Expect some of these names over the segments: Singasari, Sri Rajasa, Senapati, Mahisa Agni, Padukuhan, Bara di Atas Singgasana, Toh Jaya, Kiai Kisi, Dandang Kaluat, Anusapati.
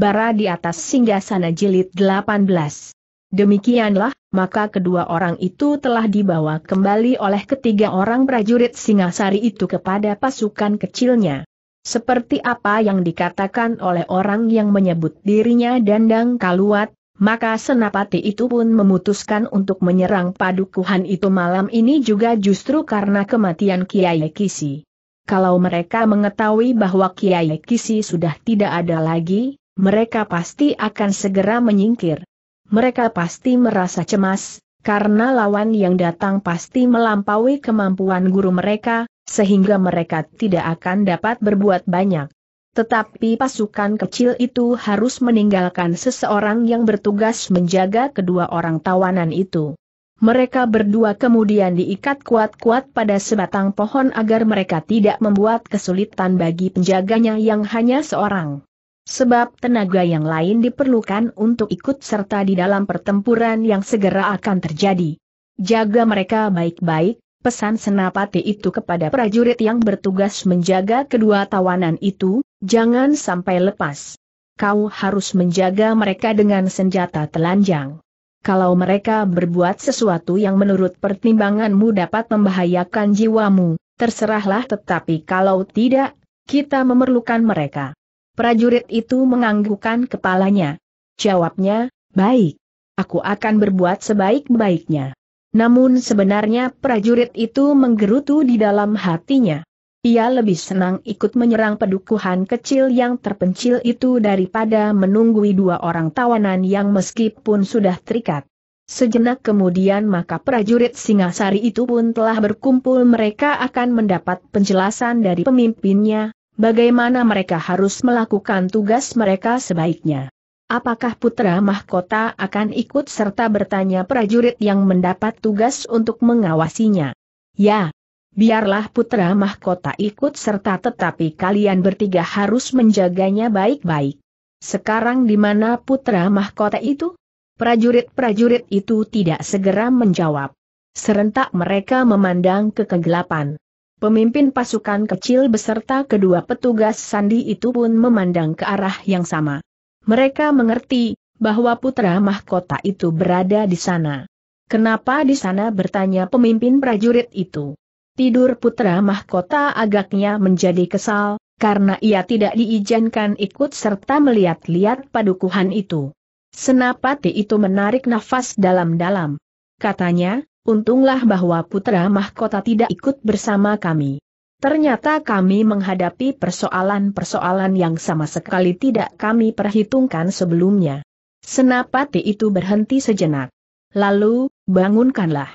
Bara di atas Singgasana jilid 18. Demikianlah, maka kedua orang itu telah dibawa kembali oleh ketiga orang prajurit Singasari itu kepada pasukan kecilnya. Seperti apa yang dikatakan oleh orang yang menyebut dirinya Dandang Kaluat, maka Senapati itu pun memutuskan untuk menyerang padukuhan itu malam ini juga justru karena kematian Kiai Kisi. Kalau mereka mengetahui bahwa Kiai Kisi sudah tidak ada lagi, mereka pasti akan segera menyingkir. Mereka pasti merasa cemas, karena lawan yang datang pasti melampaui kemampuan guru mereka, sehingga mereka tidak akan dapat berbuat banyak. Tetapi pasukan kecil itu harus meninggalkan seseorang yang bertugas menjaga kedua orang tawanan itu. Mereka berdua kemudian diikat kuat-kuat pada sebatang pohon agar mereka tidak membuat kesulitan bagi penjaganya yang hanya seorang. Sebab tenaga yang lain diperlukan untuk ikut serta di dalam pertempuran yang segera akan terjadi. Jaga mereka baik-baik, pesan Senapati itu kepada prajurit yang bertugas menjaga kedua tawanan itu, jangan sampai lepas. Kau harus menjaga mereka dengan senjata telanjang. Kalau mereka berbuat sesuatu yang menurut pertimbanganmu dapat membahayakan jiwamu, terserahlah, tetapi kalau tidak, kita memerlukan mereka. Prajurit itu menganggukkan kepalanya. Jawabnya, baik. Aku akan berbuat sebaik-baiknya. Namun sebenarnya prajurit itu menggerutu di dalam hatinya. Ia lebih senang ikut menyerang padukuhan kecil yang terpencil itu daripada menunggui dua orang tawanan yang meskipun sudah terikat. Sejenak kemudian maka prajurit Singasari itu pun telah berkumpul. Mereka akan mendapat penjelasan dari pemimpinnya. Bagaimana mereka harus melakukan tugas mereka sebaiknya? Apakah putra mahkota akan ikut serta, bertanya prajurit yang mendapat tugas untuk mengawasinya? Ya, biarlah putra mahkota ikut serta, tetapi kalian bertiga harus menjaganya baik-baik. Sekarang di mana putra mahkota itu? Prajurit-prajurit itu tidak segera menjawab. Serentak mereka memandang ke kegelapan. Pemimpin pasukan kecil beserta kedua petugas sandi itu pun memandang ke arah yang sama. Mereka mengerti bahwa putra mahkota itu berada di sana. Kenapa di sana, bertanya pemimpin prajurit itu. Tidur putra mahkota agaknya menjadi kesal, karena ia tidak diizinkan ikut serta melihat-lihat padukuhan itu. Senapati itu menarik nafas dalam-dalam. Katanya, untunglah bahwa putra mahkota tidak ikut bersama kami. Ternyata kami menghadapi persoalan-persoalan yang sama sekali tidak kami perhitungkan sebelumnya. Senapati itu berhenti sejenak. Lalu, bangunkanlah.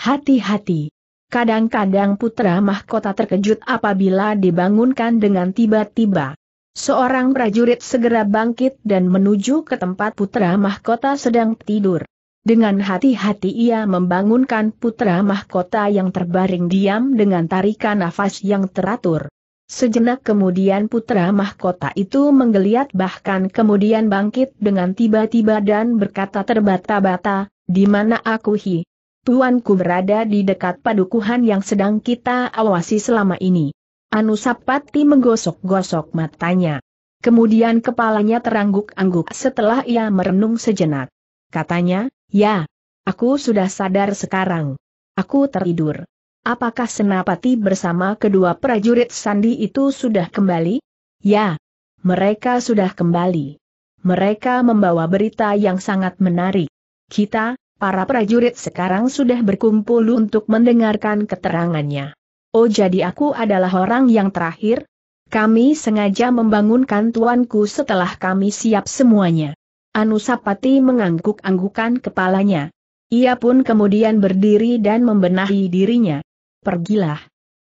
Hati-hati. Kadang-kadang putra mahkota terkejut apabila dibangunkan dengan tiba-tiba. Seorang prajurit segera bangkit dan menuju ke tempat putra mahkota sedang tidur. Dengan hati-hati ia membangunkan putra mahkota yang terbaring diam dengan tarikan nafas yang teratur. Sejenak kemudian putra mahkota itu menggeliat bahkan kemudian bangkit dengan tiba-tiba dan berkata terbata-bata, "Di mana aku, hi? Tuanku berada di dekat padukuhan yang sedang kita awasi selama ini." Anusapati menggosok-gosok matanya. Kemudian kepalanya terangguk-angguk setelah ia merenung sejenak. Katanya, ya, aku sudah sadar sekarang. Aku tertidur. Apakah Senapati bersama kedua prajurit sandi itu sudah kembali? Ya, mereka sudah kembali. Mereka membawa berita yang sangat menarik. Kita, para prajurit sekarang sudah berkumpul untuk mendengarkan keterangannya. Oh, jadi aku adalah orang yang terakhir? Kami sengaja membangunkan tuanku setelah kami siap semuanya. Anusapati mengangguk-anggukan kepalanya. Ia pun kemudian berdiri dan membenahi dirinya. Pergilah.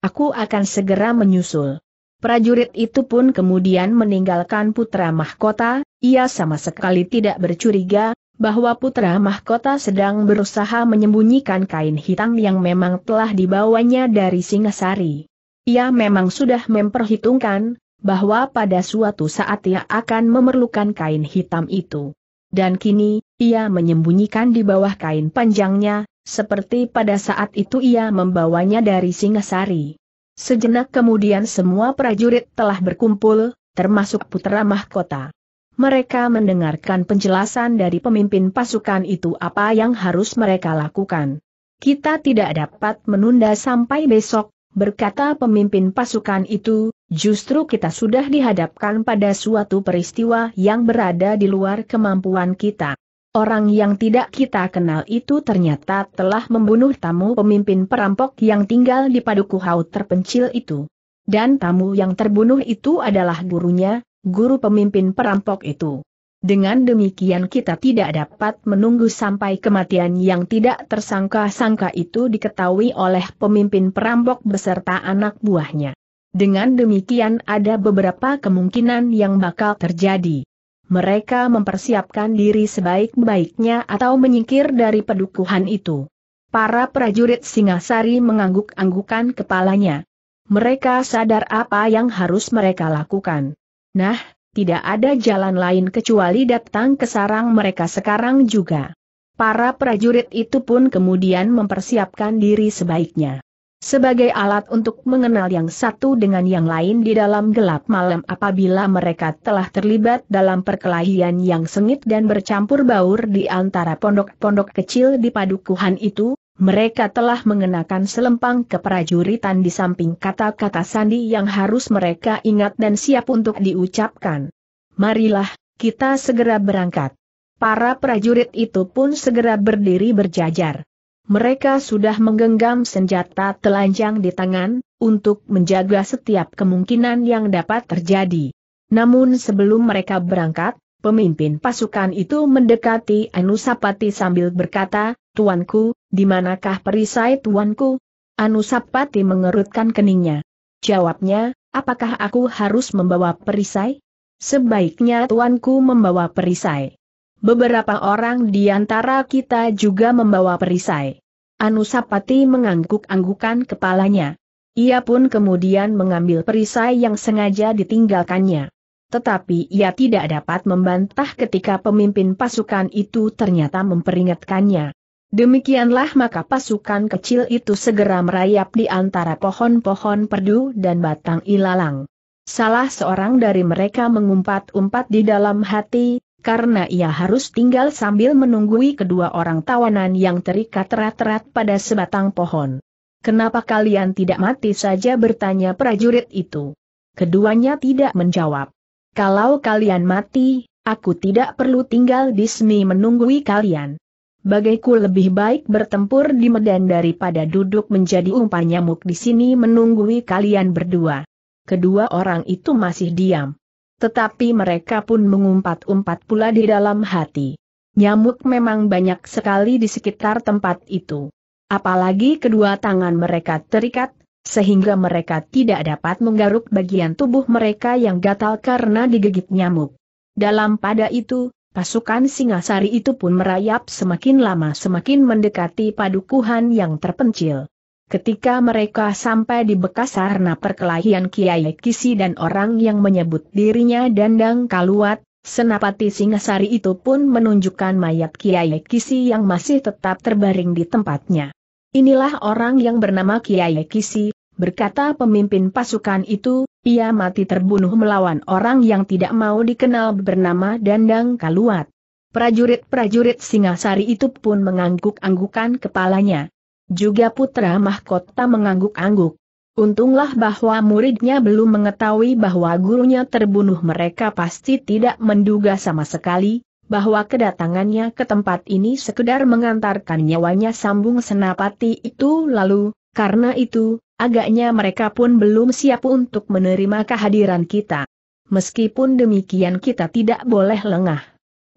Aku akan segera menyusul. Prajurit itu pun kemudian meninggalkan putra mahkota. Ia sama sekali tidak bercuriga bahwa putra mahkota sedang berusaha menyembunyikan kain hitam yang memang telah dibawanya dari Singasari. Ia memang sudah memperhitungkan bahwa pada suatu saat ia akan memerlukan kain hitam itu. Dan kini, ia menyembunyikan di bawah kain panjangnya, seperti pada saat itu ia membawanya dari Singasari. Sejenak kemudian semua prajurit telah berkumpul, termasuk putra mahkota. Mereka mendengarkan penjelasan dari pemimpin pasukan itu apa yang harus mereka lakukan. Kita tidak dapat menunda sampai besok, berkata pemimpin pasukan itu, justru kita sudah dihadapkan pada suatu peristiwa yang berada di luar kemampuan kita. Orang yang tidak kita kenal itu ternyata telah membunuh tamu pemimpin perampok yang tinggal di Padukuhan terpencil itu. Dan tamu yang terbunuh itu adalah gurunya, guru pemimpin perampok itu. Dengan demikian kita tidak dapat menunggu sampai kematian yang tidak tersangka-sangka itu diketahui oleh pemimpin perampok beserta anak buahnya. Dengan demikian ada beberapa kemungkinan yang bakal terjadi. Mereka mempersiapkan diri sebaik-baiknya atau menyingkir dari Padukuhan itu. Para prajurit Singasari mengangguk-anggukan kepalanya. Mereka sadar apa yang harus mereka lakukan. Nah, tidak ada jalan lain kecuali datang ke sarang mereka sekarang juga. Para prajurit itu pun kemudian mempersiapkan diri sebaiknya. Sebagai alat untuk mengenal yang satu dengan yang lain di dalam gelap malam apabila mereka telah terlibat dalam perkelahian yang sengit dan bercampur baur di antara pondok-pondok kecil di Padukuhan itu, mereka telah mengenakan selempang keprajuritan di samping kata-kata sandi yang harus mereka ingat dan siap untuk diucapkan. Marilah, kita segera berangkat. Para prajurit itu pun segera berdiri berjajar. Mereka sudah menggenggam senjata telanjang di tangan, untuk menjaga setiap kemungkinan yang dapat terjadi. Namun sebelum mereka berangkat, pemimpin pasukan itu mendekati Anusapati sambil berkata, "Tuanku, di manakah perisai tuanku?" Anusapati mengerutkan keningnya. Jawabnya, "Apakah aku harus membawa perisai? Sebaiknya tuanku membawa perisai. Beberapa orang di antara kita juga membawa perisai." Anusapati mengangguk-anggukan kepalanya. Ia pun kemudian mengambil perisai yang sengaja ditinggalkannya. Tetapi ia tidak dapat membantah ketika pemimpin pasukan itu ternyata memperingatkannya. Demikianlah maka pasukan kecil itu segera merayap di antara pohon-pohon perdu dan batang ilalang. Salah seorang dari mereka mengumpat-umpat di dalam hati, karena ia harus tinggal sambil menunggui kedua orang tawanan yang terikat erat-erat pada sebatang pohon. "Kenapa kalian tidak mati saja?" bertanya prajurit itu. Keduanya tidak menjawab. "Kalau kalian mati, aku tidak perlu tinggal di sini menunggui kalian. Bagiku lebih baik bertempur di medan daripada duduk menjadi umpan nyamuk di sini menunggui kalian berdua." Kedua orang itu masih diam. Tetapi mereka pun mengumpat-umpat pula di dalam hati. Nyamuk memang banyak sekali di sekitar tempat itu. Apalagi kedua tangan mereka terikat, sehingga mereka tidak dapat menggaruk bagian tubuh mereka yang gatal karena digigit nyamuk. Dalam pada itu, pasukan Singasari itu pun merayap semakin lama semakin mendekati Padukuhan yang terpencil. Ketika mereka sampai di bekas sarana perkelahian Kiai Kisi dan orang yang menyebut dirinya Dandang Kaluat, Senapati Singasari itu pun menunjukkan mayat Kiai Kisi yang masih tetap terbaring di tempatnya. "Inilah orang yang bernama Kiai Kisi," berkata pemimpin pasukan itu, "ia mati terbunuh melawan orang yang tidak mau dikenal bernama Dandang Kaluat." Prajurit-prajurit Singasari itu pun mengangguk-anggukan kepalanya. Juga putra mahkota mengangguk-angguk. Untunglah bahwa muridnya belum mengetahui bahwa gurunya terbunuh. Mereka pasti tidak menduga sama sekali bahwa kedatangannya ke tempat ini sekedar mengantarkan nyawanya sambung Senapati itu lalu, karena itu, agaknya mereka pun belum siap untuk menerima kehadiran kita. Meskipun demikian kita tidak boleh lengah.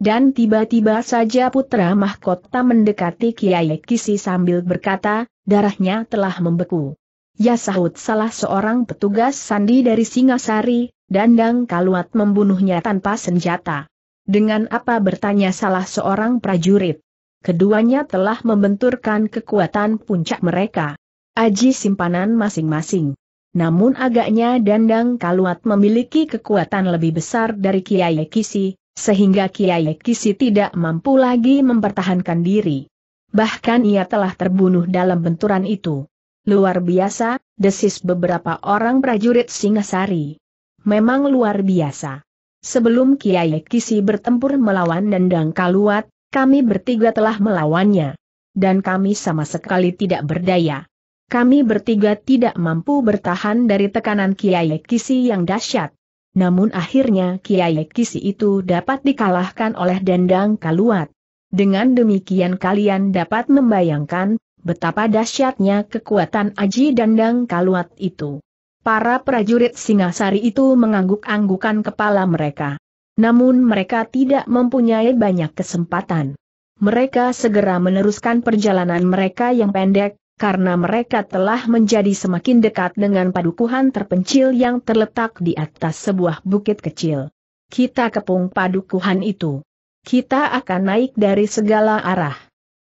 Dan tiba-tiba saja putra mahkota mendekati Kiai Kisi sambil berkata, "Darahnya telah membeku." "Ya," sahut salah seorang petugas sandi dari Singasari, "Dandang Kaluat membunuhnya tanpa senjata." "Dengan apa?" bertanya salah seorang prajurit. Keduanya telah membenturkan kekuatan puncak mereka. Aji simpanan masing-masing. Namun agaknya Dandang Kaluat memiliki kekuatan lebih besar dari Kiai Kisi, sehingga Kiai Kisi tidak mampu lagi mempertahankan diri. Bahkan ia telah terbunuh dalam benturan itu. "Luar biasa," desis beberapa orang prajurit Singasari. "Memang luar biasa. Sebelum Kiai Kisi bertempur melawan Dandang Kaluat, kami bertiga telah melawannya. Dan kami sama sekali tidak berdaya. Kami bertiga tidak mampu bertahan dari tekanan Kiai Kisi yang dahsyat. Namun akhirnya Kiai Kisi itu dapat dikalahkan oleh Dandang Kaluat. Dengan demikian kalian dapat membayangkan betapa dahsyatnya kekuatan Aji Dandang Kaluat itu. Para prajurit Singasari itu mengangguk-anggukan kepala mereka. Namun mereka tidak mempunyai banyak kesempatan. Mereka segera meneruskan perjalanan mereka yang pendek, karena mereka telah menjadi semakin dekat dengan padukuhan terpencil yang terletak di atas sebuah bukit kecil. Kita kepung padukuhan itu. Kita akan naik dari segala arah.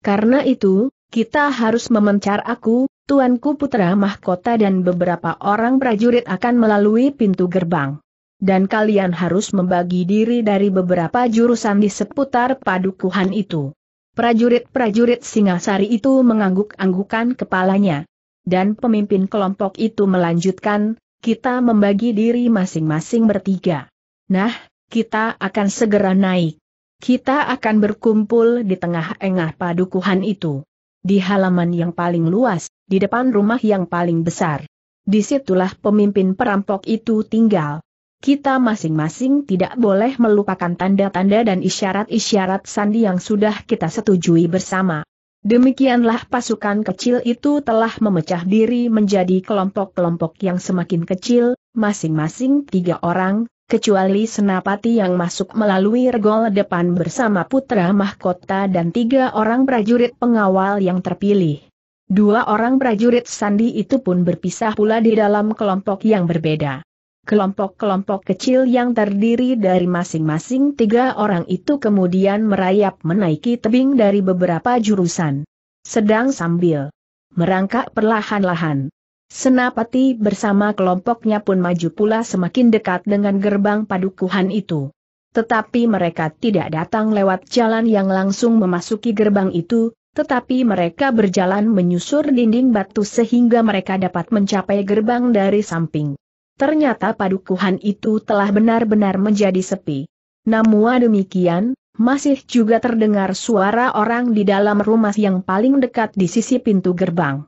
Karena itu, kita harus memencar aku, Tuanku Putra Mahkota, dan beberapa orang prajurit akan melalui pintu gerbang. Dan kalian harus membagi diri dari beberapa jurusan di seputar padukuhan itu. Prajurit-prajurit Singasari itu mengangguk-anggukan kepalanya. Dan pemimpin kelompok itu melanjutkan, kita membagi diri masing-masing bertiga. Nah, kita akan segera naik. Kita akan berkumpul di tengah-tengah padukuhan itu. Di halaman yang paling luas, di depan rumah yang paling besar. Disitulah pemimpin perampok itu tinggal. Kita masing-masing tidak boleh melupakan tanda-tanda dan isyarat-isyarat sandi yang sudah kita setujui bersama. Demikianlah pasukan kecil itu telah memecah diri menjadi kelompok-kelompok yang semakin kecil, masing-masing 3 orang, kecuali Senapati yang masuk melalui regol depan bersama Putra Mahkota dan 3 orang prajurit pengawal yang terpilih. 2 orang prajurit sandi itu pun berpisah pula di dalam kelompok yang berbeda. Kelompok-kelompok kecil yang terdiri dari masing-masing 3 orang itu kemudian merayap menaiki tebing dari beberapa jurusan. Sedang sambil merangkak perlahan-lahan, Senapati bersama kelompoknya pun maju pula semakin dekat dengan gerbang padukuhan itu. Tetapi mereka tidak datang lewat jalan yang langsung memasuki gerbang itu, tetapi mereka berjalan menyusur dinding batu sehingga mereka dapat mencapai gerbang dari samping. Ternyata padukuhan itu telah benar-benar menjadi sepi. Namun demikian, masih juga terdengar suara orang di dalam rumah yang paling dekat di sisi pintu gerbang.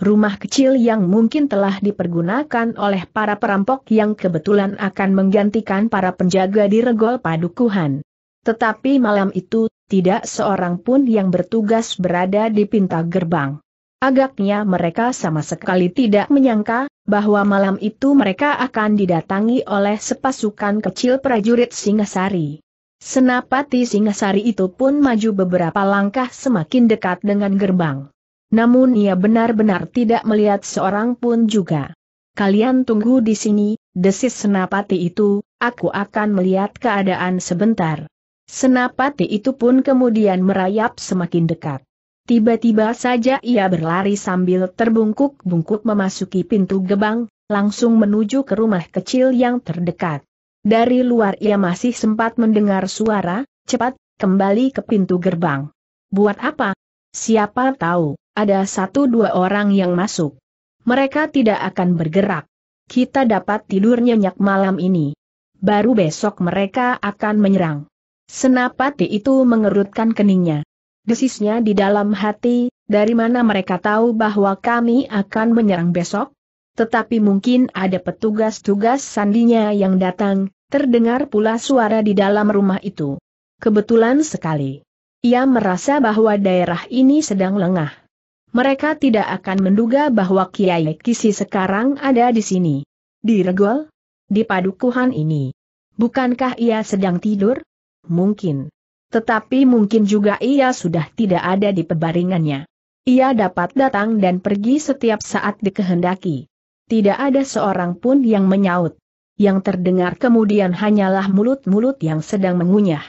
Rumah kecil yang mungkin telah dipergunakan oleh para perampok yang kebetulan akan menggantikan para penjaga di regol padukuhan. Tetapi malam itu, tidak seorang pun yang bertugas berada di pintu gerbang. Agaknya mereka sama sekali tidak menyangka bahwa malam itu mereka akan didatangi oleh sepasukan kecil prajurit Singasari. Senapati Singasari itu pun maju beberapa langkah semakin dekat dengan gerbang. Namun ia benar-benar tidak melihat seorang pun juga. Kalian tunggu di sini, desis Senapati itu, aku akan melihat keadaan sebentar. Senapati itu pun kemudian merayap semakin dekat. Tiba-tiba saja ia berlari sambil terbungkuk-bungkuk memasuki pintu gerbang, langsung menuju ke rumah kecil yang terdekat. Dari luar ia masih sempat mendengar suara, cepat, kembali ke pintu gerbang. Buat apa? Siapa tahu? Ada 1-2 orang yang masuk. Mereka tidak akan bergerak. Kita dapat tidur nyenyak malam ini. Baru besok mereka akan menyerang. Senapati itu mengerutkan keningnya. Desisnya di dalam hati, dari mana mereka tahu bahwa kami akan menyerang besok? Tetapi mungkin ada petugas-tugas sandinya yang datang, terdengar pula suara di dalam rumah itu. Kebetulan sekali. Ia merasa bahwa daerah ini sedang lengah. Mereka tidak akan menduga bahwa Kiai Kisi sekarang ada di sini. Di regol? Di padukuhan ini. Bukankah ia sedang tidur? Mungkin. Tetapi mungkin juga ia sudah tidak ada di pebaringannya. Ia dapat datang dan pergi setiap saat dikehendaki. Tidak ada seorang pun yang menyaut. Yang terdengar kemudian hanyalah mulut-mulut yang sedang mengunyah.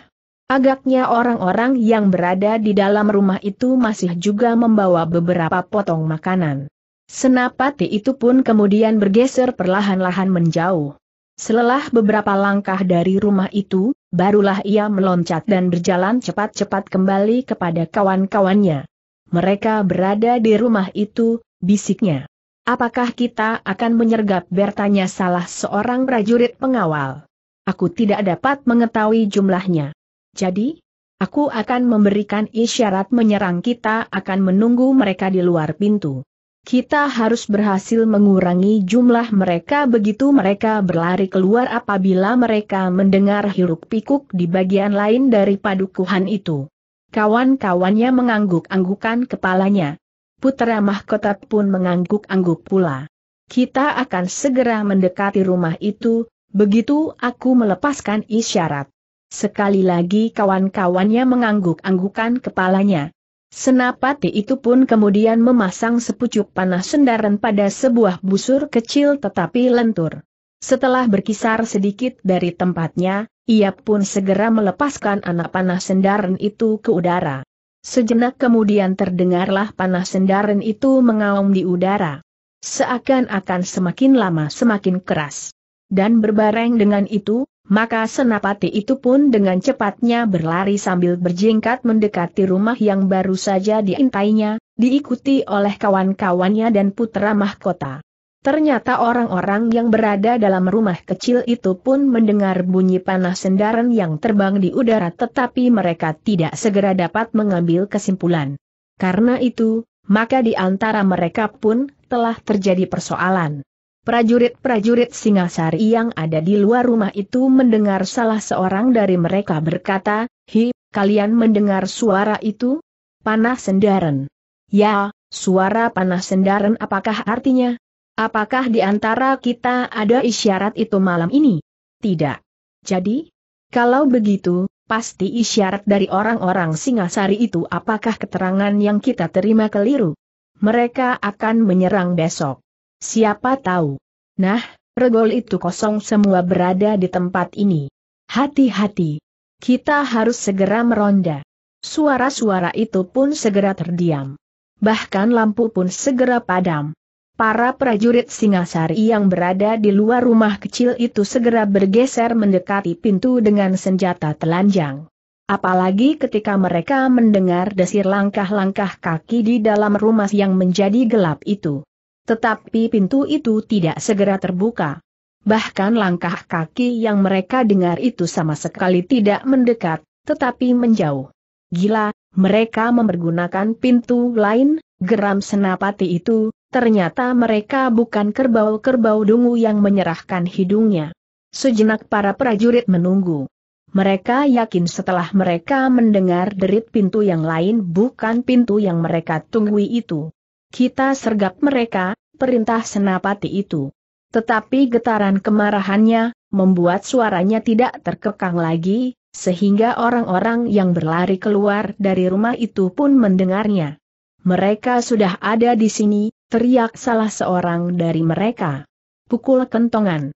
Agaknya orang-orang yang berada di dalam rumah itu masih juga membawa beberapa potong makanan. Senapati itu pun kemudian bergeser perlahan-lahan menjauh. Selelah beberapa langkah dari rumah itu, barulah ia meloncat dan berjalan cepat-cepat kembali kepada kawan-kawannya. Mereka berada di rumah itu, bisiknya. Apakah kita akan menyergap? Bertanya salah seorang prajurit pengawal. Aku tidak dapat mengetahui jumlahnya. Jadi, aku akan memberikan isyarat menyerang. Kita akan menunggu mereka di luar pintu. Kita harus berhasil mengurangi jumlah mereka. Begitu mereka berlari keluar apabila mereka mendengar hiruk-pikuk di bagian lain dari padukuhan itu. Kawan-kawannya mengangguk-anggukan kepalanya. Putra mahkota pun mengangguk-angguk pula. Kita akan segera mendekati rumah itu, begitu aku melepaskan isyarat. Sekali lagi kawan-kawannya mengangguk-anggukan kepalanya. Senapati itu pun kemudian memasang sepucuk panah sendaran pada sebuah busur kecil tetapi lentur. Setelah berkisar sedikit dari tempatnya, ia pun segera melepaskan anak panah sendaran itu ke udara. Sejenak kemudian terdengarlah panah sendaran itu mengaum di udara. Seakan-akan semakin lama semakin keras. Dan berbareng dengan itu, maka senapati itu pun dengan cepatnya berlari sambil berjingkat mendekati rumah yang baru saja diintainya, diikuti oleh kawan-kawannya dan putra mahkota. Ternyata orang-orang yang berada dalam rumah kecil itu pun mendengar bunyi panah sendaran yang terbang di udara, tetapi mereka tidak segera dapat mengambil kesimpulan. Karena itu, maka di antara mereka pun telah terjadi persoalan. Prajurit-prajurit Singasari yang ada di luar rumah itu mendengar salah seorang dari mereka berkata, "Hi, kalian mendengar suara itu? Panah sendaran." "Ya, suara panah sendaran. Apakah artinya? Apakah di antara kita ada isyarat itu malam ini?" "Tidak." "Jadi? Kalau begitu, pasti isyarat dari orang-orang Singasari itu." "Apakah keterangan yang kita terima keliru? Mereka akan menyerang besok. Siapa tahu. Nah, regol itu kosong semua berada di tempat ini. Hati-hati. Kita harus segera meronda." Suara-suara itu pun segera terdiam. Bahkan lampu pun segera padam. Para prajurit Singasari yang berada di luar rumah kecil itu segera bergeser mendekati pintu dengan senjata telanjang. Apalagi ketika mereka mendengar desir langkah-langkah kaki di dalam rumah yang menjadi gelap itu. Tetapi pintu itu tidak segera terbuka. Bahkan langkah kaki yang mereka dengar itu sama sekali tidak mendekat, tetapi menjauh. "Gila, mereka mempergunakan pintu lain," geram senapati itu. Ternyata mereka bukan kerbau-kerbau dungu yang menyerahkan hidungnya. Sejenak para prajurit menunggu. Mereka yakin setelah mereka mendengar derit pintu yang lain bukan pintu yang mereka tunggui itu. "Kita sergap mereka," perintah senapati itu. Tetapi getaran kemarahannya membuat suaranya tidak terkekang lagi, sehingga orang-orang yang berlari keluar dari rumah itu pun mendengarnya. "Mereka sudah ada di sini," teriak salah seorang dari mereka. "Pukul kentongan."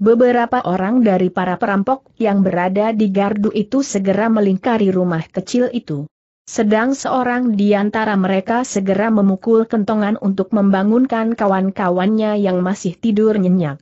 Beberapa orang dari para perampok yang berada di gardu itu segera melingkari rumah kecil itu. Sedang seorang di antara mereka segera memukul kentongan untuk membangunkan kawan-kawannya yang masih tidur nyenyak.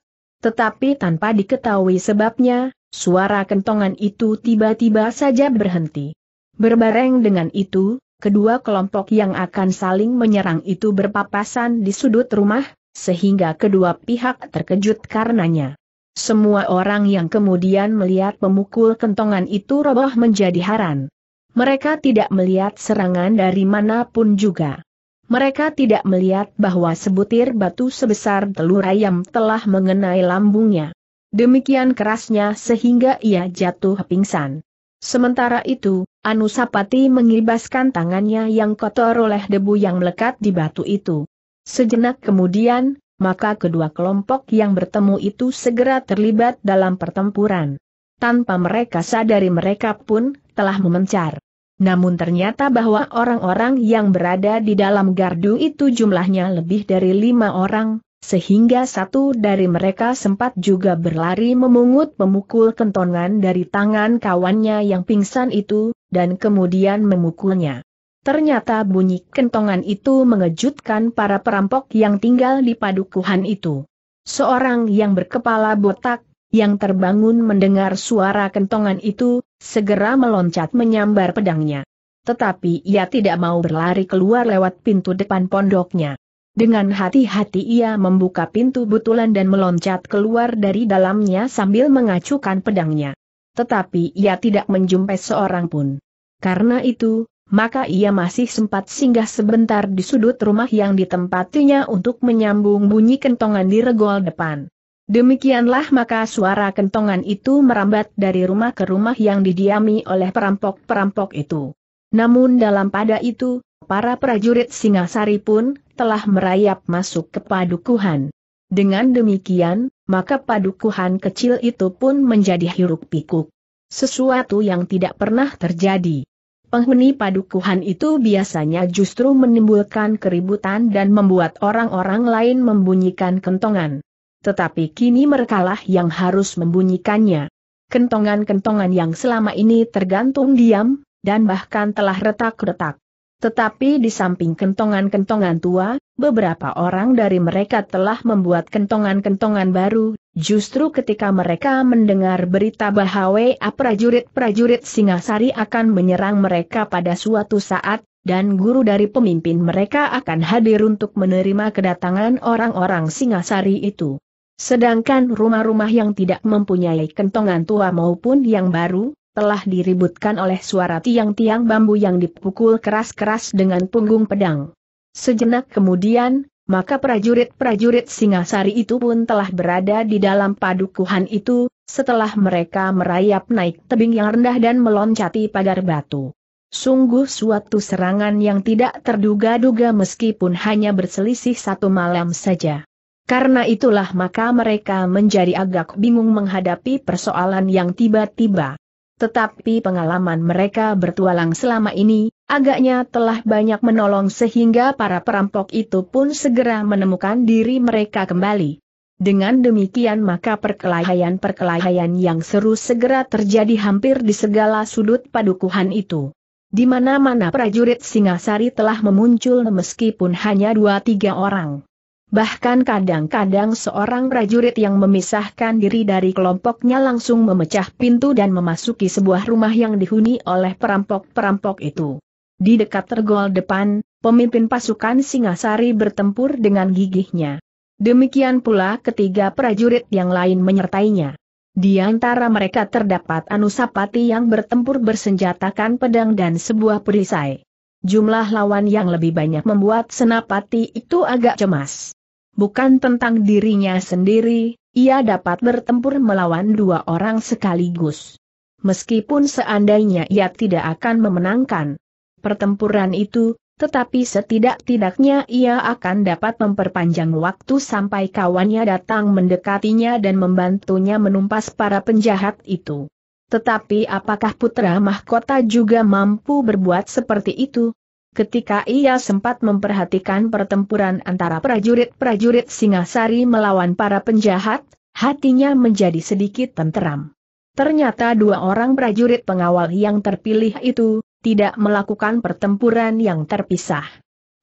Tetapi tanpa diketahui sebabnya, suara kentongan itu tiba-tiba saja berhenti. Berbareng dengan itu, kedua kelompok yang akan saling menyerang itu berpapasan di sudut rumah, sehingga kedua pihak terkejut karenanya. Semua orang yang kemudian melihat pemukul kentongan itu roboh menjadi heran. Mereka tidak melihat serangan dari manapun juga. Mereka tidak melihat bahwa sebutir batu sebesar telur ayam telah mengenai lambungnya. Demikian kerasnya sehingga ia jatuh pingsan. Sementara itu, Anusapati mengibaskan tangannya yang kotor oleh debu yang melekat di batu itu. Sejenak kemudian, maka kedua kelompok yang bertemu itu segera terlibat dalam pertempuran. Tanpa mereka sadari mereka pun telah memencar. Namun ternyata bahwa orang-orang yang berada di dalam gardu itu jumlahnya lebih dari 5 orang, sehingga satu dari mereka sempat juga berlari memungut pemukul kentongan dari tangan kawannya yang pingsan itu, dan kemudian memukulnya. Ternyata bunyi kentongan itu mengejutkan para perampok yang tinggal di padukuhan itu. Seorang yang berkepala botak, yang terbangun mendengar suara kentongan itu, segera meloncat menyambar pedangnya. Tetapi ia tidak mau berlari keluar lewat pintu depan pondoknya. Dengan hati-hati ia membuka pintu butulan dan meloncat keluar dari dalamnya sambil mengacukan pedangnya. Tetapi ia tidak menjumpai seorang pun. Karena itu, maka ia masih sempat singgah sebentar di sudut rumah yang ditempatinya untuk menyambung bunyi kentongan di regol depan. Demikianlah maka suara kentongan itu merambat dari rumah ke rumah yang didiami oleh perampok-perampok itu. Namun dalam pada itu, para prajurit Singasari pun telah merayap masuk ke padukuhan. Dengan demikian, maka padukuhan kecil itu pun menjadi hiruk-pikuk. Sesuatu yang tidak pernah terjadi. Penghuni padukuhan itu biasanya justru menimbulkan keributan dan membuat orang-orang lain membunyikan kentongan. Tetapi kini merekalah yang harus membunyikannya. Kentongan-kentongan yang selama ini tergantung diam, dan bahkan telah retak-retak. Tetapi di samping kentongan-kentongan tua, beberapa orang dari mereka telah membuat kentongan-kentongan baru. Justru ketika mereka mendengar berita bahwa prajurit-prajurit Singasari akan menyerang mereka pada suatu saat, dan guru dari pemimpin mereka akan hadir untuk menerima kedatangan orang-orang Singasari itu. Sedangkan rumah-rumah yang tidak mempunyai kentongan tua maupun yang baru, telah diributkan oleh suara tiang-tiang bambu yang dipukul keras-keras dengan punggung pedang. Sejenak kemudian, maka prajurit-prajurit Singasari itu pun telah berada di dalam padukuhan itu, setelah mereka merayap naik tebing yang rendah dan meloncati pagar batu. Sungguh suatu serangan yang tidak terduga-duga meskipun hanya berselisih satu malam saja. Karena itulah maka mereka menjadi agak bingung menghadapi persoalan yang tiba-tiba. Tetapi pengalaman mereka bertualang selama ini, agaknya telah banyak menolong sehingga para perampok itu pun segera menemukan diri mereka kembali. Dengan demikian maka perkelahian-perkelahian yang seru segera terjadi hampir di segala sudut padukuhan itu. Di mana-mana prajurit Singasari telah memuncul meskipun hanya 2-3 orang. Bahkan kadang-kadang seorang prajurit yang memisahkan diri dari kelompoknya langsung memecah pintu dan memasuki sebuah rumah yang dihuni oleh perampok-perampok itu. Di dekat regol depan, pemimpin pasukan Singasari bertempur dengan gigihnya. Demikian pula ketiga prajurit yang lain menyertainya. Di antara mereka terdapat Anusapati yang bertempur bersenjatakan pedang dan sebuah perisai. Jumlah lawan yang lebih banyak membuat Senapati itu agak cemas. Bukan tentang dirinya sendiri, ia dapat bertempur melawan 2 orang sekaligus. Meskipun seandainya ia tidak akan memenangkan pertempuran itu, tetapi setidak-tidaknya ia akan dapat memperpanjang waktu sampai kawannya datang mendekatinya dan membantunya menumpas para penjahat itu. Tetapi apakah putra mahkota juga mampu berbuat seperti itu? Ketika ia sempat memperhatikan pertempuran antara prajurit-prajurit Singasari melawan para penjahat, hatinya menjadi sedikit tenteram. Ternyata 2 orang prajurit pengawal yang terpilih itu, tidak melakukan pertempuran yang terpisah.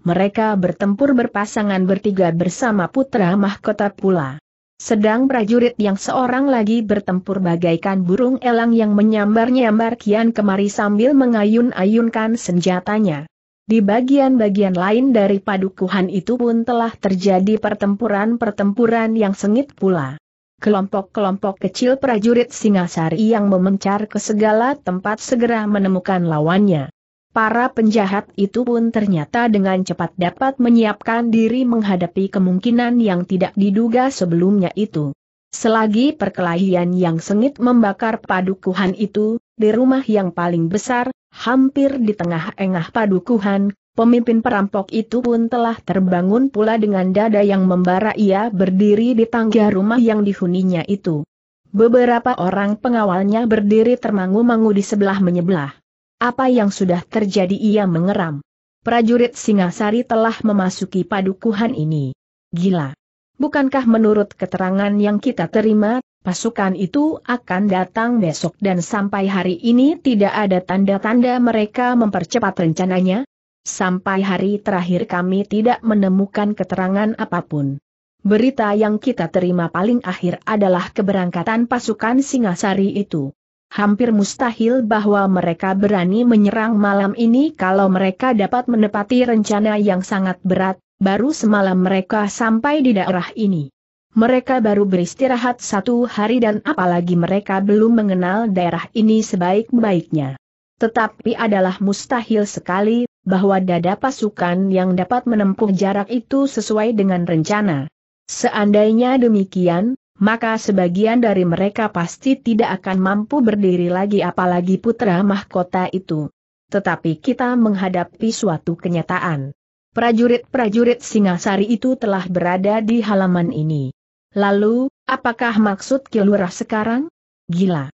Mereka bertempur berpasangan bertiga bersama putra mahkota pula. Sedang prajurit yang seorang lagi bertempur bagaikan burung elang yang menyambar-nyambar kian kemari sambil mengayun-ayunkan senjatanya. Di bagian-bagian lain dari padukuhan itu pun telah terjadi pertempuran-pertempuran yang sengit pula. Kelompok-kelompok kecil prajurit Singasari yang memencar ke segala tempat segera menemukan lawannya. Para penjahat itu pun ternyata dengan cepat dapat menyiapkan diri menghadapi kemungkinan yang tidak diduga sebelumnya itu. Selagi perkelahian yang sengit membakar padukuhan itu, di rumah yang paling besar, hampir di tengah-tengah padukuhan, pemimpin perampok itu pun telah terbangun pula dengan dada yang membara. Ia berdiri di tangga rumah yang dihuninya itu. Beberapa orang pengawalnya berdiri termangu-mangu di sebelah menyebelah. Apa yang sudah terjadi ia mengeram. Prajurit Singasari telah memasuki padukuhan ini. Gila. Bukankah menurut keterangan yang kita terima, pasukan itu akan datang besok dan sampai hari ini tidak ada tanda-tanda mereka mempercepat rencananya? Sampai hari terakhir kami tidak menemukan keterangan apapun. Berita yang kita terima paling akhir adalah keberangkatan pasukan Singasari itu. Hampir mustahil bahwa mereka berani menyerang malam ini kalau mereka dapat menepati rencana yang sangat berat, Baru semalam mereka sampai di daerah ini. Mereka baru beristirahat 1 hari dan apalagi mereka belum mengenal daerah ini sebaik-baiknya. Tetapi adalah mustahil sekali, bahwa dada pasukan yang dapat menempuh jarak itu sesuai dengan rencana. Seandainya demikian, maka sebagian dari mereka pasti tidak akan mampu berdiri lagi apalagi putra mahkota itu. Tetapi kita menghadapi suatu kenyataan. Prajurit-prajurit Singasari itu telah berada di halaman ini. Lalu, apakah maksud Ki Lurah sekarang? Gila.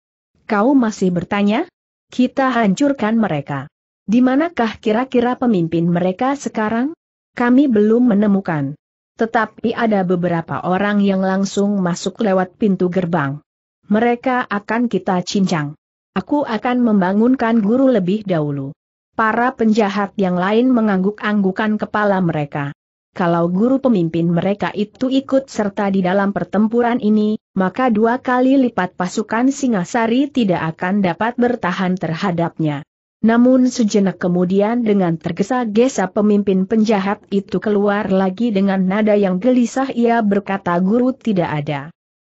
Kau masih bertanya? Kita hancurkan mereka. Di manakah kira-kira pemimpin mereka sekarang? Kami belum menemukan. Tetapi ada beberapa orang yang langsung masuk lewat pintu gerbang. Mereka akan kita cincang. Aku akan membangunkan guru lebih dahulu. Para penjahat yang lain mengangguk-anggukan kepala mereka. Kalau guru pemimpin mereka itu ikut serta di dalam pertempuran ini, maka 2 kali lipat pasukan Singasari tidak akan dapat bertahan terhadapnya. Namun sejenak kemudian dengan tergesa-gesa pemimpin penjahat itu keluar lagi dengan nada yang gelisah. Ia berkata, guru tidak ada.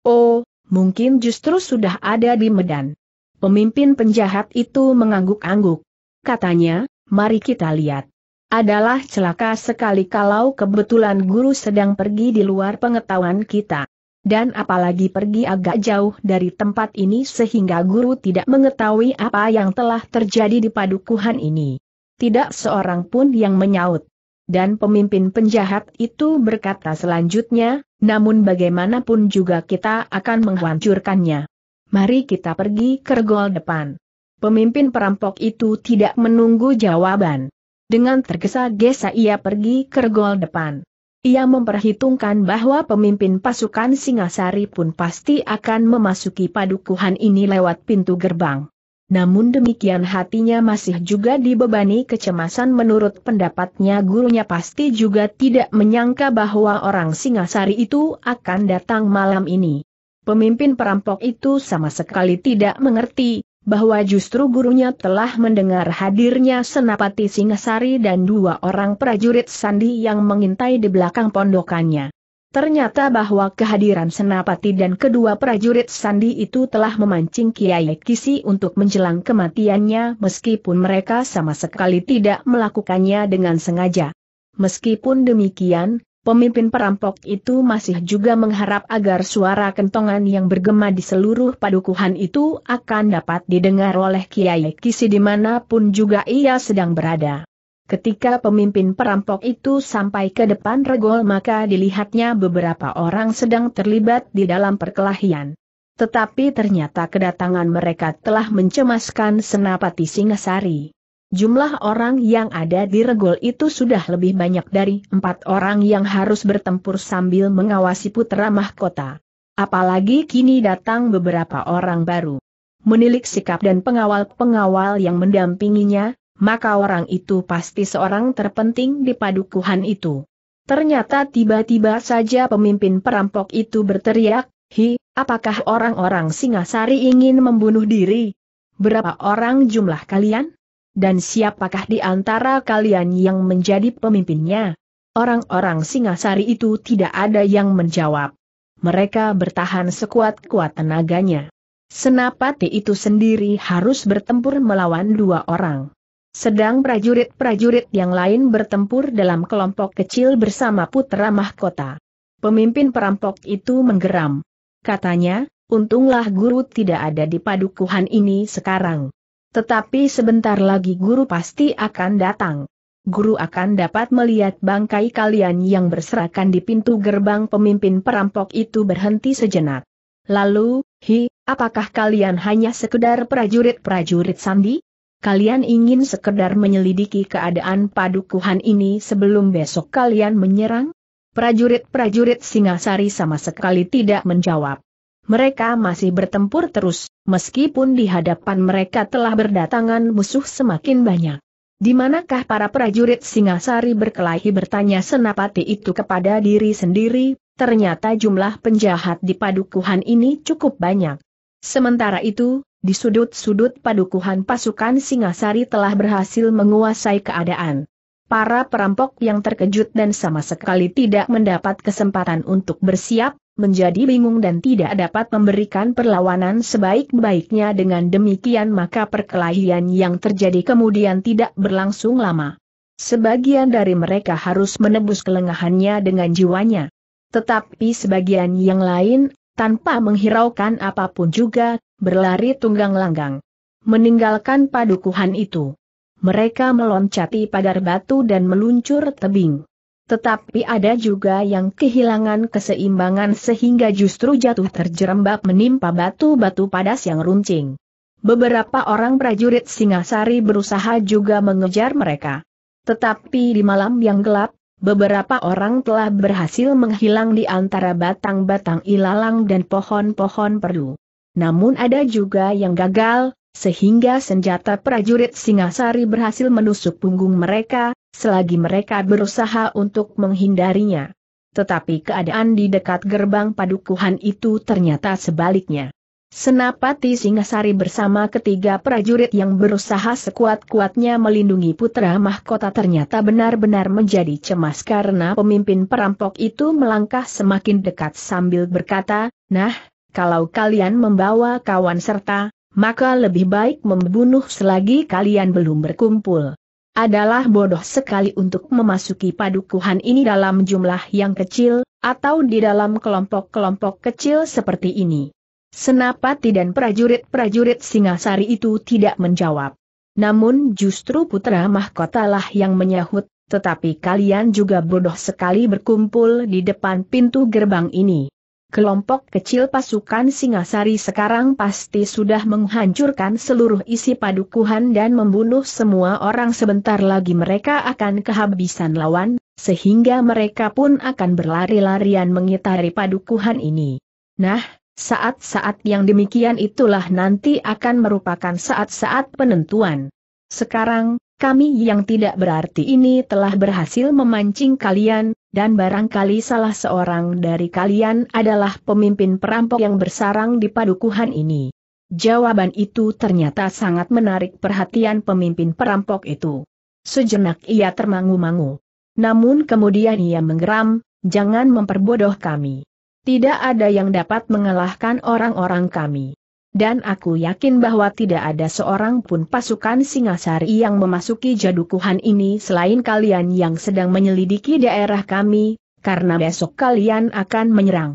Oh, mungkin justru sudah ada di Medan. Pemimpin penjahat itu mengangguk-angguk. Katanya, mari kita lihat. Adalah celaka sekali kalau kebetulan guru sedang pergi di luar pengetahuan kita. Dan apalagi pergi agak jauh dari tempat ini sehingga guru tidak mengetahui apa yang telah terjadi di padukuhan ini. Tidak seorang pun yang menyaut. Dan pemimpin penjahat itu berkata selanjutnya, namun bagaimanapun juga kita akan menghancurkannya. Mari kita pergi ke regol depan. Pemimpin perampok itu tidak menunggu jawaban. Dengan tergesa-gesa ia pergi ke regol depan. Ia memperhitungkan bahwa pemimpin pasukan Singasari pun pasti akan memasuki padukuhan ini lewat pintu gerbang. Namun demikian hatinya masih juga dibebani kecemasan. Menurut pendapatnya gurunya pasti juga tidak menyangka bahwa orang Singasari itu akan datang malam ini. Pemimpin perampok itu sama sekali tidak mengerti bahwa justru gurunya telah mendengar hadirnya Senapati Singasari dan 2 orang prajurit sandi yang mengintai di belakang pondokannya. Ternyata bahwa kehadiran Senapati dan kedua prajurit sandi itu telah memancing Kiai Kisi untuk menjelang kematiannya meskipun mereka sama sekali tidak melakukannya dengan sengaja. Meskipun demikian, pemimpin perampok itu masih juga mengharap agar suara kentongan yang bergema di seluruh padukuhan itu akan dapat didengar oleh Kiai Kisi dimanapun juga ia sedang berada. Ketika pemimpin perampok itu sampai ke depan regol maka dilihatnya beberapa orang sedang terlibat di dalam perkelahian. Tetapi ternyata kedatangan mereka telah mencemaskan Senapati Singasari. Jumlah orang yang ada di regol itu sudah lebih banyak dari 4 orang yang harus bertempur sambil mengawasi putra mahkota. Apalagi kini datang beberapa orang baru. Menilik sikap dan pengawal-pengawal yang mendampinginya, maka orang itu pasti seorang terpenting di padukuhan itu. Ternyata tiba-tiba saja pemimpin perampok itu berteriak, "Hi, apakah orang-orang Singasari ingin membunuh diri? Berapa orang jumlah kalian? Dan siapakah di antara kalian yang menjadi pemimpinnya?" Orang-orang Singasari itu tidak ada yang menjawab. Mereka bertahan sekuat-kuat tenaganya. Senapati itu sendiri harus bertempur melawan 2 orang. Sedang prajurit-prajurit yang lain bertempur dalam kelompok kecil bersama putra mahkota. Pemimpin perampok itu menggeram. Katanya, untunglah guru tidak ada di padukuhan ini sekarang. Tetapi sebentar lagi guru pasti akan datang. Guru akan dapat melihat bangkai kalian yang berserakan di pintu gerbang. Pemimpin perampok itu berhenti sejenak. Lalu, "Hi, apakah kalian hanya sekedar prajurit-prajurit sandi? Kalian ingin sekedar menyelidiki keadaan padukuhan ini sebelum besok kalian menyerang?" Prajurit-prajurit Singasari sama sekali tidak menjawab. Mereka masih bertempur terus, meskipun di hadapan mereka telah berdatangan musuh semakin banyak. "Di manakah para prajurit Singasari berkelahi?" bertanya Senapati itu kepada diri sendiri. Ternyata jumlah penjahat di padukuhan ini cukup banyak. Sementara itu, di sudut-sudut padukuhan pasukan Singasari telah berhasil menguasai keadaan. Para perampok yang terkejut dan sama sekali tidak mendapat kesempatan untuk bersiap, menjadi bingung dan tidak dapat memberikan perlawanan sebaik-baiknya. Dengan demikian maka perkelahian yang terjadi kemudian tidak berlangsung lama. Sebagian dari mereka harus menebus kelengahannya dengan jiwanya. Tetapi sebagian yang lain, tanpa menghiraukan apapun juga, berlari tunggang-langgang, meninggalkan padukuhan itu. Mereka meloncati pagar batu dan meluncur tebing. Tetapi ada juga yang kehilangan keseimbangan sehingga justru jatuh terjerembab menimpa batu-batu padas yang runcing. Beberapa orang prajurit Singasari berusaha juga mengejar mereka. Tetapi di malam yang gelap, beberapa orang telah berhasil menghilang di antara batang-batang ilalang dan pohon-pohon perdu. Namun ada juga yang gagal, sehingga senjata prajurit Singasari berhasil menusuk punggung mereka, selagi mereka berusaha untuk menghindarinya. Tetapi keadaan di dekat gerbang padukuhan itu ternyata sebaliknya. Senapati Singasari bersama ketiga prajurit yang berusaha sekuat-kuatnya melindungi putra mahkota ternyata benar-benar menjadi cemas karena pemimpin perampok itu melangkah semakin dekat sambil berkata, "Nah, kalau kalian membawa kawan serta, maka lebih baik membunuh selagi kalian belum berkumpul. Adalah bodoh sekali untuk memasuki padukuhan ini dalam jumlah yang kecil, atau di dalam kelompok-kelompok kecil seperti ini." Senapati dan prajurit-prajurit Singasari itu tidak menjawab. Namun justru putra mahkotalah yang menyahut, "Tetapi kalian juga bodoh sekali berkumpul di depan pintu gerbang ini. Kelompok kecil pasukan Singasari sekarang pasti sudah menghancurkan seluruh isi padukuhan dan membunuh semua orang. Sebentar lagi mereka akan kehabisan lawan, sehingga mereka pun akan berlari-larian mengitari padukuhan ini. Nah, saat-saat yang demikian itulah nanti akan merupakan saat-saat penentuan. Sekarang, kami yang tidak berarti ini telah berhasil memancing kalian, dan barangkali salah seorang dari kalian adalah pemimpin perampok yang bersarang di padukuhan ini." Jawaban itu ternyata sangat menarik perhatian pemimpin perampok itu. Sejenak ia termangu-mangu. Namun kemudian ia menggeram, "Jangan memperbodoh kami. Tidak ada yang dapat mengalahkan orang-orang kami. Dan aku yakin bahwa tidak ada seorang pun pasukan Singasari yang memasuki jadukuhan ini selain kalian yang sedang menyelidiki daerah kami, karena besok kalian akan menyerang."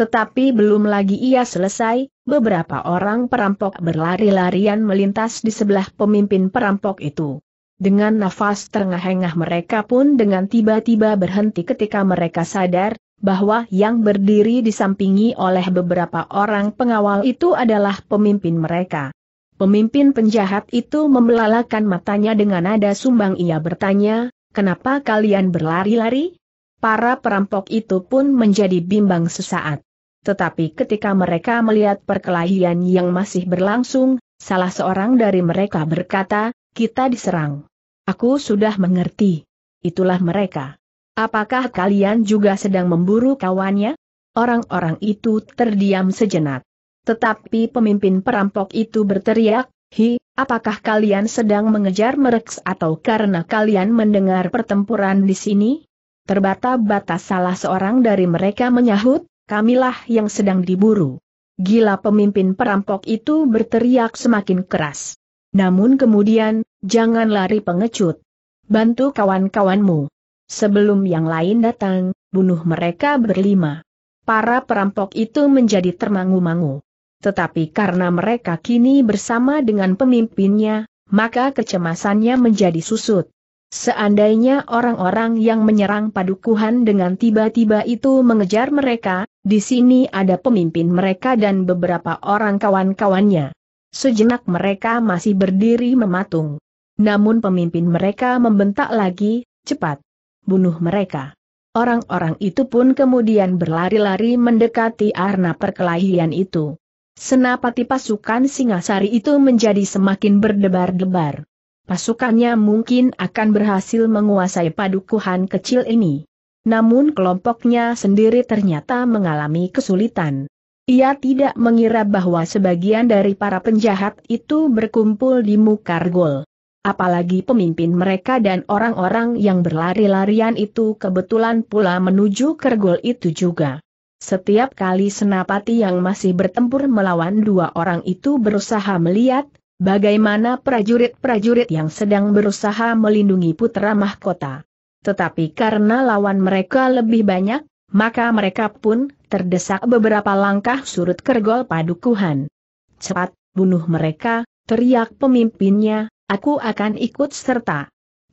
Tetapi belum lagi ia selesai, beberapa orang perampok berlari-larian melintas di sebelah pemimpin perampok itu. Dengan nafas terengah-engah mereka pun dengan tiba-tiba berhenti ketika mereka sadar bahwa yang berdiri disampingi oleh beberapa orang pengawal itu adalah pemimpin mereka. Pemimpin penjahat itu membelalakan matanya dengan nada sumbang. Ia bertanya, "Kenapa kalian berlari-lari?" Para perampok itu pun menjadi bimbang sesaat. Tetapi ketika mereka melihat perkelahian yang masih berlangsung, salah seorang dari mereka berkata, "Kita diserang." "Aku sudah mengerti. Itulah mereka. Apakah kalian juga sedang memburu kawannya?" Orang-orang itu terdiam sejenak. Tetapi pemimpin perampok itu berteriak, "Hi, apakah kalian sedang mengejar mereka atau karena kalian mendengar pertempuran di sini?" Terbata-bata salah seorang dari mereka menyahut, "Kamilah yang sedang diburu." Gila pemimpin perampok itu berteriak semakin keras. Namun kemudian, "Jangan lari pengecut. Bantu kawan-kawanmu. Sebelum yang lain datang, bunuh mereka berlima." Para perampok itu menjadi termangu-mangu. Tetapi karena mereka kini bersama dengan pemimpinnya, maka kecemasannya menjadi susut. Seandainya orang-orang yang menyerang padukuhan dengan tiba-tiba itu mengejar mereka, di sini ada pemimpin mereka dan beberapa orang kawan-kawannya. Sejenak mereka masih berdiri mematung. Namun pemimpin mereka membentak lagi, "Cepat! Bunuh mereka!" Orang-orang itu pun kemudian berlari-lari mendekati arena perkelahian itu. Senapati pasukan Singasari itu menjadi semakin berdebar-debar. Pasukannya mungkin akan berhasil menguasai padukuhan kecil ini. Namun kelompoknya sendiri ternyata mengalami kesulitan. Ia tidak mengira bahwa sebagian dari para penjahat itu berkumpul di muka gol. apalagi pemimpin mereka dan orang-orang yang berlari-larian itu kebetulan pula menuju kergol itu juga. Setiap kali Senapati yang masih bertempur melawan dua orang itu berusaha melihat, bagaimana prajurit-prajurit yang sedang berusaha melindungi putra mahkota. Tetapi karena lawan mereka lebih banyak, maka mereka pun terdesak beberapa langkah surut kergol Padukuhan. "Cepat, bunuh mereka," teriak pemimpinnya, "aku akan ikut serta."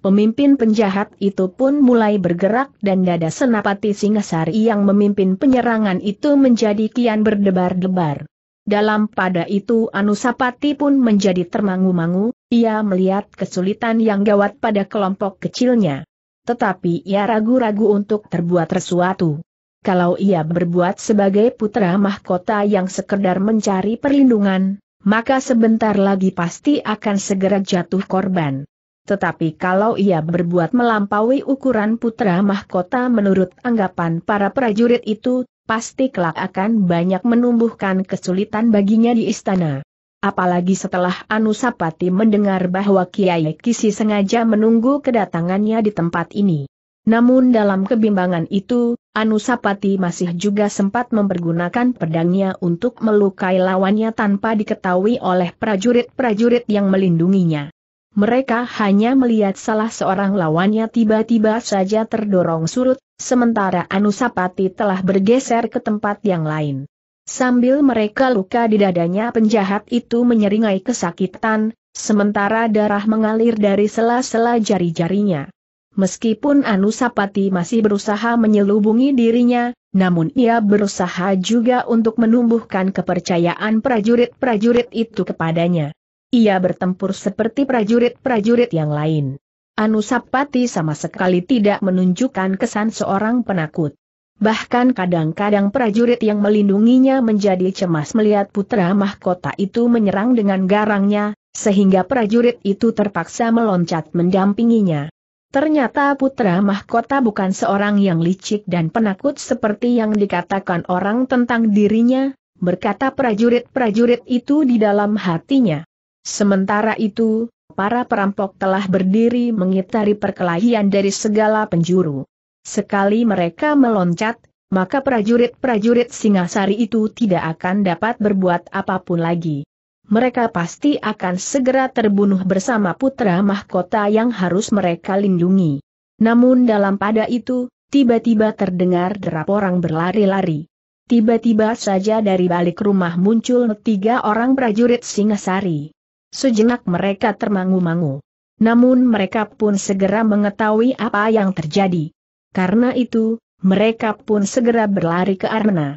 Pemimpin penjahat itu pun mulai bergerak dan dada Senapati Singasari yang memimpin penyerangan itu menjadi kian berdebar-debar. Dalam pada itu Anusapati pun menjadi termangu-mangu, ia melihat kesulitan yang gawat pada kelompok kecilnya. Tetapi ia ragu-ragu untuk terbuat sesuatu. Kalau ia berbuat sebagai putra mahkota yang sekedar mencari perlindungan, maka sebentar lagi pasti akan segera jatuh korban. Tetapi kalau ia berbuat melampaui ukuran putra mahkota menurut anggapan para prajurit itu, pasti kelak akan banyak menumbuhkan kesulitan baginya di istana. Apalagi setelah Anusapati mendengar bahwa Kiai Kisi sengaja menunggu kedatangannya di tempat ini. Namun dalam kebimbangan itu, Anusapati masih juga sempat mempergunakan pedangnya untuk melukai lawannya tanpa diketahui oleh prajurit-prajurit yang melindunginya. Mereka hanya melihat salah seorang lawannya tiba-tiba saja terdorong surut, sementara Anusapati telah bergeser ke tempat yang lain. Sambil mereka luka di dadanya penjahat itu menyeringai kesakitan, sementara darah mengalir dari sela-sela jari-jarinya. Meskipun Anusapati masih berusaha menyelubungi dirinya, namun ia berusaha juga untuk menumbuhkan kepercayaan prajurit-prajurit itu kepadanya. Ia bertempur seperti prajurit-prajurit yang lain. Anusapati sama sekali tidak menunjukkan kesan seorang penakut. Bahkan kadang-kadang prajurit yang melindunginya menjadi cemas melihat putra mahkota itu menyerang dengan garangnya, sehingga prajurit itu terpaksa meloncat mendampinginya. Ternyata putra mahkota bukan seorang yang licik dan penakut seperti yang dikatakan orang tentang dirinya, berkata prajurit-prajurit itu di dalam hatinya. Sementara itu, para perampok telah berdiri mengitari perkelahian dari segala penjuru. Sekali mereka meloncat, maka prajurit-prajurit Singasari itu tidak akan dapat berbuat apapun lagi. Mereka pasti akan segera terbunuh bersama putra mahkota yang harus mereka lindungi. Namun dalam pada itu, tiba-tiba terdengar derap orang berlari-lari. Tiba-tiba saja dari balik rumah muncul tiga orang prajurit Singasari. Sejenak mereka termangu-mangu. Namun mereka pun segera mengetahui apa yang terjadi. Karena itu, mereka pun segera berlari ke arena.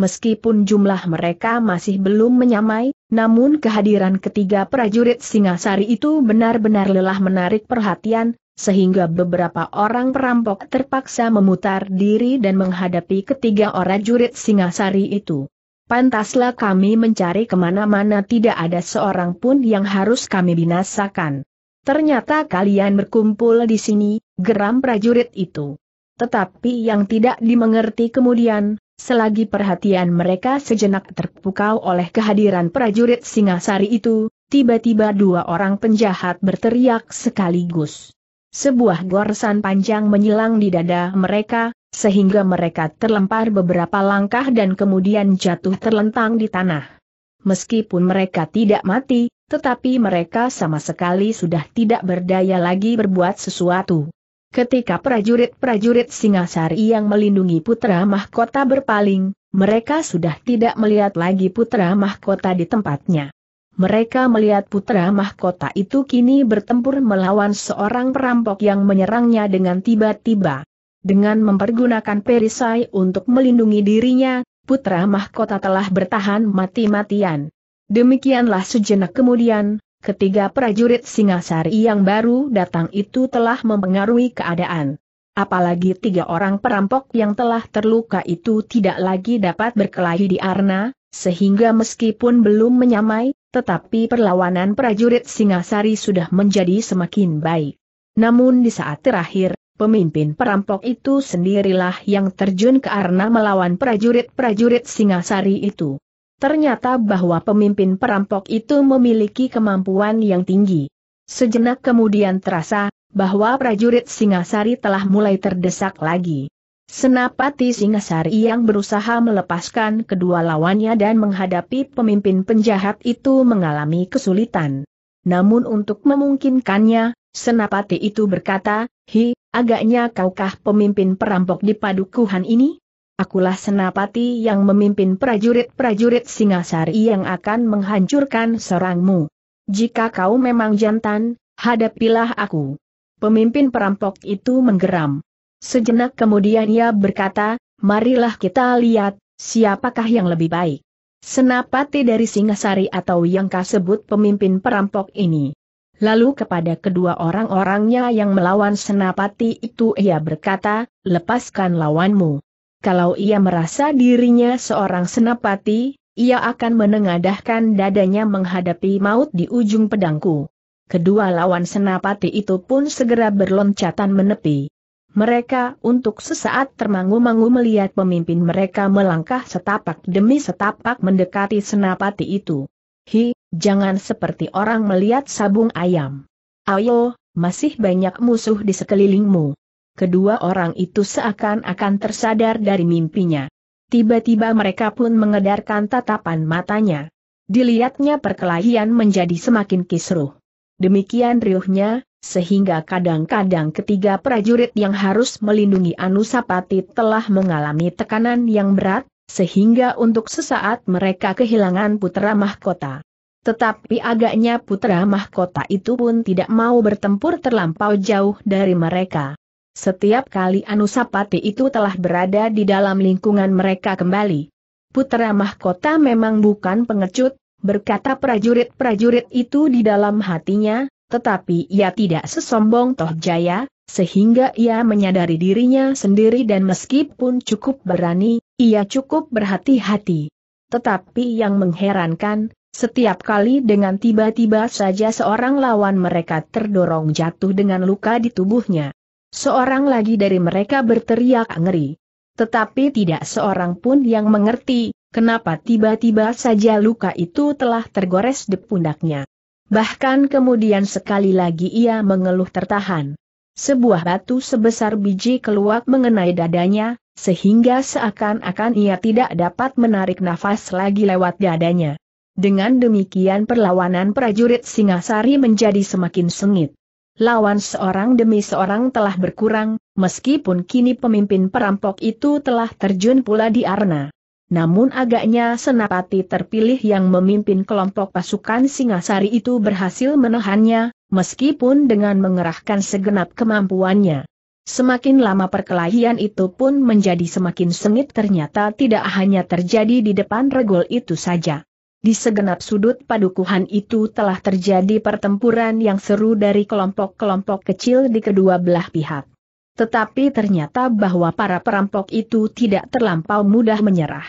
Meskipun jumlah mereka masih belum menyamai, namun kehadiran ketiga prajurit Singasari itu benar-benar lelah menarik perhatian, sehingga beberapa orang perampok terpaksa memutar diri dan menghadapi ketiga orang prajurit Singasari itu. Pantaslah kami mencari kemana-mana, tidak ada seorang pun yang harus kami binasakan. Ternyata kalian berkumpul di sini, geram prajurit itu. Tetapi yang tidak dimengerti kemudian, selagi perhatian mereka sejenak terpukau oleh kehadiran prajurit Singasari itu, tiba-tiba dua orang penjahat berteriak sekaligus. Sebuah goresan panjang menyilang di dada mereka, sehingga mereka terlempar beberapa langkah dan kemudian jatuh terlentang di tanah. Meskipun mereka tidak mati, tetapi mereka sama sekali sudah tidak berdaya lagi berbuat sesuatu. Ketika prajurit-prajurit Singasari yang melindungi putra mahkota berpaling, mereka sudah tidak melihat lagi putra mahkota di tempatnya. Mereka melihat putra mahkota itu kini bertempur melawan seorang perampok yang menyerangnya dengan tiba-tiba. Dengan mempergunakan perisai untuk melindungi dirinya, putra mahkota telah bertahan mati-matian. Demikianlah sejenak kemudian, ketiga prajurit Singasari yang baru datang itu telah mempengaruhi keadaan. Apalagi tiga orang perampok yang telah terluka itu tidak lagi dapat berkelahi di arena, sehingga meskipun belum menyamai, tetapi perlawanan prajurit Singasari sudah menjadi semakin baik. Namun di saat terakhir, pemimpin perampok itu sendirilah yang terjun ke arena melawan prajurit-prajurit Singasari itu. Ternyata bahwa pemimpin perampok itu memiliki kemampuan yang tinggi. Sejenak kemudian terasa bahwa prajurit Singasari telah mulai terdesak lagi. Senapati Singasari yang berusaha melepaskan kedua lawannya dan menghadapi pemimpin penjahat itu mengalami kesulitan. Namun untuk memungkinkannya, Senapati itu berkata, "Hi, agaknya kaukah pemimpin perampok di Padukuhan ini?" "Akulah Senapati yang memimpin prajurit-prajurit Singasari yang akan menghancurkan serangmu. Jika kau memang jantan, hadapilah aku." Pemimpin perampok itu menggeram. Sejenak kemudian ia berkata, "Marilah kita lihat, siapakah yang lebih baik, Senapati dari Singasari atau yang kau sebut pemimpin perampok ini?" Lalu kepada kedua orang-orangnya yang melawan Senapati itu ia berkata, "Lepaskan lawanmu." Kalau ia merasa dirinya seorang senapati, ia akan menengadahkan dadanya menghadapi maut di ujung pedangku. Kedua lawan senapati itu pun segera berloncatan menepi. Mereka untuk sesaat termangu-mangu melihat pemimpin mereka melangkah setapak demi setapak mendekati senapati itu. "Hi, jangan seperti orang melihat sabung ayam. Ayo, masih banyak musuh di sekelilingmu." Kedua orang itu seakan-akan tersadar dari mimpinya. Tiba-tiba mereka pun mengedarkan tatapan matanya. Dilihatnya perkelahian menjadi semakin kisruh. Demikian riuhnya, sehingga kadang-kadang ketiga prajurit yang harus melindungi Anusapati telah mengalami tekanan yang berat, sehingga untuk sesaat mereka kehilangan putra mahkota. Tetapi agaknya putra mahkota itu pun tidak mau bertempur terlampau jauh dari mereka. Setiap kali Anusapati itu telah berada di dalam lingkungan mereka kembali. "Putra mahkota memang bukan pengecut," berkata prajurit-prajurit itu di dalam hatinya, tetapi ia tidak sesombong Toh Jaya, sehingga ia menyadari dirinya sendiri dan meskipun cukup berani, ia cukup berhati-hati. Tetapi yang mengherankan, setiap kali dengan tiba-tiba saja seorang lawan mereka terdorong jatuh dengan luka di tubuhnya. Seorang lagi dari mereka berteriak ngeri. Tetapi tidak seorang pun yang mengerti, kenapa tiba-tiba saja luka itu telah tergores di pundaknya. Bahkan kemudian sekali lagi ia mengeluh tertahan. Sebuah batu sebesar biji keluak mengenai dadanya, sehingga seakan-akan ia tidak dapat menarik nafas lagi lewat dadanya. Dengan demikian perlawanan prajurit Singasari menjadi semakin sengit. Lawan seorang demi seorang telah berkurang, meskipun kini pemimpin perampok itu telah terjun pula di arena. Namun agaknya Senapati terpilih yang memimpin kelompok pasukan Singasari itu berhasil menahannya, meskipun dengan mengerahkan segenap kemampuannya. Semakin lama perkelahian itu pun menjadi semakin sengit, ternyata tidak hanya terjadi di depan regol itu saja. Di segenap sudut padukuhan itu telah terjadi pertempuran yang seru dari kelompok-kelompok kecil di kedua belah pihak. Tetapi ternyata bahwa para perampok itu tidak terlampau mudah menyerah.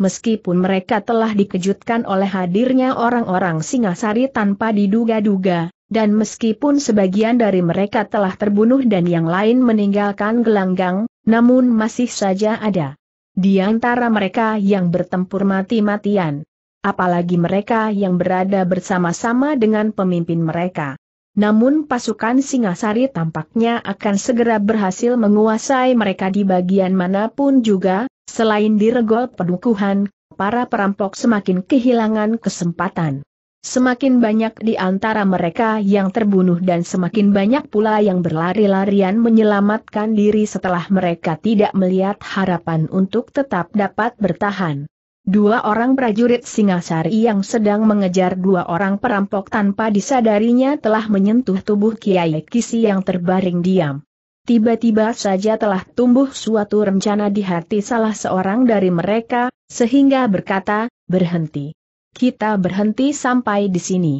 Meskipun mereka telah dikejutkan oleh hadirnya orang-orang Singasari tanpa diduga-duga, dan meskipun sebagian dari mereka telah terbunuh dan yang lain meninggalkan gelanggang, namun masih saja ada di antara mereka yang bertempur mati-matian. Apalagi mereka yang berada bersama-sama dengan pemimpin mereka. Namun pasukan Singasari tampaknya akan segera berhasil menguasai mereka di bagian manapun juga, selain di regol padukuhan, para perampok semakin kehilangan kesempatan. Semakin banyak di antara mereka yang terbunuh dan semakin banyak pula yang berlari-larian menyelamatkan diri setelah mereka tidak melihat harapan untuk tetap dapat bertahan. Dua orang prajurit Singasari yang sedang mengejar dua orang perampok tanpa disadarinya telah menyentuh tubuh Kiai Kisi yang terbaring diam. Tiba-tiba saja telah tumbuh suatu rencana di hati salah seorang dari mereka, sehingga berkata, "Berhenti. Kita berhenti sampai di sini."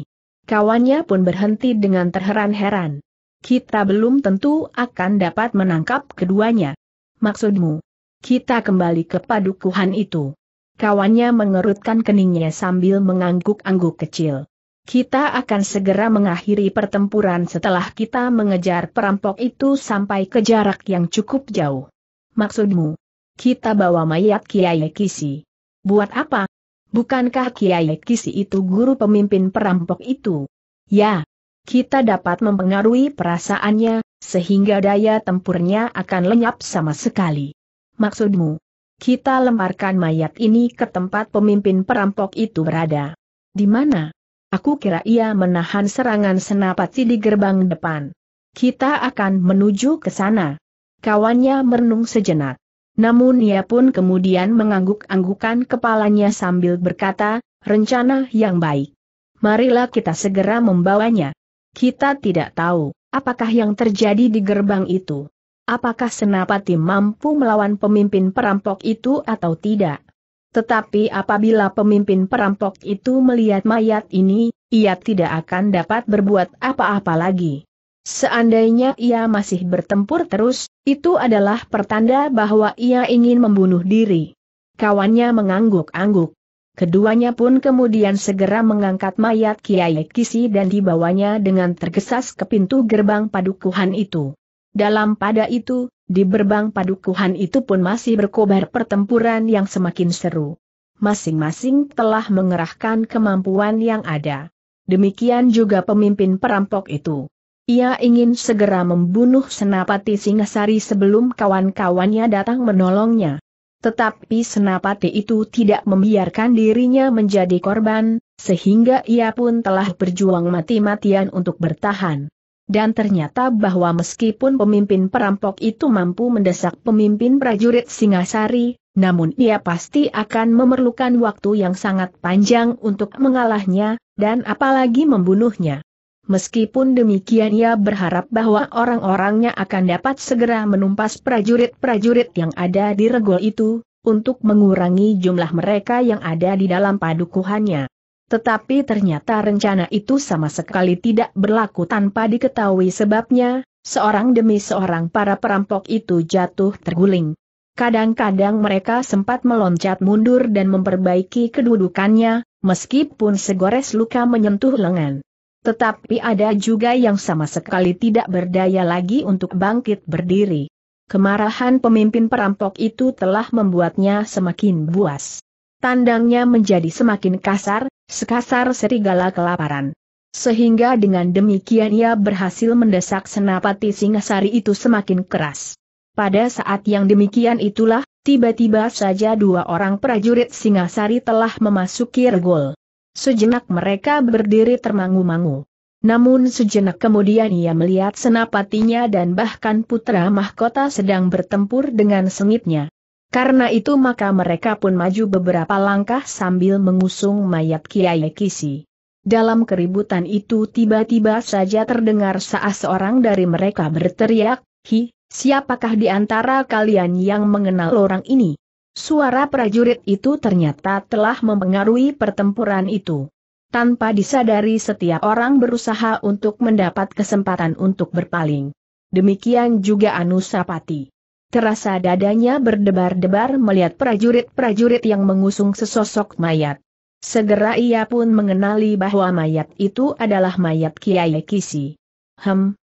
Kawannya pun berhenti dengan terheran-heran. "Kita belum tentu akan dapat menangkap keduanya." "Maksudmu? Kita kembali ke padukuhan itu?" Kawannya mengerutkan keningnya sambil mengangguk-angguk kecil. "Kita akan segera mengakhiri pertempuran setelah kita mengejar perampok itu sampai ke jarak yang cukup jauh." "Maksudmu? Kita bawa mayat Kiai Kisi. Buat apa? Bukankah Kiai Kisi itu guru pemimpin perampok itu?" "Ya. kita dapat mempengaruhi perasaannya, sehingga daya tempurnya akan lenyap sama sekali. Maksudmu, kita lemparkan mayat ini ke tempat pemimpin perampok itu berada. Di mana? Aku kira ia menahan serangan Senapati di gerbang depan. Kita akan menuju ke sana. Kawannya merenung sejenak. Namun ia pun kemudian mengangguk-anggukan kepalanya sambil berkata, rencana yang baik. Marilah kita segera membawanya. Kita tidak tahu, apakah yang terjadi di gerbang itu. Apakah Senapati mampu melawan pemimpin perampok itu atau tidak? Tetapi apabila pemimpin perampok itu melihat mayat ini, ia tidak akan dapat berbuat apa-apa lagi. Seandainya ia masih bertempur terus, itu adalah pertanda bahwa ia ingin membunuh diri. Kawannya mengangguk-angguk. Keduanya pun kemudian segera mengangkat mayat Kiai Kisi dan dibawanya dengan tergesas ke pintu gerbang padukuhan itu. Dalam pada itu, di gerbang padukuhan itu pun masih berkobar pertempuran yang semakin seru. Masing-masing telah mengerahkan kemampuan yang ada. Demikian juga pemimpin perampok itu. Ia ingin segera membunuh Senapati Singasari sebelum kawan-kawannya datang menolongnya. Tetapi Senapati itu tidak membiarkan dirinya menjadi korban, sehingga ia pun telah berjuang mati-matian untuk bertahan. Dan ternyata bahwa meskipun pemimpin perampok itu mampu mendesak pemimpin prajurit Singasari, namun ia pasti akan memerlukan waktu yang sangat panjang untuk mengalahnya, dan apalagi membunuhnya. Meskipun demikian ia berharap bahwa orang-orangnya akan dapat segera menumpas prajurit-prajurit yang ada di regol itu, untuk mengurangi jumlah mereka yang ada di dalam padukuhannya. Tetapi ternyata rencana itu sama sekali tidak berlaku tanpa diketahui sebabnya, seorang demi seorang para perampok itu jatuh terguling. Kadang-kadang mereka sempat meloncat mundur dan memperbaiki kedudukannya, meskipun segores luka menyentuh lengan. Tetapi ada juga yang sama sekali tidak berdaya lagi untuk bangkit berdiri. Kemarahan pemimpin perampok itu telah membuatnya semakin buas. Tandangnya menjadi semakin kasar, sekasar serigala kelaparan. Sehingga dengan demikian ia berhasil mendesak Senapati Singasari itu semakin keras. Pada saat yang demikian itulah, tiba-tiba saja dua orang prajurit Singasari telah memasuki regol. Sejenak mereka berdiri termangu-mangu. Namun sejenak kemudian ia melihat senapatinya dan bahkan putra mahkota sedang bertempur dengan sengitnya. Karena itu maka mereka pun maju beberapa langkah sambil mengusung mayat Kiai Kisi. Dalam keributan itu tiba-tiba saja terdengar salah seorang dari mereka berteriak, "Hi, siapakah di antara kalian yang mengenal orang ini?" Suara prajurit itu ternyata telah mempengaruhi pertempuran itu. Tanpa disadari setiap orang berusaha untuk mendapat kesempatan untuk berpaling. Demikian juga Anusapati. Terasa dadanya berdebar-debar melihat prajurit-prajurit yang mengusung sesosok mayat. Segera ia pun mengenali bahwa mayat itu adalah mayat Kiai Kisi.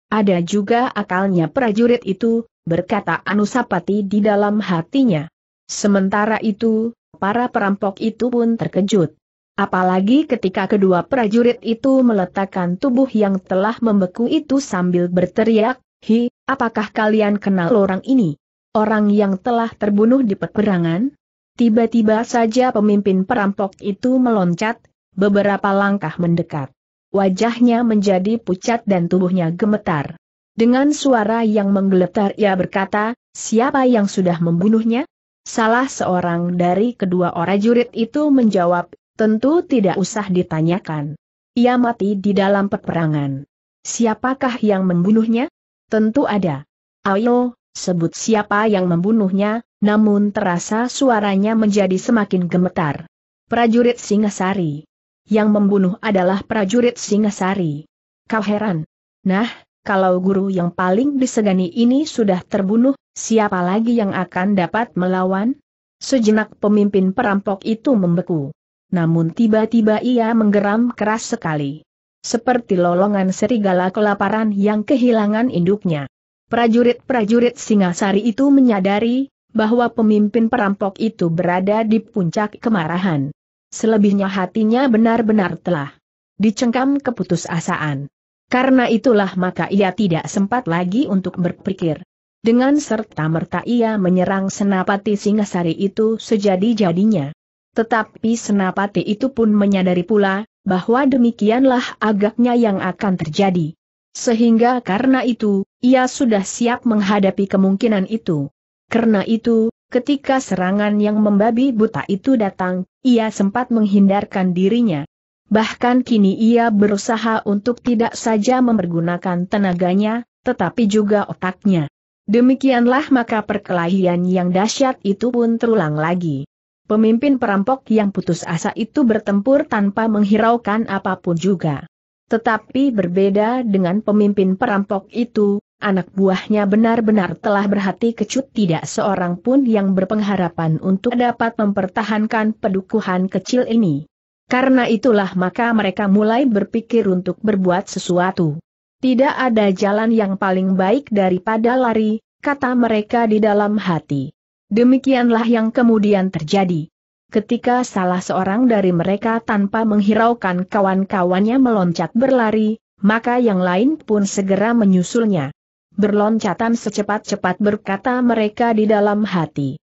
Ada juga akalnya prajurit itu, berkata Anusapati di dalam hatinya. Sementara itu, para perampok itu pun terkejut. Apalagi ketika kedua prajurit itu meletakkan tubuh yang telah membeku itu sambil berteriak, "Hi, apakah kalian kenal orang ini? Orang yang telah terbunuh di peperangan?" Tiba-tiba saja pemimpin perampok itu meloncat, beberapa langkah mendekat. Wajahnya menjadi pucat dan tubuhnya gemetar. Dengan suara yang menggeletar ia berkata, "Siapa yang sudah membunuhnya?" Salah seorang dari kedua prajurit itu menjawab, "Tentu tidak usah ditanyakan. Ia mati di dalam peperangan." "Siapakah yang membunuhnya?" "Tentu ada. Ayo, sebut siapa yang membunuhnya." Namun terasa suaranya menjadi semakin gemetar. "Prajurit Singasari. Yang membunuh adalah prajurit Singasari." "Kau heran? Nah, kalau guru yang paling disegani ini sudah terbunuh, siapa lagi yang akan dapat melawan?" Sejenak pemimpin perampok itu membeku. Namun tiba-tiba ia menggeram keras sekali. Seperti lolongan serigala kelaparan yang kehilangan induknya. Prajurit-prajurit Singasari itu menyadari bahwa pemimpin perampok itu berada di puncak kemarahan. Selebihnya hatinya benar-benar telah dicengkam keputusasaan. Karena itulah maka ia tidak sempat lagi untuk berpikir. Dengan serta-merta ia menyerang Senapati Singasari itu sejadi-jadinya. Tetapi Senapati itu pun menyadari pula, bahwa demikianlah agaknya yang akan terjadi. Sehingga karena itu, ia sudah siap menghadapi kemungkinan itu. Karena itu, ketika serangan yang membabi buta itu datang, ia sempat menghindarkan dirinya. Bahkan kini ia berusaha untuk tidak saja mempergunakan tenaganya, tetapi juga otaknya. Demikianlah maka perkelahian yang dahsyat itu pun terulang lagi. Pemimpin perampok yang putus asa itu bertempur tanpa menghiraukan apapun juga. Tetapi berbeda dengan pemimpin perampok itu, anak buahnya benar-benar telah berhati kecut, tidak seorang pun yang berpengharapan untuk dapat mempertahankan Padukuhan kecil ini. Karena itulah maka mereka mulai berpikir untuk berbuat sesuatu. Tidak ada jalan yang paling baik daripada lari, kata mereka di dalam hati. Demikianlah yang kemudian terjadi. Ketika salah seorang dari mereka tanpa menghiraukan kawan-kawannya meloncat berlari, maka yang lain pun segera menyusulnya. Berloncatan secepat-cepat, berkata mereka di dalam hati.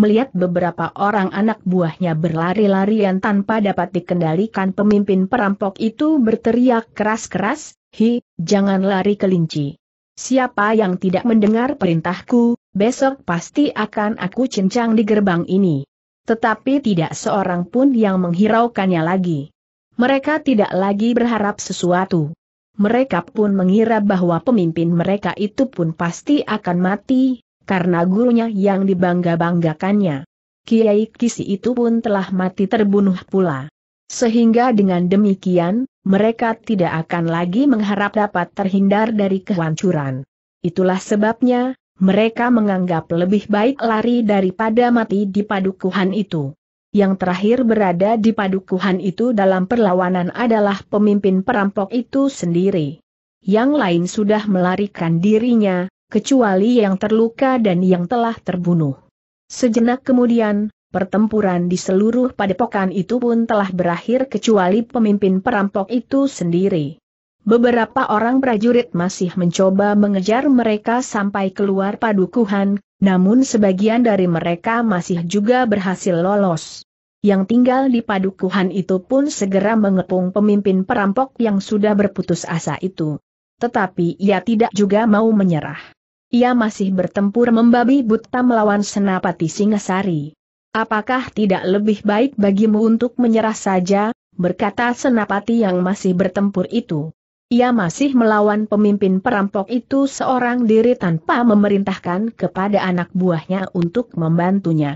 Melihat beberapa orang anak buahnya berlari-larian tanpa dapat dikendalikan, pemimpin perampok itu berteriak keras-keras, "Hi, jangan lari kelinci. Siapa yang tidak mendengar perintahku, besok pasti akan aku cincang di gerbang ini." Tetapi tidak seorang pun yang menghiraukannya lagi. Mereka tidak lagi berharap sesuatu. Mereka pun mengira bahwa pemimpin mereka itu pun pasti akan mati, karena gurunya yang dibangga-banggakannya, Kiai Kisi, itu pun telah mati terbunuh pula. Sehingga dengan demikian, mereka tidak akan lagi mengharap dapat terhindar dari kehancuran. Itulah sebabnya, mereka menganggap lebih baik lari daripada mati di Padukuhan itu. Yang terakhir berada di Padukuhan itu dalam perlawanan adalah pemimpin perampok itu sendiri. Yang lain sudah melarikan dirinya, kecuali yang terluka dan yang telah terbunuh. Sejenak kemudian, pertempuran di seluruh padepokan itu pun telah berakhir kecuali pemimpin perampok itu sendiri. Beberapa orang prajurit masih mencoba mengejar mereka sampai keluar Padukuhan, namun sebagian dari mereka masih juga berhasil lolos. Yang tinggal di Padukuhan itu pun segera mengepung pemimpin perampok yang sudah berputus asa itu. Tetapi ia tidak juga mau menyerah. Ia masih bertempur membabi buta melawan Senapati Singasari. "Apakah tidak lebih baik bagimu untuk menyerah saja?" berkata Senapati yang masih bertempur itu. Ia masih melawan pemimpin perampok itu seorang diri tanpa memerintahkan kepada anak buahnya untuk membantunya.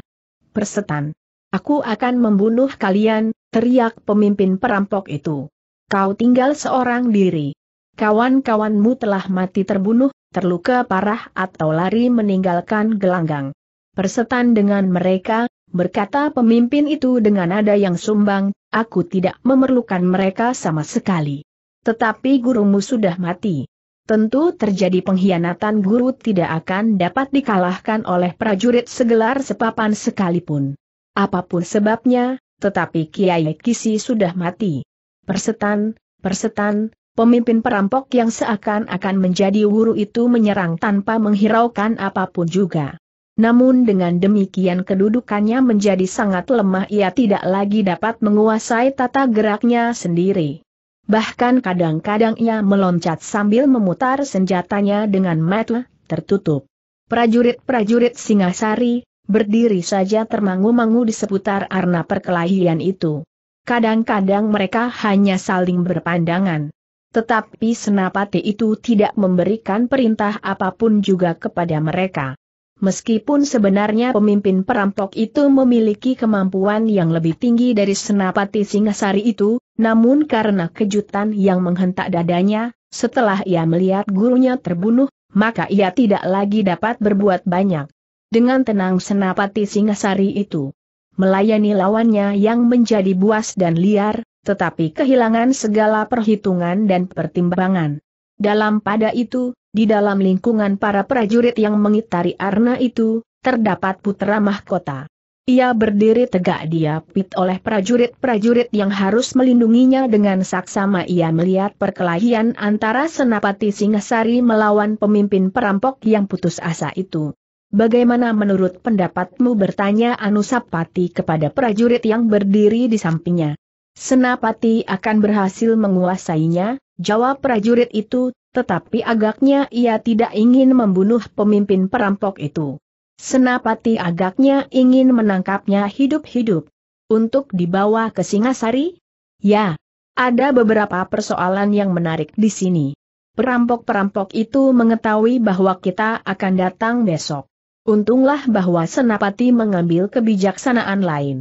"Persetan! Aku akan membunuh kalian!" teriak pemimpin perampok itu. "Kau tinggal seorang diri. Kawan-kawanmu telah mati terbunuh, terluka parah atau lari meninggalkan gelanggang. Persetan dengan mereka!" berkata pemimpin itu dengan nada yang sumbang, "Aku tidak memerlukan mereka sama sekali. Tetapi gurumu sudah mati. Tentu terjadi pengkhianatan, guru tidak akan dapat dikalahkan oleh prajurit segelar sepapan sekalipun. Apapun sebabnya, tetapi Kiai Kisi sudah mati. Persetan, persetan!" Pemimpin perampok yang seakan-akan menjadi guru itu menyerang tanpa menghiraukan apapun juga. Namun dengan demikian kedudukannya menjadi sangat lemah, ia tidak lagi dapat menguasai tata geraknya sendiri. Bahkan kadang-kadang ia meloncat sambil memutar senjatanya dengan mata tertutup. Prajurit-prajurit Singasari berdiri saja termangu-mangu di seputar arena perkelahian itu. Kadang-kadang mereka hanya saling berpandangan. Tetapi Senapati itu tidak memberikan perintah apapun juga kepada mereka. Meskipun sebenarnya pemimpin perampok itu memiliki kemampuan yang lebih tinggi dari Senapati Singasari itu, namun karena kejutan yang menghentak dadanya, setelah ia melihat gurunya terbunuh, maka ia tidak lagi dapat berbuat banyak. Dengan tenang Senapati Singasari itu melayani lawannya yang menjadi buas dan liar, tetapi kehilangan segala perhitungan dan pertimbangan. Dalam pada itu, di dalam lingkungan para prajurit yang mengitari arna itu, terdapat putra mahkota. Ia berdiri tegak diapit oleh prajurit-prajurit yang harus melindunginya dengan saksama. Ia melihat perkelahian antara Senapati Singasari melawan pemimpin perampok yang putus asa itu. "Bagaimana menurut pendapatmu?" bertanya Anusapati kepada prajurit yang berdiri di sampingnya. "Senapati akan berhasil menguasainya," jawab prajurit itu, "tetapi agaknya ia tidak ingin membunuh pemimpin perampok itu. Senapati agaknya ingin menangkapnya hidup-hidup. Untuk dibawa ke Singasari?" "Ya. Ada beberapa persoalan yang menarik di sini. Perampok-perampok itu mengetahui bahwa kita akan datang besok. Untunglah bahwa Senapati mengambil kebijaksanaan lain.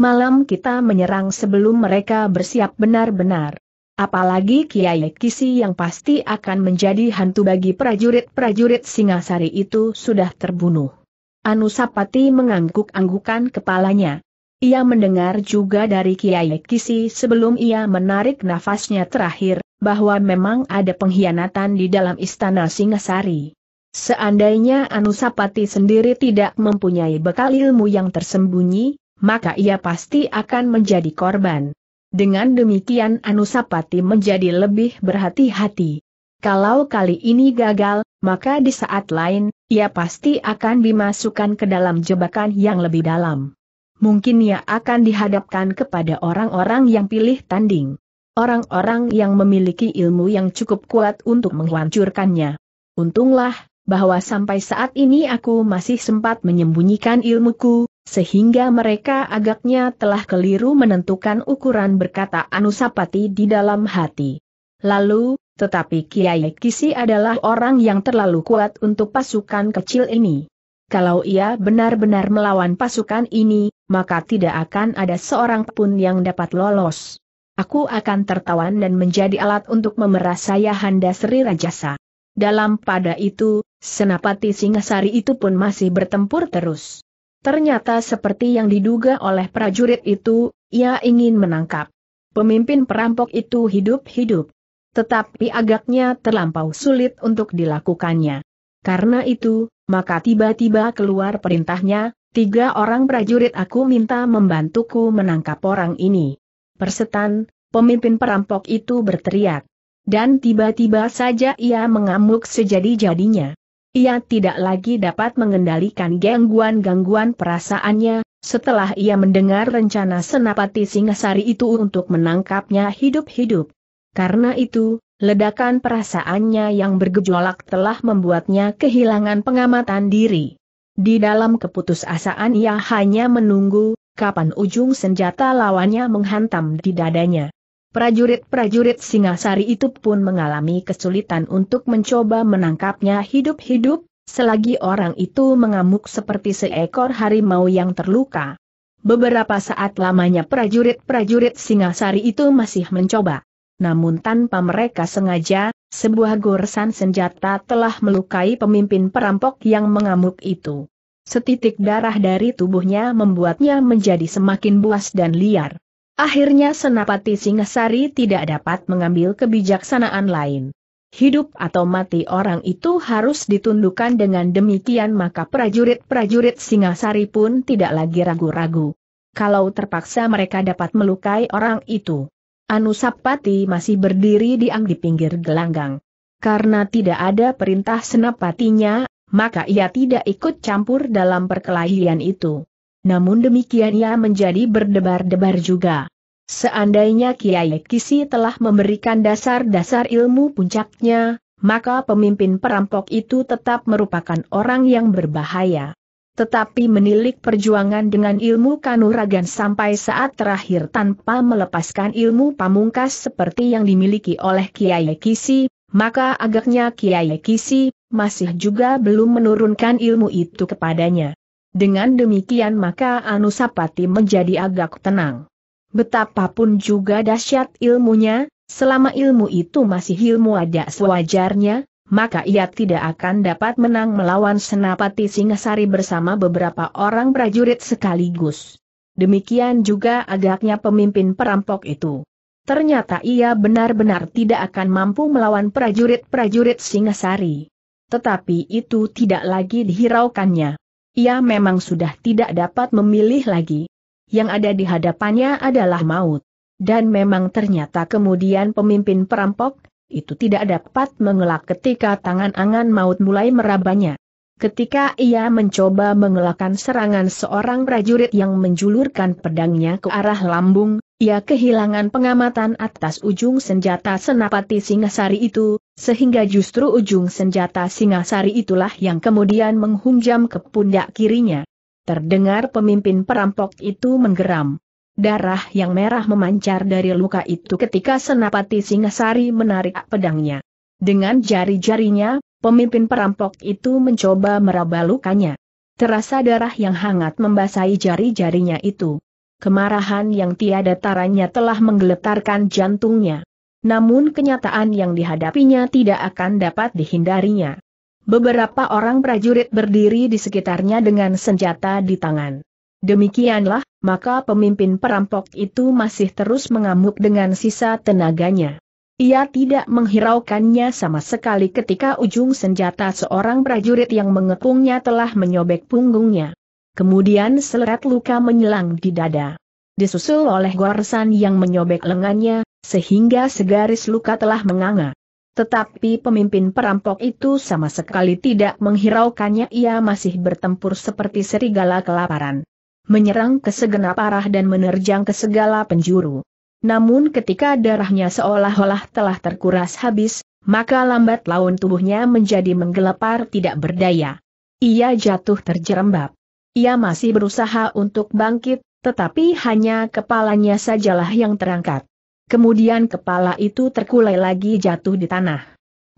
Malam kita menyerang sebelum mereka bersiap benar-benar. Apalagi Kiai Kisi yang pasti akan menjadi hantu bagi prajurit-prajurit Singasari itu sudah terbunuh." Anusapati mengangguk-anggukan kepalanya. Ia mendengar juga dari Kiai Kisi sebelum ia menarik nafasnya terakhir, bahwa memang ada pengkhianatan di dalam istana Singasari. Seandainya Anusapati sendiri tidak mempunyai bekal ilmu yang tersembunyi, maka ia pasti akan menjadi korban. Dengan demikian Anusapati menjadi lebih berhati-hati. Kalau kali ini gagal, maka di saat lain, ia pasti akan dimasukkan ke dalam jebakan yang lebih dalam. Mungkin ia akan dihadapkan kepada orang-orang yang pilih tanding. Orang-orang yang memiliki ilmu yang cukup kuat untuk menghancurkannya. Untunglah, bahwa sampai saat ini aku masih sempat menyembunyikan ilmuku, sehingga mereka agaknya telah keliru menentukan ukuran, berkata Anusapati di dalam hati. Lalu, tetapi Kiai Kisi adalah orang yang terlalu kuat untuk pasukan kecil ini. Kalau ia benar-benar melawan pasukan ini, maka tidak akan ada seorang pun yang dapat lolos. Aku akan tertawan dan menjadi alat untuk memeras Yahanda Sri Rajasa. Dalam pada itu, Senapati Singasari itu pun masih bertempur terus. Ternyata seperti yang diduga oleh prajurit itu, ia ingin menangkap pemimpin perampok itu hidup-hidup. Tetapi agaknya terlampau sulit untuk dilakukannya. Karena itu, maka tiba-tiba keluar perintahnya, "Tiga orang prajurit aku minta membantuku menangkap orang ini." "Persetan!" pemimpin perampok itu berteriak. Dan tiba-tiba saja ia mengamuk sejadi-jadinya. Ia tidak lagi dapat mengendalikan gangguan-gangguan perasaannya, setelah ia mendengar rencana Senapati Singasari itu untuk menangkapnya hidup-hidup. Karena itu, ledakan perasaannya yang bergejolak telah membuatnya kehilangan pengamatan diri. Di dalam keputusasaan ia hanya menunggu, kapan ujung senjata lawannya menghantam di dadanya. Prajurit-prajurit Singasari itu pun mengalami kesulitan untuk mencoba menangkapnya hidup-hidup, selagi orang itu mengamuk seperti seekor harimau yang terluka. Beberapa saat lamanya prajurit-prajurit Singasari itu masih mencoba. Namun tanpa mereka sengaja, sebuah goresan senjata telah melukai pemimpin perampok yang mengamuk itu. Setitik darah dari tubuhnya membuatnya menjadi semakin buas dan liar. Akhirnya Senapati Singasari tidak dapat mengambil kebijaksanaan lain. Hidup atau mati orang itu harus ditundukkan. Dengan demikian maka prajurit-prajurit Singasari pun tidak lagi ragu-ragu. Kalau terpaksa mereka dapat melukai orang itu. Anusapati masih berdiri di pinggir gelanggang. Karena tidak ada perintah senapatinya, maka ia tidak ikut campur dalam perkelahian itu. Namun demikian ia menjadi berdebar-debar juga. Seandainya Kiai Kisi telah memberikan dasar-dasar ilmu puncaknya, maka pemimpin perampok itu tetap merupakan orang yang berbahaya. Tetapi menilik perjuangan dengan ilmu kanuragan sampai saat terakhir tanpa melepaskan ilmu pamungkas seperti yang dimiliki oleh Kiai Kisi, maka agaknya Kiai Kisi masih juga belum menurunkan ilmu itu kepadanya. Dengan demikian maka Anusapati menjadi agak tenang. Betapapun juga dahsyat ilmunya, selama ilmu itu masih ilmu ada sewajarnya, maka ia tidak akan dapat menang melawan Senapati Singasari bersama beberapa orang prajurit sekaligus. Demikian juga agaknya pemimpin perampok itu. Ternyata ia benar-benar tidak akan mampu melawan prajurit-prajurit Singasari. Tetapi itu tidak lagi dihiraukannya. Ia memang sudah tidak dapat memilih lagi. Yang ada di hadapannya adalah maut. Dan memang ternyata kemudian pemimpin perampok itu tidak dapat mengelak ketika tangan angan maut mulai merabanya. Ketika ia mencoba mengelakkan serangan seorang prajurit yang menjulurkan pedangnya ke arah lambung, ia kehilangan pengamatan atas ujung senjata senapati Singasari itu, sehingga justru ujung senjata Singasari itulah yang kemudian menghunjam ke pundak kirinya. Terdengar pemimpin perampok itu menggeram. Darah yang merah memancar dari luka itu ketika senapati Singasari menarik pedangnya. Dengan jari-jarinya, pemimpin perampok itu mencoba meraba lukanya. Terasa darah yang hangat membasahi jari-jarinya itu. Kemarahan yang tiada taranya telah menggeletarkan jantungnya. Namun kenyataan yang dihadapinya tidak akan dapat dihindarinya. Beberapa orang prajurit berdiri di sekitarnya dengan senjata di tangan. Demikianlah, maka pemimpin perampok itu masih terus mengamuk dengan sisa tenaganya. Ia tidak menghiraukannya sama sekali ketika ujung senjata seorang prajurit yang mengepungnya telah menyobek punggungnya. Kemudian seleret luka menyelang di dada. Disusul oleh goresan yang menyobek lengannya, sehingga segaris luka telah menganga. Tetapi pemimpin perampok itu sama sekali tidak menghiraukannya. Ia masih bertempur seperti serigala kelaparan. Menyerang ke segenap arah dan menerjang ke segala penjuru. Namun ketika darahnya seolah-olah telah terkuras habis, maka lambat laun tubuhnya menjadi menggelepar tidak berdaya. Ia jatuh terjerembab. Ia masih berusaha untuk bangkit, tetapi hanya kepalanya sajalah yang terangkat. Kemudian kepala itu terkulai lagi jatuh di tanah.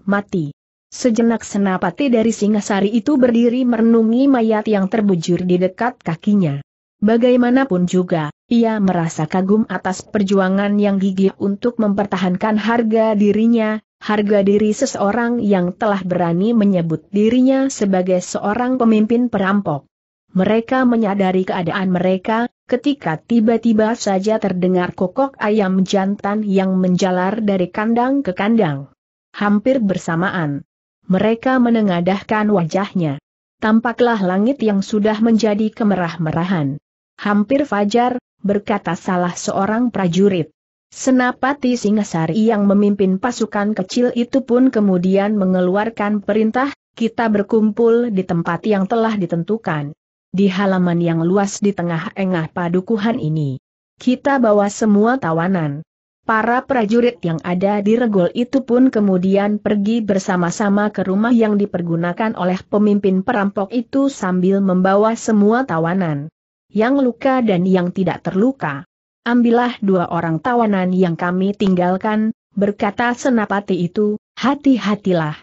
Mati. Sejenak senapati dari Singasari itu berdiri merenungi mayat yang terbujur di dekat kakinya. Bagaimanapun juga, ia merasa kagum atas perjuangan yang gigih untuk mempertahankan harga dirinya, harga diri seseorang yang telah berani menyebut dirinya sebagai seorang pemimpin perampok. Mereka menyadari keadaan mereka, ketika tiba-tiba saja terdengar kokok ayam jantan yang menjalar dari kandang ke kandang. Hampir bersamaan, mereka menengadahkan wajahnya. Tampaklah langit yang sudah menjadi kemerah-merahan. Hampir fajar, berkata salah seorang prajurit. Senapati Singasari yang memimpin pasukan kecil itu pun kemudian mengeluarkan perintah, kita berkumpul di tempat yang telah ditentukan. Di halaman yang luas di tengah-tengah padukuhan ini. Kita bawa semua tawanan. Para prajurit yang ada di regol itu pun kemudian pergi bersama-sama ke rumah yang dipergunakan oleh pemimpin perampok itu sambil membawa semua tawanan. Yang luka dan yang tidak terluka. Ambillah dua orang tawanan yang kami tinggalkan, berkata senapati itu, hati-hatilah.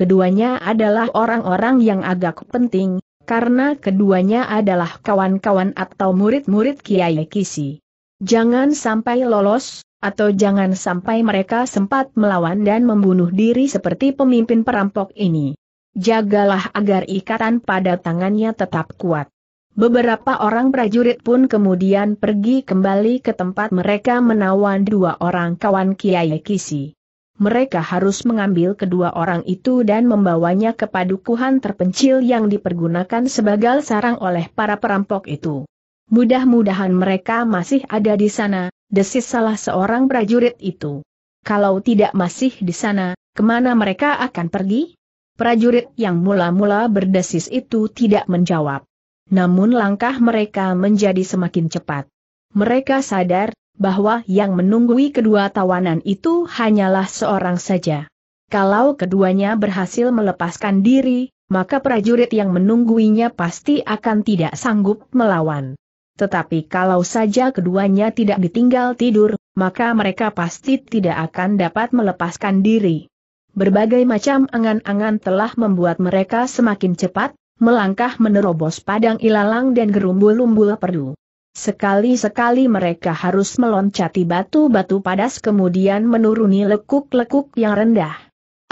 Keduanya adalah orang-orang yang agak penting, karena keduanya adalah kawan-kawan atau murid-murid Kiai Kisi. Jangan sampai lolos, atau jangan sampai mereka sempat melawan dan membunuh diri seperti pemimpin perampok ini. Jagalah agar ikatan pada tangannya tetap kuat. Beberapa orang prajurit pun kemudian pergi kembali ke tempat mereka menawan dua orang kawan Kiai Kisi. Mereka harus mengambil kedua orang itu dan membawanya ke padukuhan terpencil yang dipergunakan sebagai sarang oleh para perampok itu. Mudah-mudahan mereka masih ada di sana, desis salah seorang prajurit itu. Kalau tidak masih di sana, kemana mereka akan pergi? Prajurit yang mula-mula berdesis itu tidak menjawab. Namun langkah mereka menjadi semakin cepat. Mereka sadar bahwa yang menunggui kedua tawanan itu hanyalah seorang saja. Kalau keduanya berhasil melepaskan diri, maka prajurit yang menungguinya pasti akan tidak sanggup melawan. Tetapi kalau saja keduanya tidak ditinggal tidur, maka mereka pasti tidak akan dapat melepaskan diri. Berbagai macam angan-angan telah membuat mereka semakin cepat melangkah menerobos padang ilalang dan gerumbul-umbul perdu. Sekali-sekali mereka harus meloncati batu-batu padas kemudian menuruni lekuk-lekuk yang rendah.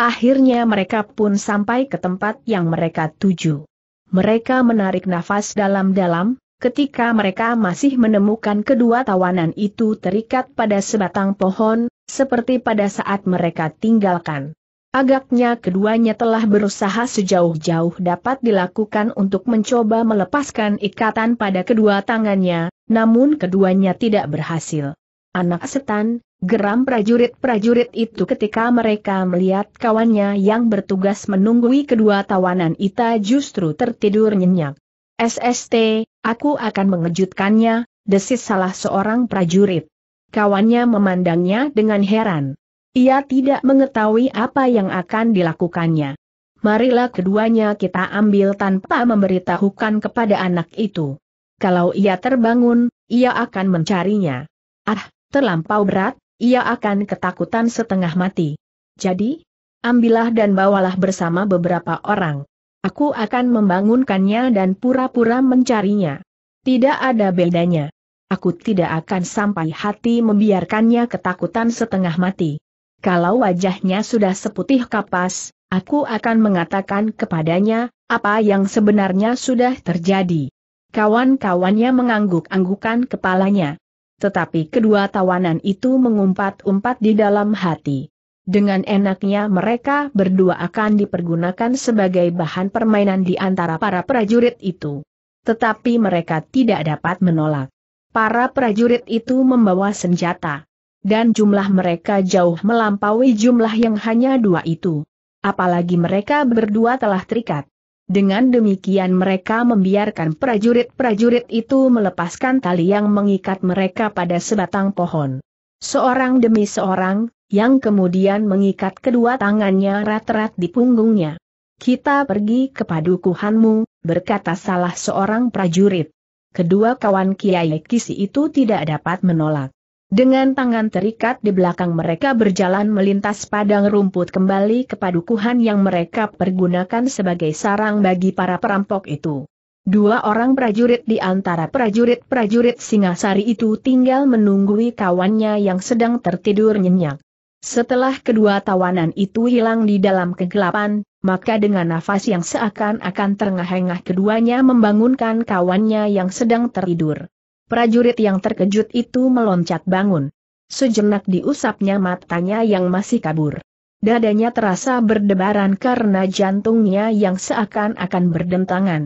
Akhirnya mereka pun sampai ke tempat yang mereka tuju. Mereka menarik nafas dalam-dalam, ketika mereka masih menemukan kedua tawanan itu terikat pada sebatang pohon, seperti pada saat mereka tinggalkan. Agaknya keduanya telah berusaha sejauh-jauh dapat dilakukan untuk mencoba melepaskan ikatan pada kedua tangannya, namun keduanya tidak berhasil. Anak setan, geram prajurit-prajurit itu ketika mereka melihat kawannya yang bertugas menunggui kedua tawanan itu justru tertidur nyenyak. "SST, aku akan mengejutkannya," desis salah seorang prajurit. Kawannya memandangnya dengan heran. Ia tidak mengetahui apa yang akan dilakukannya. Marilah keduanya kita ambil tanpa memberitahukan kepada anak itu. Kalau ia terbangun, ia akan mencarinya. Ah, terlampau berat, ia akan ketakutan setengah mati. Jadi, ambillah dan bawalah bersama beberapa orang. Aku akan membangunkannya dan pura-pura mencarinya. Tidak ada bedanya. Aku tidak akan sampai hati membiarkannya ketakutan setengah mati. Kalau wajahnya sudah seputih kapas, aku akan mengatakan kepadanya, apa yang sebenarnya sudah terjadi. Kawan-kawannya mengangguk-anggukan kepalanya. Tetapi kedua tawanan itu mengumpat-umpat di dalam hati. Dengan enaknya mereka berdua akan dipergunakan sebagai bahan permainan di antara para prajurit itu. Tetapi mereka tidak dapat menolak. Para prajurit itu membawa senjata. Dan jumlah mereka jauh melampaui jumlah yang hanya dua itu. Apalagi mereka berdua telah terikat. Dengan demikian mereka membiarkan prajurit-prajurit itu melepaskan tali yang mengikat mereka pada sebatang pohon. Seorang demi seorang, yang kemudian mengikat kedua tangannya rat-rat di punggungnya. "Kita pergi ke padukuhanmu," berkata salah seorang prajurit. Kedua kawan Kiai Kisi itu tidak dapat menolak. Dengan tangan terikat di belakang mereka berjalan melintas padang rumput kembali ke padukuhan yang mereka pergunakan sebagai sarang bagi para perampok itu. Dua orang prajurit di antara prajurit-prajurit Singasari itu tinggal menunggui kawannya yang sedang tertidur nyenyak. Setelah kedua tawanan itu hilang di dalam kegelapan, maka dengan nafas yang seakan-akan terengah-engah keduanya membangunkan kawannya yang sedang tertidur. Prajurit yang terkejut itu meloncat bangun. Sejenak diusapnya matanya yang masih kabur. Dadanya terasa berdebaran karena jantungnya yang seakan-akan berdentangan.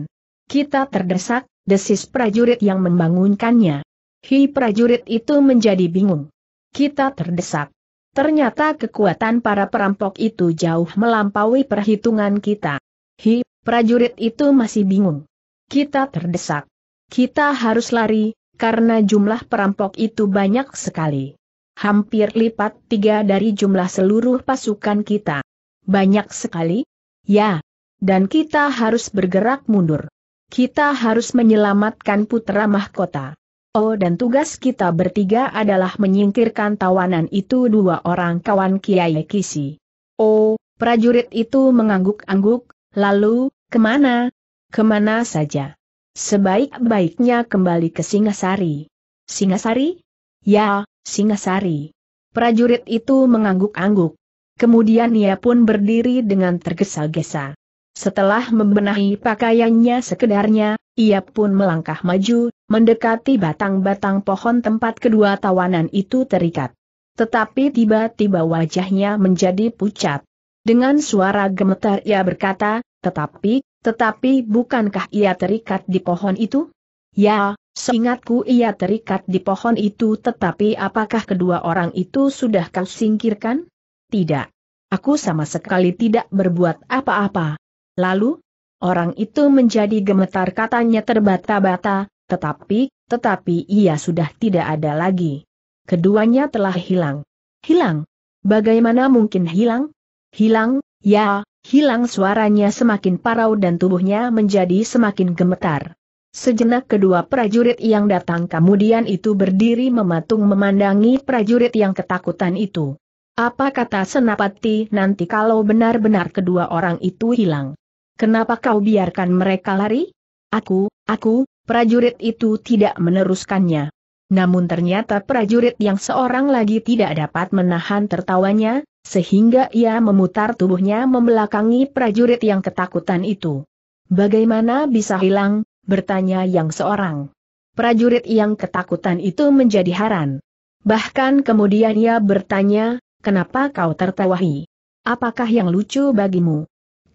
"Kita terdesak," desis prajurit yang membangunkannya. Hi, prajurit itu menjadi bingung. Kita terdesak. Ternyata kekuatan para perampok itu jauh melampaui perhitungan kita. Hi, prajurit itu masih bingung. Kita terdesak. Kita harus lari. Karena jumlah perampok itu banyak sekali. Hampir lipat tiga dari jumlah seluruh pasukan kita. Banyak sekali? Ya. Dan kita harus bergerak mundur. Kita harus menyelamatkan putra mahkota. Oh, dan tugas kita bertiga adalah menyingkirkan tawanan itu dua orang kawan Kiai Kisi. Oh, prajurit itu mengangguk-angguk, lalu, kemana? Kemana saja. Sebaik-baiknya kembali ke Singasari. Singasari? Ya, Singasari. Prajurit itu mengangguk-angguk. Kemudian ia pun berdiri dengan tergesa-gesa. Setelah membenahi pakaiannya sekedarnya, ia pun melangkah maju, mendekati batang-batang pohon tempat kedua tawanan itu terikat. Tetapi tiba-tiba wajahnya menjadi pucat. Dengan suara gemetar ia berkata, Tetapi bukankah ia terikat di pohon itu? Ya, seingatku ia terikat di pohon itu, tetapi apakah kedua orang itu sudah kau singkirkan? Tidak. Aku sama sekali tidak berbuat apa-apa. Lalu, orang itu menjadi gemetar, katanya terbata-bata, tetapi ia sudah tidak ada lagi. Keduanya telah hilang. Hilang? Bagaimana mungkin hilang? Hilang, ya. Hilang. Suaranya semakin parau dan tubuhnya menjadi semakin gemetar. Sejenak kedua prajurit yang datang kemudian itu berdiri mematung memandangi prajurit yang ketakutan itu. Apa kata Senapati nanti kalau benar-benar kedua orang itu hilang? Kenapa kau biarkan mereka lari? Aku, prajurit itu tidak meneruskannya. Namun ternyata prajurit yang seorang lagi tidak dapat menahan tertawanya, sehingga ia memutar tubuhnya membelakangi prajurit yang ketakutan itu. "Bagaimana bisa hilang?" bertanya yang seorang. Prajurit yang ketakutan itu menjadi heran. Bahkan kemudian ia bertanya, "Kenapa kau tertawahi?" Apakah yang lucu bagimu?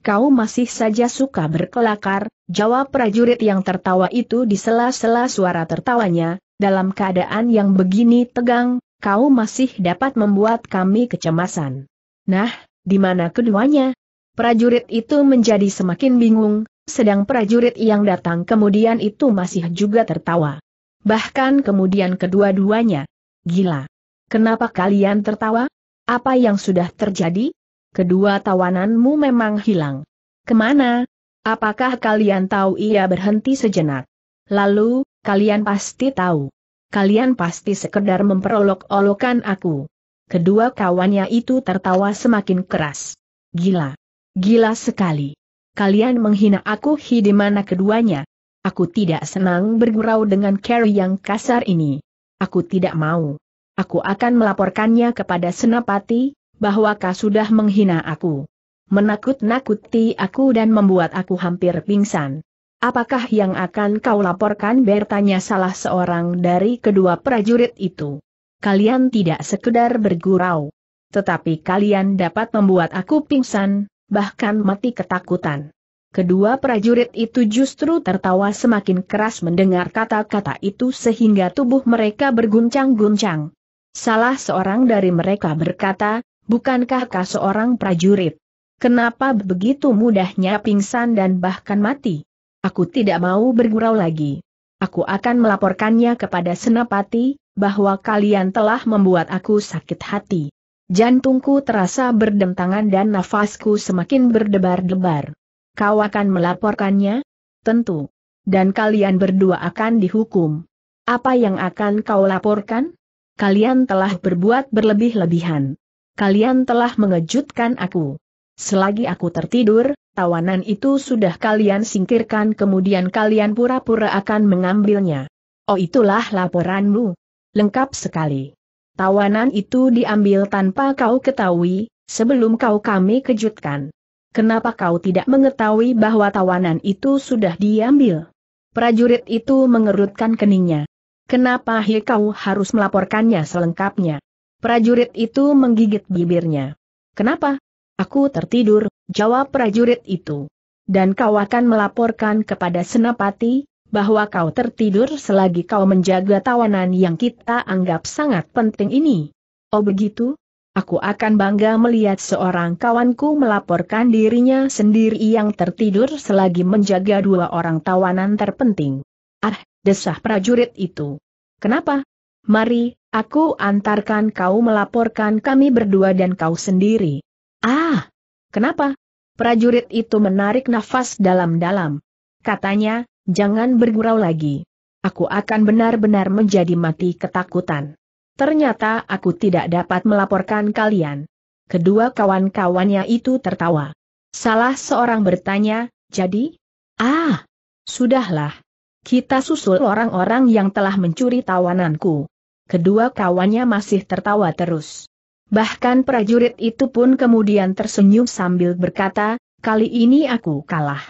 Kau masih saja suka berkelakar, jawab prajurit yang tertawa itu di sela-sela suara tertawanya, dalam keadaan yang begini tegang, kau masih dapat membuat kami kecemasan. Nah, di mana keduanya? Prajurit itu menjadi semakin bingung, sedang prajurit yang datang kemudian itu masih juga tertawa. Bahkan kemudian kedua-duanya. Gila. Kenapa kalian tertawa? Apa yang sudah terjadi? Kedua tawananmu memang hilang. Kemana? Apakah kalian tahu? Ia berhenti sejenak. Lalu, kalian pasti tahu. Kalian pasti sekedar memperolok-olokan aku. Kedua kawannya itu tertawa semakin keras. Gila. Gila sekali. Kalian menghina aku. Di mana keduanya? Aku tidak senang bergurau dengan Carrie yang kasar ini. Aku tidak mau. Aku akan melaporkannya kepada Senapati, bahwa kau sudah menghina aku. Menakut-nakuti aku dan membuat aku hampir pingsan. Apakah yang akan kau laporkan? Bertanya salah seorang dari kedua prajurit itu. Kalian tidak sekedar bergurau. Tetapi kalian dapat membuat aku pingsan, bahkan mati ketakutan. Kedua prajurit itu justru tertawa semakin keras mendengar kata-kata itu sehingga tubuh mereka berguncang-guncang. Salah seorang dari mereka berkata, bukankah kau seorang prajurit? Kenapa begitu mudahnya pingsan dan bahkan mati? Aku tidak mau bergurau lagi. Aku akan melaporkannya kepada Senapati, bahwa kalian telah membuat aku sakit hati. Jantungku terasa berdentangan dan nafasku semakin berdebar-debar. Kau akan melaporkannya? Tentu. Dan kalian berdua akan dihukum. Apa yang akan kau laporkan? Kalian telah berbuat berlebih-lebihan. Kalian telah mengejutkan aku. Selagi aku tertidur, tawanan itu sudah kalian singkirkan, kemudian kalian pura-pura akan mengambilnya. Oh, itulah laporanmu. Lengkap sekali. Tawanan itu diambil tanpa kau ketahui, sebelum kau kami kejutkan. Kenapa kau tidak mengetahui bahwa tawanan itu sudah diambil? Prajurit itu mengerutkan keningnya. Kenapa kau harus melaporkannya selengkapnya? Prajurit itu menggigit bibirnya. Kenapa? Aku tertidur, jawab prajurit itu. Dan kau akan melaporkan kepada Senapati, bahwa kau tertidur selagi kau menjaga tawanan yang kita anggap sangat penting ini. Oh begitu? Aku akan bangga melihat seorang kawanku melaporkan dirinya sendiri yang tertidur selagi menjaga dua orang tawanan terpenting. Ah, desah prajurit itu. Kenapa? Mari, aku antarkan kau melaporkan kami berdua dan kau sendiri. Ah, kenapa? Prajurit itu menarik nafas dalam-dalam. Katanya, jangan bergurau lagi. Aku akan benar-benar menjadi mati ketakutan. Ternyata aku tidak dapat melaporkan kalian. Kedua kawan-kawannya itu tertawa. Salah seorang bertanya, jadi? Ah, sudahlah. Kita susul orang-orang yang telah mencuri tawananku. Kedua kawannya masih tertawa terus. Bahkan prajurit itu pun kemudian tersenyum sambil berkata, kali ini aku kalah.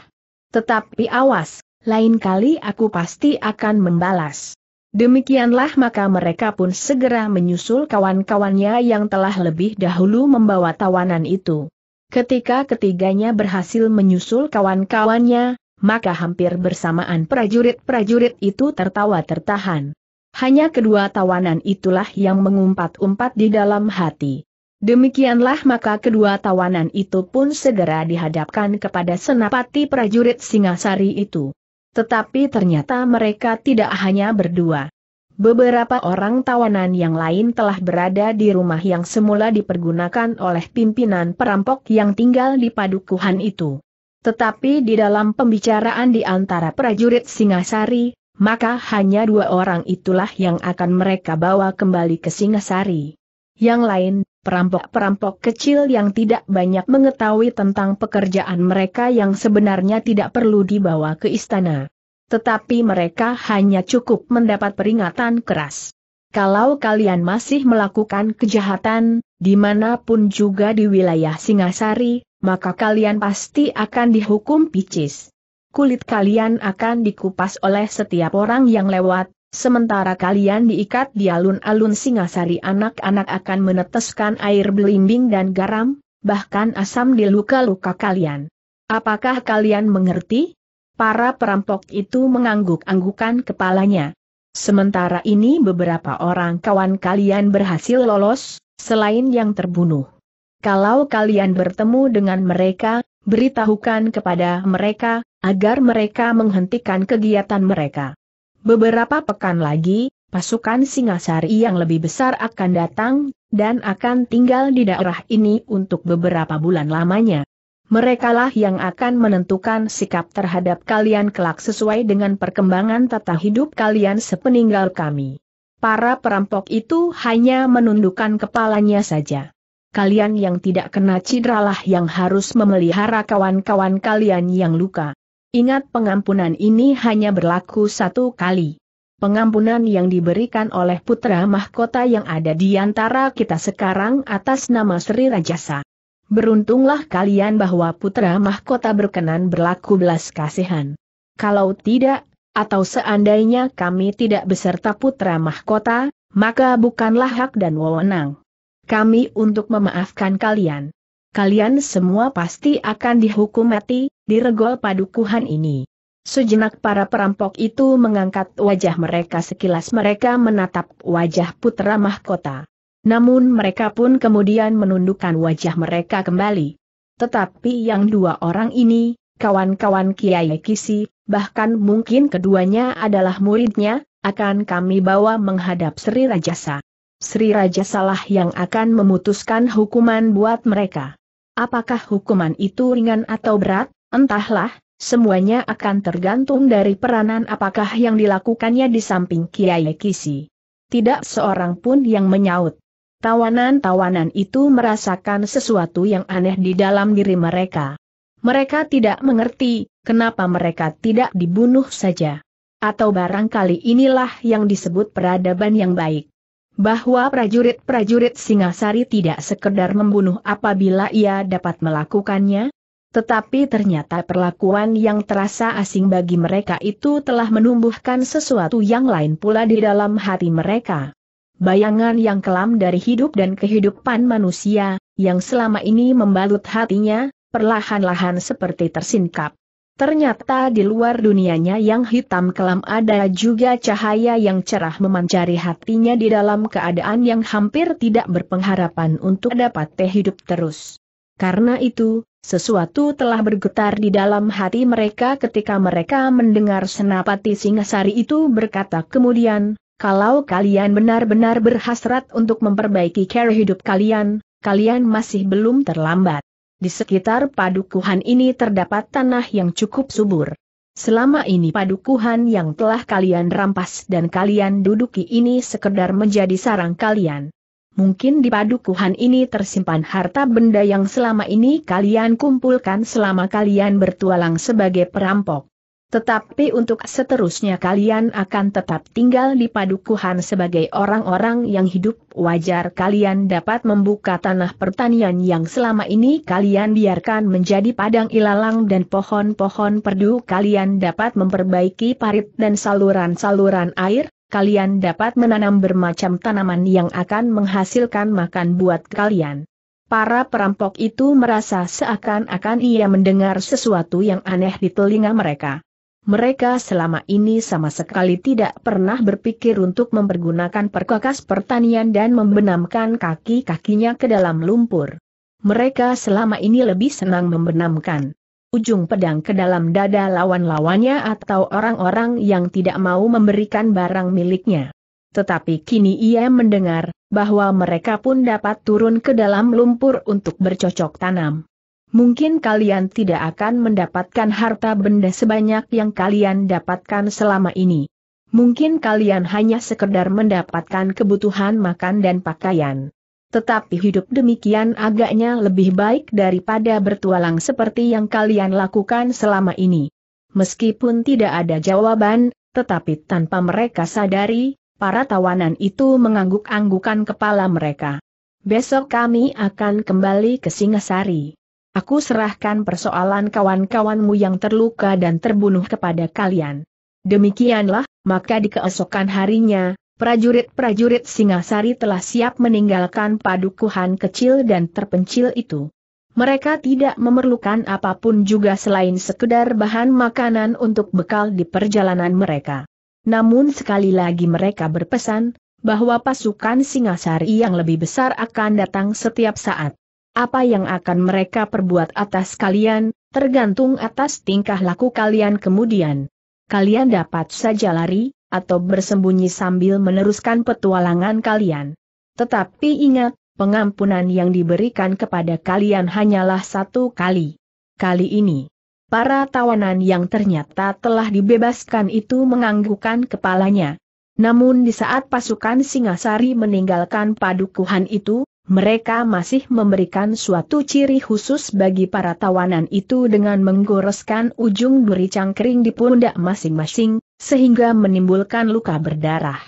Tetapi awas. Lain kali aku pasti akan membalas. Demikianlah maka mereka pun segera menyusul kawan-kawannya yang telah lebih dahulu membawa tawanan itu. Ketika ketiganya berhasil menyusul kawan-kawannya, maka hampir bersamaan prajurit-prajurit itu tertawa tertahan. Hanya kedua tawanan itulah yang mengumpat-umpat di dalam hati. Demikianlah maka kedua tawanan itu pun segera dihadapkan kepada Senapati prajurit Singasari itu. Tetapi ternyata mereka tidak hanya berdua. Beberapa orang tawanan yang lain telah berada di rumah yang semula dipergunakan oleh pimpinan perampok yang tinggal di Padukuhan itu. Tetapi di dalam pembicaraan di antara prajurit Singasari, maka hanya dua orang itulah yang akan mereka bawa kembali ke Singasari. Yang lain, perampok-perampok kecil yang tidak banyak mengetahui tentang pekerjaan mereka yang sebenarnya tidak perlu dibawa ke istana. Tetapi mereka hanya cukup mendapat peringatan keras. Kalau kalian masih melakukan kejahatan, dimanapun juga di wilayah Singasari, maka kalian pasti akan dihukum picis. Kulit kalian akan dikupas oleh setiap orang yang lewat. Sementara kalian diikat di alun-alun Singasari, anak-anak akan meneteskan air belimbing dan garam, bahkan asam di luka-luka kalian. Apakah kalian mengerti? Para perampok itu mengangguk-anggukan kepalanya. Sementara ini beberapa orang kawan kalian berhasil lolos, selain yang terbunuh. Kalau kalian bertemu dengan mereka, beritahukan kepada mereka, agar mereka menghentikan kegiatan mereka. Beberapa pekan lagi, pasukan Singasari yang lebih besar akan datang, dan akan tinggal di daerah ini untuk beberapa bulan lamanya. Merekalah yang akan menentukan sikap terhadap kalian kelak sesuai dengan perkembangan tata hidup kalian sepeninggal kami. Para perampok itu hanya menundukkan kepalanya saja. Kalian yang tidak kena cidralah yang harus memelihara kawan-kawan kalian yang luka. Ingat, pengampunan ini hanya berlaku satu kali. Pengampunan yang diberikan oleh putra mahkota yang ada di antara kita sekarang atas nama Sri Rajasa. Beruntunglah kalian bahwa putra mahkota berkenan berlaku belas kasihan. Kalau tidak, atau seandainya kami tidak beserta putra mahkota, maka bukanlah hak dan wewenang kami untuk memaafkan kalian. Kalian semua pasti akan dihukum mati, diregol padukuhan ini. Sejenak para perampok itu mengangkat wajah mereka, sekilas mereka menatap wajah putra mahkota. Namun mereka pun kemudian menundukkan wajah mereka kembali. Tetapi yang dua orang ini, kawan-kawan Kiai Kisi, bahkan mungkin keduanya adalah muridnya, akan kami bawa menghadap Sri Rajasa. Sri Rajasalah yang akan memutuskan hukuman buat mereka. Apakah hukuman itu ringan atau berat, entahlah, semuanya akan tergantung dari peranan apakah yang dilakukannya di samping Kiai Kisi. Tidak seorang pun yang menyaut. Tawanan-tawanan itu merasakan sesuatu yang aneh di dalam diri mereka. Mereka tidak mengerti, kenapa mereka tidak dibunuh saja. Atau barangkali inilah yang disebut peradaban yang baik. Bahwa prajurit-prajurit Singasari tidak sekedar membunuh apabila ia dapat melakukannya, tetapi ternyata perlakuan yang terasa asing bagi mereka itu telah menumbuhkan sesuatu yang lain pula di dalam hati mereka. Bayangan yang kelam dari hidup dan kehidupan manusia, yang selama ini membalut hatinya, perlahan-lahan seperti tersingkap. Ternyata di luar dunianya yang hitam kelam ada juga cahaya yang cerah memanjari hatinya di dalam keadaan yang hampir tidak berpengharapan untuk dapat hidup terus. Karena itu, sesuatu telah bergetar di dalam hati mereka ketika mereka mendengar Senapati Singasari itu berkata kemudian, "Kalau kalian benar-benar berhasrat untuk memperbaiki cara hidup kalian, kalian masih belum terlambat. Di sekitar padukuhan ini terdapat tanah yang cukup subur. Selama ini padukuhan yang telah kalian rampas dan kalian duduki ini sekedar menjadi sarang kalian. Mungkin di padukuhan ini tersimpan harta benda yang selama ini kalian kumpulkan selama kalian bertualang sebagai perampok. Tetapi untuk seterusnya kalian akan tetap tinggal di padukuhan sebagai orang-orang yang hidup wajar. Kalian dapat membuka tanah pertanian yang selama ini kalian biarkan menjadi padang ilalang dan pohon-pohon perdu. Kalian dapat memperbaiki parit dan saluran-saluran air. Kalian dapat menanam bermacam tanaman yang akan menghasilkan makan buat kalian." Para perampok itu merasa seakan-akan ia mendengar sesuatu yang aneh di telinga mereka. Mereka selama ini sama sekali tidak pernah berpikir untuk mempergunakan perkakas pertanian dan membenamkan kaki-kakinya ke dalam lumpur. Mereka selama ini lebih senang membenamkan ujung pedang ke dalam dada lawan-lawannya atau orang-orang yang tidak mau memberikan barang miliknya. Tetapi kini ia mendengar bahwa mereka pun dapat turun ke dalam lumpur untuk bercocok tanam. Mungkin kalian tidak akan mendapatkan harta benda sebanyak yang kalian dapatkan selama ini. Mungkin kalian hanya sekedar mendapatkan kebutuhan makan dan pakaian. Tetapi hidup demikian agaknya lebih baik daripada bertualang seperti yang kalian lakukan selama ini. Meskipun tidak ada jawaban, tetapi tanpa mereka sadari, para tawanan itu mengangguk-anggukan kepala mereka. "Besok kami akan kembali ke Singasari. Aku serahkan persoalan kawan-kawanmu yang terluka dan terbunuh kepada kalian." Demikianlah, maka di keesokan harinya, prajurit-prajurit Singasari telah siap meninggalkan padukuhan kecil dan terpencil itu. Mereka tidak memerlukan apapun juga selain sekedar bahan makanan untuk bekal di perjalanan mereka. Namun sekali lagi mereka berpesan, bahwa pasukan Singasari yang lebih besar akan datang setiap saat. Apa yang akan mereka perbuat atas kalian, tergantung atas tingkah laku kalian kemudian. Kalian dapat saja lari, atau bersembunyi sambil meneruskan petualangan kalian. Tetapi ingat, pengampunan yang diberikan kepada kalian hanyalah satu kali. Kali ini, para tawanan yang ternyata telah dibebaskan itu menganggukkan kepalanya. Namun di saat pasukan Singasari meninggalkan padukuhan itu, mereka masih memberikan suatu ciri khusus bagi para tawanan itu dengan menggoreskan ujung duri cangkring di pundak masing-masing, sehingga menimbulkan luka berdarah.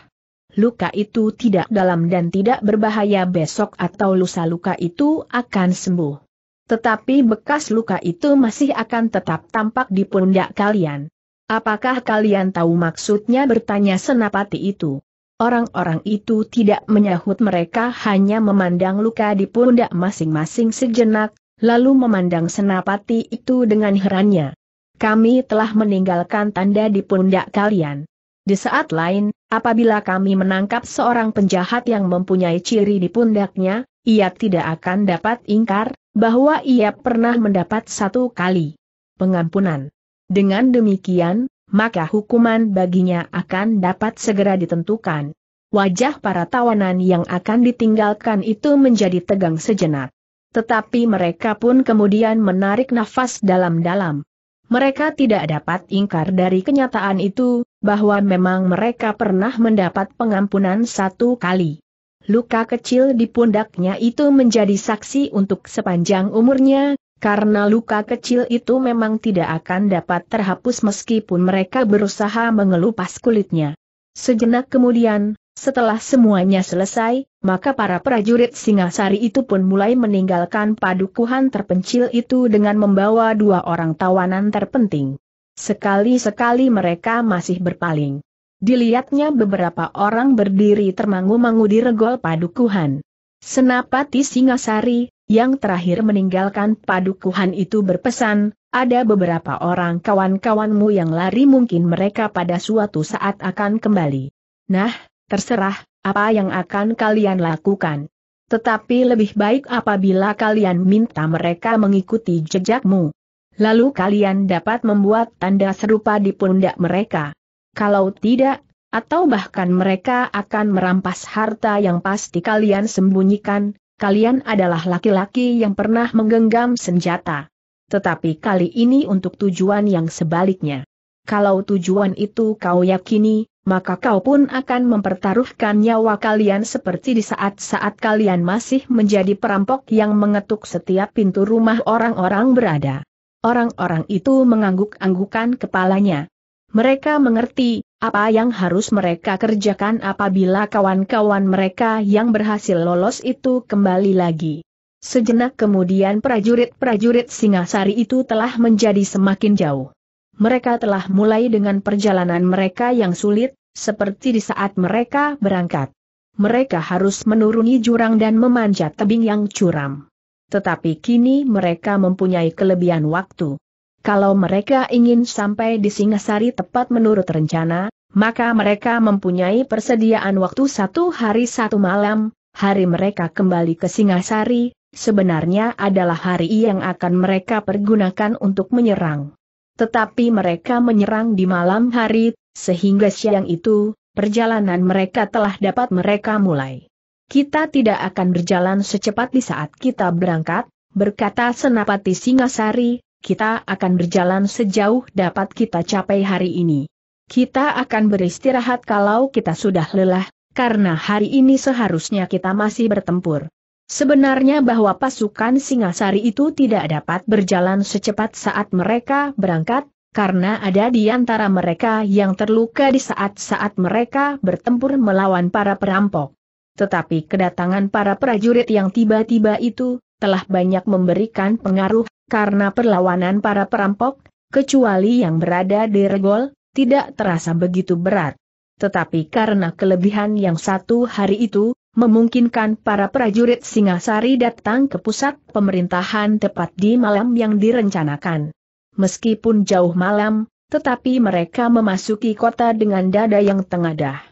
Luka itu tidak dalam dan tidak berbahaya. Besok atau lusa luka itu akan sembuh. Tetapi bekas luka itu masih akan tetap tampak di pundak kalian. Apakah kalian tahu maksudnya? Bertanya senapati itu. Orang-orang itu tidak menyahut, mereka hanya memandang luka di pundak masing-masing sejenak, lalu memandang senapati itu dengan herannya. Kami telah meninggalkan tanda di pundak kalian. Di saat lain, apabila kami menangkap seorang penjahat yang mempunyai ciri di pundaknya, ia tidak akan dapat ingkar bahwa ia pernah mendapat satu kali pengampunan. Dengan demikian, maka hukuman baginya akan dapat segera ditentukan. Wajah para tawanan yang akan ditinggalkan itu menjadi tegang sejenak. Tetapi mereka pun kemudian menarik nafas dalam-dalam. Mereka tidak dapat ingkar dari kenyataan itu, bahwa memang mereka pernah mendapat pengampunan satu kali. Luka kecil di pundaknya itu menjadi saksi untuk sepanjang umurnya, karena luka kecil itu memang tidak akan dapat terhapus meskipun mereka berusaha mengelupas kulitnya. Sejenak kemudian, setelah semuanya selesai, maka para prajurit Singasari itu pun mulai meninggalkan padukuhan terpencil itu dengan membawa dua orang tawanan terpenting. Sekali-sekali mereka masih berpaling. Dilihatnya beberapa orang berdiri termangu-mangu di regol padukuhan. Senapati Singasari, yang terakhir meninggalkan padukuhan itu berpesan, ada beberapa orang kawan-kawanmu yang lari, mungkin mereka pada suatu saat akan kembali. Nah, terserah, apa yang akan kalian lakukan. Tetapi lebih baik apabila kalian minta mereka mengikuti jejakmu. Lalu kalian dapat membuat tanda serupa di pundak mereka. Kalau tidak, atau bahkan mereka akan merampas harta yang pasti kalian sembunyikan, kalian adalah laki-laki yang pernah menggenggam senjata. Tetapi kali ini untuk tujuan yang sebaliknya. Kalau tujuan itu kau yakini, maka kau pun akan mempertaruhkan nyawa kalian seperti di saat-saat kalian masih menjadi perampok yang mengetuk setiap pintu rumah orang-orang berada. Orang-orang itu mengangguk-anggukan kepalanya. Mereka mengerti apa yang harus mereka kerjakan apabila kawan-kawan mereka yang berhasil lolos itu kembali lagi. Sejenak kemudian prajurit-prajurit Singasari itu telah menjadi semakin jauh. Mereka telah mulai dengan perjalanan mereka yang sulit, seperti di saat mereka berangkat. Mereka harus menuruni jurang dan memanjat tebing yang curam. Tetapi kini mereka mempunyai kelebihan waktu. Kalau mereka ingin sampai di Singasari tepat menurut rencana, maka mereka mempunyai persediaan waktu 1 hari 1 malam, hari mereka kembali ke Singasari, sebenarnya adalah hari yang akan mereka pergunakan untuk menyerang. Tetapi mereka menyerang di malam hari, sehingga siang itu, perjalanan mereka telah dapat mereka mulai. Kita tidak akan berjalan secepat di saat kita berangkat, berkata Senapati Singasari, kita akan berjalan sejauh dapat kita capai hari ini. Kita akan beristirahat kalau kita sudah lelah, karena hari ini seharusnya kita masih bertempur. Sebenarnya bahwa pasukan Singasari itu tidak dapat berjalan secepat saat mereka berangkat, karena ada di antara mereka yang terluka di saat-saat mereka bertempur melawan para perampok. Tetapi kedatangan para prajurit yang tiba-tiba itu, telah banyak memberikan pengaruh, karena perlawanan para perampok, kecuali yang berada di regol, tidak terasa begitu berat. Tetapi karena kelebihan yang 1 hari itu, memungkinkan para prajurit Singasari datang ke pusat pemerintahan tepat di malam yang direncanakan. Meskipun jauh malam, tetapi mereka memasuki kota dengan dada yang tengadah.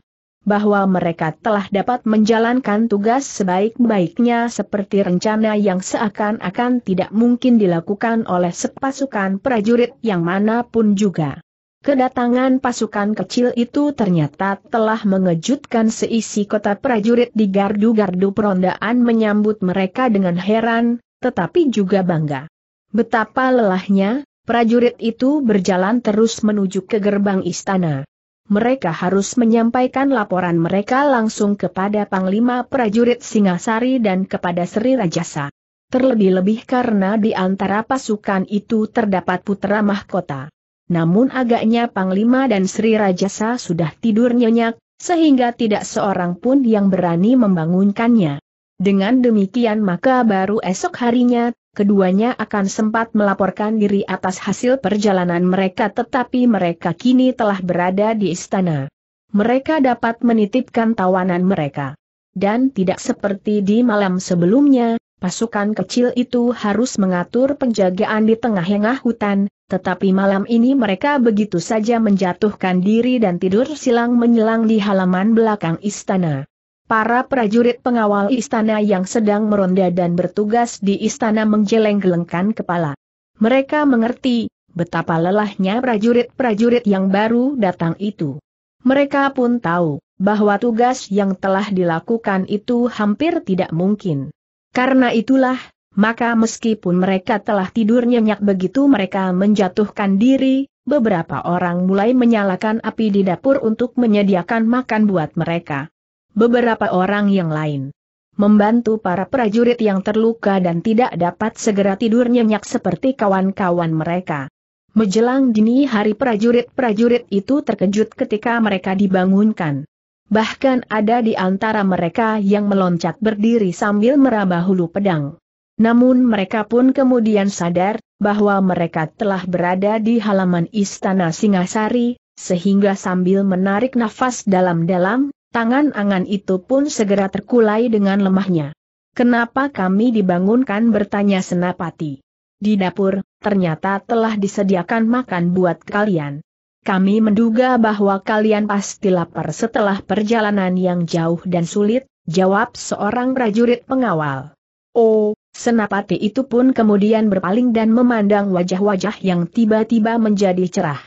Bahwa mereka telah dapat menjalankan tugas sebaik-baiknya seperti rencana yang seakan-akan tidak mungkin dilakukan oleh sepasukan prajurit yang manapun juga. Kedatangan pasukan kecil itu ternyata telah mengejutkan seisi kota. Prajurit di gardu-gardu perondaan menyambut mereka dengan heran, tetapi juga bangga. Betapa lelahnya, prajurit itu berjalan terus menuju ke gerbang istana. Mereka harus menyampaikan laporan mereka langsung kepada Panglima Prajurit Singasari dan kepada Sri Rajasa. Terlebih-lebih karena di antara pasukan itu terdapat putra mahkota. Namun agaknya Panglima dan Sri Rajasa sudah tidur nyenyak, sehingga tidak seorang pun yang berani membangunkannya. Dengan demikian maka baru esok harinya, keduanya akan sempat melaporkan diri atas hasil perjalanan mereka, tetapi mereka kini telah berada di istana. Mereka dapat menitipkan tawanan mereka. Dan tidak seperti di malam sebelumnya, pasukan kecil itu harus mengatur penjagaan di tengah-tengah hutan, tetapi malam ini mereka begitu saja menjatuhkan diri dan tidur silang menyelang di halaman belakang istana. Para prajurit pengawal istana yang sedang meronda dan bertugas di istana menggeleng-gelengkan kepala. Mereka mengerti betapa lelahnya prajurit-prajurit yang baru datang itu. Mereka pun tahu bahwa tugas yang telah dilakukan itu hampir tidak mungkin. Karena itulah, maka meskipun mereka telah tidur nyenyak begitu mereka menjatuhkan diri, beberapa orang mulai menyalakan api di dapur untuk menyediakan makan buat mereka. Beberapa orang yang lain membantu para prajurit yang terluka dan tidak dapat segera tidur nyenyak seperti kawan-kawan mereka. Menjelang dini hari prajurit-prajurit itu terkejut ketika mereka dibangunkan. Bahkan ada di antara mereka yang meloncat berdiri sambil meraba hulu pedang. Namun mereka pun kemudian sadar bahwa mereka telah berada di halaman istana Singasari, sehingga sambil menarik nafas dalam-dalam, tangan angan itu pun segera terkulai dengan lemahnya. "Kenapa kami dibangunkan?" bertanya Senapati. "Di dapur, ternyata telah disediakan makan buat kalian. Kami menduga bahwa kalian pasti lapar setelah perjalanan yang jauh dan sulit," jawab seorang prajurit pengawal. "Oh," Senapati itu pun kemudian berpaling dan memandang wajah-wajah yang tiba-tiba menjadi cerah.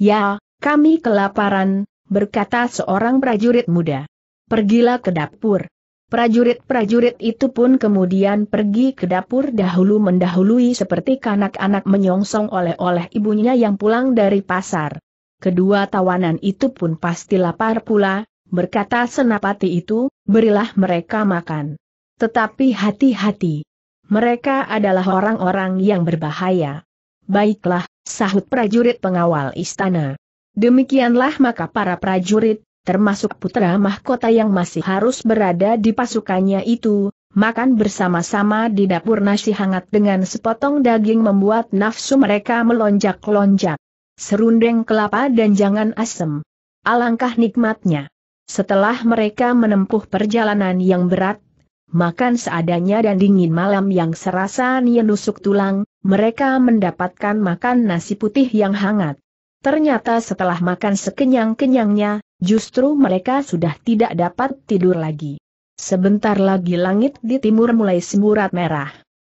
"Ya, kami kelaparan," berkata seorang prajurit muda. "Pergilah ke dapur." Prajurit-prajurit itu pun kemudian pergi ke dapur dahulu mendahului seperti kanak-kanak menyongsong oleh-oleh ibunya yang pulang dari pasar. "Kedua tawanan itu pun pasti lapar pula," berkata Senapati itu, "berilah mereka makan. Tetapi hati-hati. Mereka adalah orang-orang yang berbahaya." "Baiklah," sahut prajurit pengawal istana. Demikianlah maka para prajurit, termasuk putra mahkota yang masih harus berada di pasukannya itu, makan bersama-sama di dapur nasi hangat dengan sepotong daging membuat nafsu mereka melonjak-lonjak. Serundeng kelapa dan jangan asem. Alangkah nikmatnya. Setelah mereka menempuh perjalanan yang berat, makan seadanya dan dingin malam yang serasa menusuk tulang, mereka mendapatkan makan nasi putih yang hangat. Ternyata setelah makan sekenyang-kenyangnya, justru mereka sudah tidak dapat tidur lagi. Sebentar lagi langit di timur mulai semburat merah.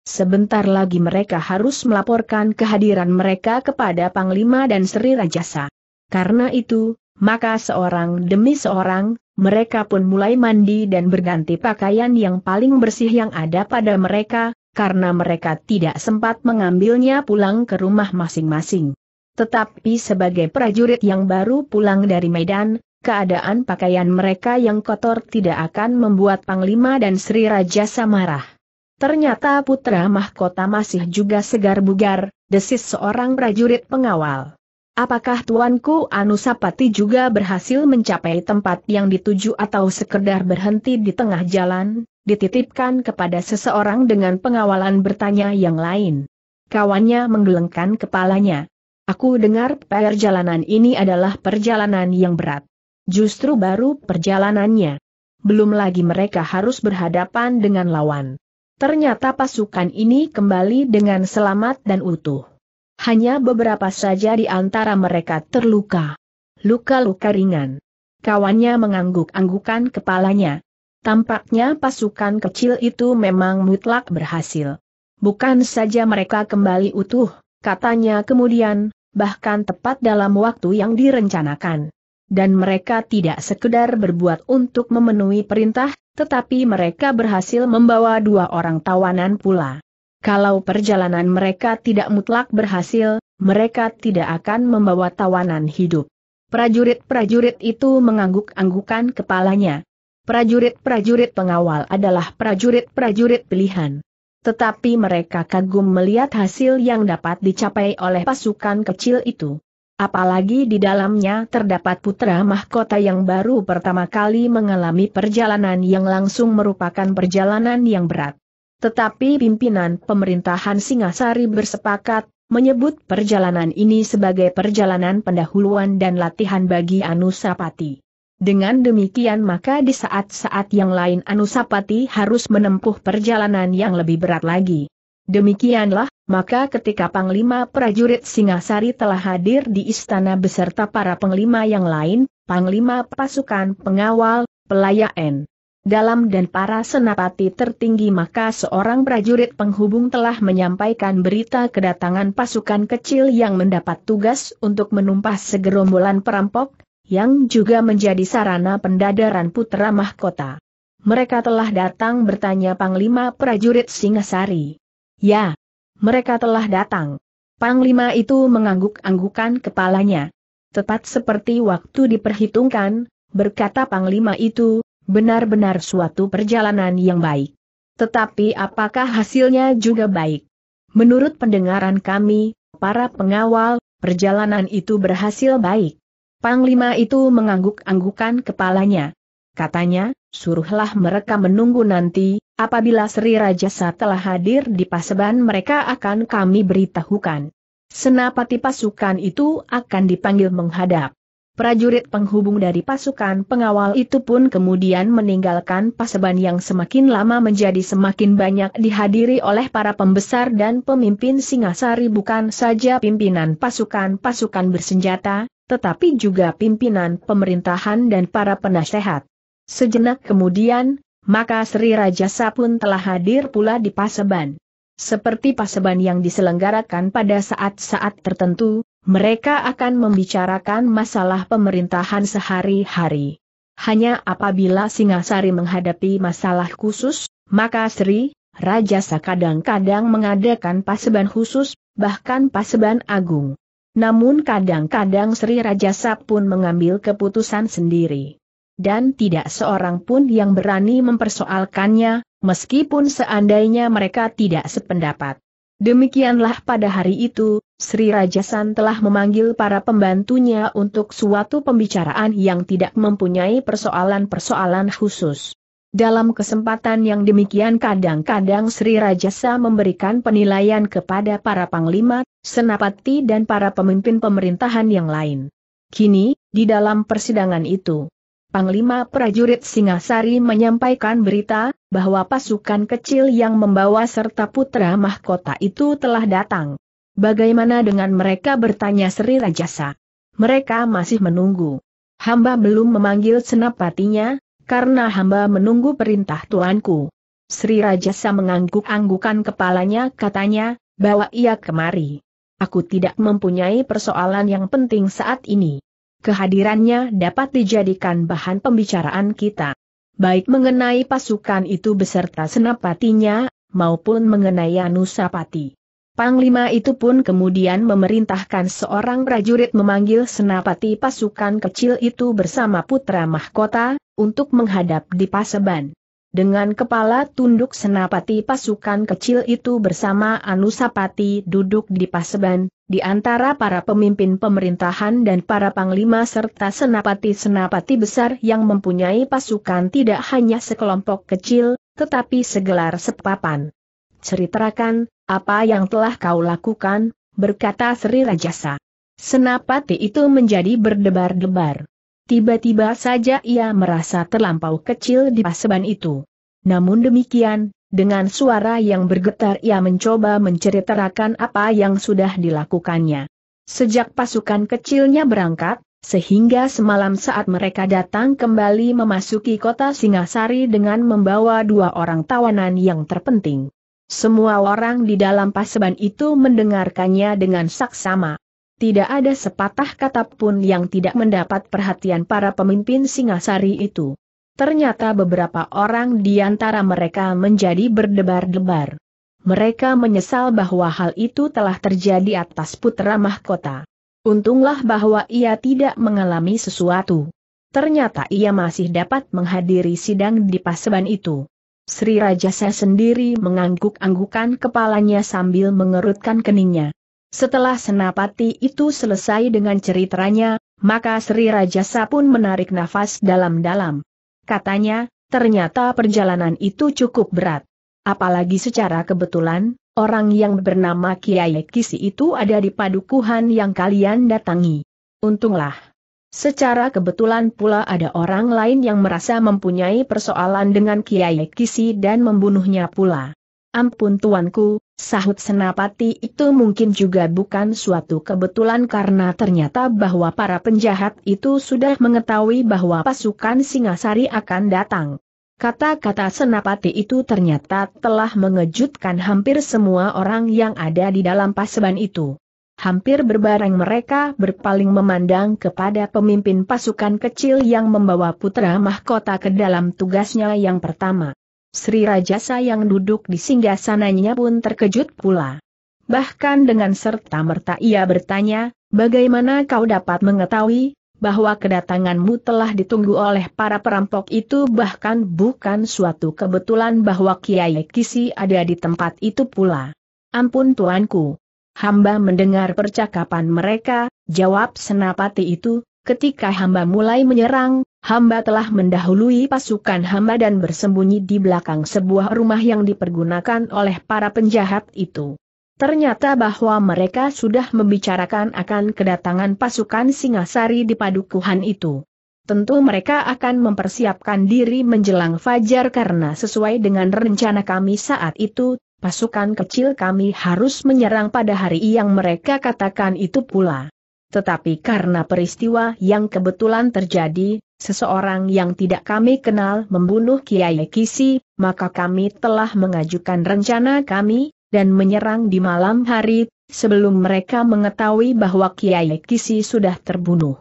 Sebentar lagi mereka harus melaporkan kehadiran mereka kepada Panglima dan Sri Rajasa. Karena itu, maka seorang demi seorang, mereka pun mulai mandi dan berganti pakaian yang paling bersih yang ada pada mereka, karena mereka tidak sempat mengambilnya pulang ke rumah masing-masing. Tetapi sebagai prajurit yang baru pulang dari medan, keadaan pakaian mereka yang kotor tidak akan membuat Panglima dan Sri Rajasa marah. "Ternyata putra mahkota masih juga segar bugar," desis seorang prajurit pengawal. "Apakah tuanku Anusapati juga berhasil mencapai tempat yang dituju atau sekedar berhenti di tengah jalan, dititipkan kepada seseorang dengan pengawalan?" bertanya yang lain. Kawannya menggelengkan kepalanya. "Aku dengar perjalanan ini adalah perjalanan yang berat. Justru baru perjalanannya. belum lagi mereka harus berhadapan dengan lawan. Ternyata pasukan ini kembali dengan selamat dan utuh. Hanya beberapa saja di antara mereka terluka. Luka-luka ringan. Kawannya mengangguk-anggukan kepalanya. Tampaknya pasukan kecil itu memang mutlak berhasil. Bukan saja mereka kembali utuh, katanya kemudian, bahkan tepat dalam waktu yang direncanakan. Dan mereka tidak sekedar berbuat untuk memenuhi perintah, tetapi mereka berhasil membawa dua orang tawanan pula. Kalau perjalanan mereka tidak mutlak berhasil, mereka tidak akan membawa tawanan hidup. Prajurit-prajurit itu mengangguk-anggukan kepalanya. Prajurit-prajurit pengawal adalah prajurit-prajurit pilihan. Tetapi mereka kagum melihat hasil yang dapat dicapai oleh pasukan kecil itu. Apalagi di dalamnya terdapat putra mahkota yang baru pertama kali mengalami perjalanan yang langsung merupakan perjalanan yang berat. Tetapi pimpinan pemerintahan Singasari bersepakat menyebut perjalanan ini sebagai perjalanan pendahuluan dan latihan bagi Anusapati. Dengan demikian maka di saat-saat yang lain Anusapati harus menempuh perjalanan yang lebih berat lagi. Demikianlah, maka ketika Panglima Prajurit Singasari telah hadir di istana beserta para Panglima yang lain, Panglima Pasukan Pengawal, Pelayan, Dalam dan para Senapati tertinggi, maka seorang prajurit penghubung telah menyampaikan berita kedatangan pasukan kecil yang mendapat tugas untuk menumpas segerombolan perampok, yang juga menjadi sarana pendadaran putra mahkota. Mereka telah datang, bertanya Panglima Prajurit Singasari. Ya, mereka telah datang. Panglima itu mengangguk-anggukan kepalanya. Tepat seperti waktu diperhitungkan, berkata Panglima itu, benar-benar suatu perjalanan yang baik. Tetapi apakah hasilnya juga baik? Menurut pendengaran kami, para pengawal, perjalanan itu berhasil baik. Panglima itu mengangguk-anggukan kepalanya. Katanya, suruhlah mereka menunggu nanti, apabila Sri Rajasa telah hadir di Paseban mereka akan kami beritahukan. Senapati pasukan itu akan dipanggil menghadap. Prajurit penghubung dari pasukan pengawal itu pun kemudian meninggalkan Paseban yang semakin lama menjadi semakin banyak dihadiri oleh para pembesar dan pemimpin Singasari, bukan saja pimpinan pasukan-pasukan bersenjata, tetapi juga pimpinan pemerintahan dan para penasehat. Sejenak kemudian, maka Sri Rajasa pun telah hadir pula di Paseban. Seperti Paseban yang diselenggarakan pada saat-saat tertentu, mereka akan membicarakan masalah pemerintahan sehari-hari. Hanya apabila Singasari menghadapi masalah khusus, maka Sri Rajasa kadang-kadang mengadakan Paseban khusus, bahkan Paseban agung. Namun kadang-kadang Sri Rajasa pun mengambil keputusan sendiri. Dan tidak seorang pun yang berani mempersoalkannya, meskipun seandainya mereka tidak sependapat. Demikianlah pada hari itu, Sri Rajasa telah memanggil para pembantunya untuk suatu pembicaraan yang tidak mempunyai persoalan-persoalan khusus. Dalam kesempatan yang demikian kadang-kadang Sri Rajasa memberikan penilaian kepada para panglima, senapati dan para pemimpin pemerintahan yang lain. Kini, di dalam persidangan itu, Panglima Prajurit Singasari menyampaikan berita, bahwa pasukan kecil yang membawa serta putra mahkota itu telah datang. Bagaimana dengan mereka, bertanya Sri Rajasa. Mereka masih menunggu. Hamba belum memanggil senapatinya, karena hamba menunggu perintah tuanku. Sri Rajasa mengangguk-anggukan kepalanya, katanya, bawa ia kemari. Aku tidak mempunyai persoalan yang penting saat ini. Kehadirannya dapat dijadikan bahan pembicaraan kita. Baik mengenai pasukan itu beserta senapatinya, maupun mengenai Anusapati. Panglima itu pun kemudian memerintahkan seorang prajurit memanggil senapati pasukan kecil itu bersama putra mahkota, untuk menghadap di Paseban. Dengan kepala tunduk senapati pasukan kecil itu bersama Anusapati duduk di Paseban, di antara para pemimpin pemerintahan dan para panglima serta senapati-senapati besar yang mempunyai pasukan tidak hanya sekelompok kecil, tetapi segelar sepapan. Ceritakan, apa yang telah kau lakukan, berkata Sri Rajasa. Senapati itu menjadi berdebar-debar. Tiba-tiba saja ia merasa terlampau kecil di paseban itu. Namun demikian, dengan suara yang bergetar ia mencoba menceritakan apa yang sudah dilakukannya. Sejak pasukan kecilnya berangkat, sehingga semalam saat mereka datang kembali memasuki kota Singasari dengan membawa dua orang tawanan yang terpenting. Semua orang di dalam paseban itu mendengarkannya dengan saksama. Tidak ada sepatah kata pun yang tidak mendapat perhatian para pemimpin Singasari itu. Ternyata beberapa orang di antara mereka menjadi berdebar-debar. Mereka menyesal bahwa hal itu telah terjadi atas putra mahkota. Untunglah bahwa ia tidak mengalami sesuatu. Ternyata ia masih dapat menghadiri sidang di paseban itu. Sri Rajasa sendiri mengangguk-anggukan kepalanya sambil mengerutkan keningnya. Setelah Senapati itu selesai dengan ceritanya, maka Sri Rajasa pun menarik nafas dalam-dalam. Katanya, ternyata perjalanan itu cukup berat. Apalagi secara kebetulan, orang yang bernama Kiai Kisi itu ada di padukuhan yang kalian datangi. Untunglah. Secara kebetulan pula ada orang lain yang merasa mempunyai persoalan dengan Kiai Kisi dan membunuhnya pula. Ampun tuanku, sahut Senapati itu mungkin juga bukan suatu kebetulan karena ternyata bahwa para penjahat itu sudah mengetahui bahwa pasukan Singasari akan datang. Kata-kata Senapati itu ternyata telah mengejutkan hampir semua orang yang ada di dalam paseban itu. Hampir berbareng mereka berpaling memandang kepada pemimpin pasukan kecil yang membawa putra mahkota ke dalam tugasnya yang pertama. Sri Rajasa yang duduk di singgasananya pun terkejut pula. Bahkan dengan serta-merta ia bertanya, "Bagaimana kau dapat mengetahui bahwa kedatanganmu telah ditunggu oleh para perampok itu?" Bahkan bukan suatu kebetulan bahwa Kiai Kisi ada di tempat itu pula. "Ampun tuanku, hamba mendengar percakapan mereka," jawab Senapati itu. "Ketika hamba mulai menyerang, hamba telah mendahului pasukan hamba dan bersembunyi di belakang sebuah rumah yang dipergunakan oleh para penjahat itu. Ternyata bahwa mereka sudah membicarakan akan kedatangan pasukan Singasari di padukuhan itu. Tentu mereka akan mempersiapkan diri menjelang fajar karena sesuai dengan rencana kami saat itu, pasukan kecil kami harus menyerang pada hari yang mereka katakan itu pula. Tetapi karena peristiwa yang kebetulan terjadi, seseorang yang tidak kami kenal membunuh Kiai Kisi, maka kami telah mengajukan rencana kami, dan menyerang di malam hari, sebelum mereka mengetahui bahwa Kiai Kisi sudah terbunuh."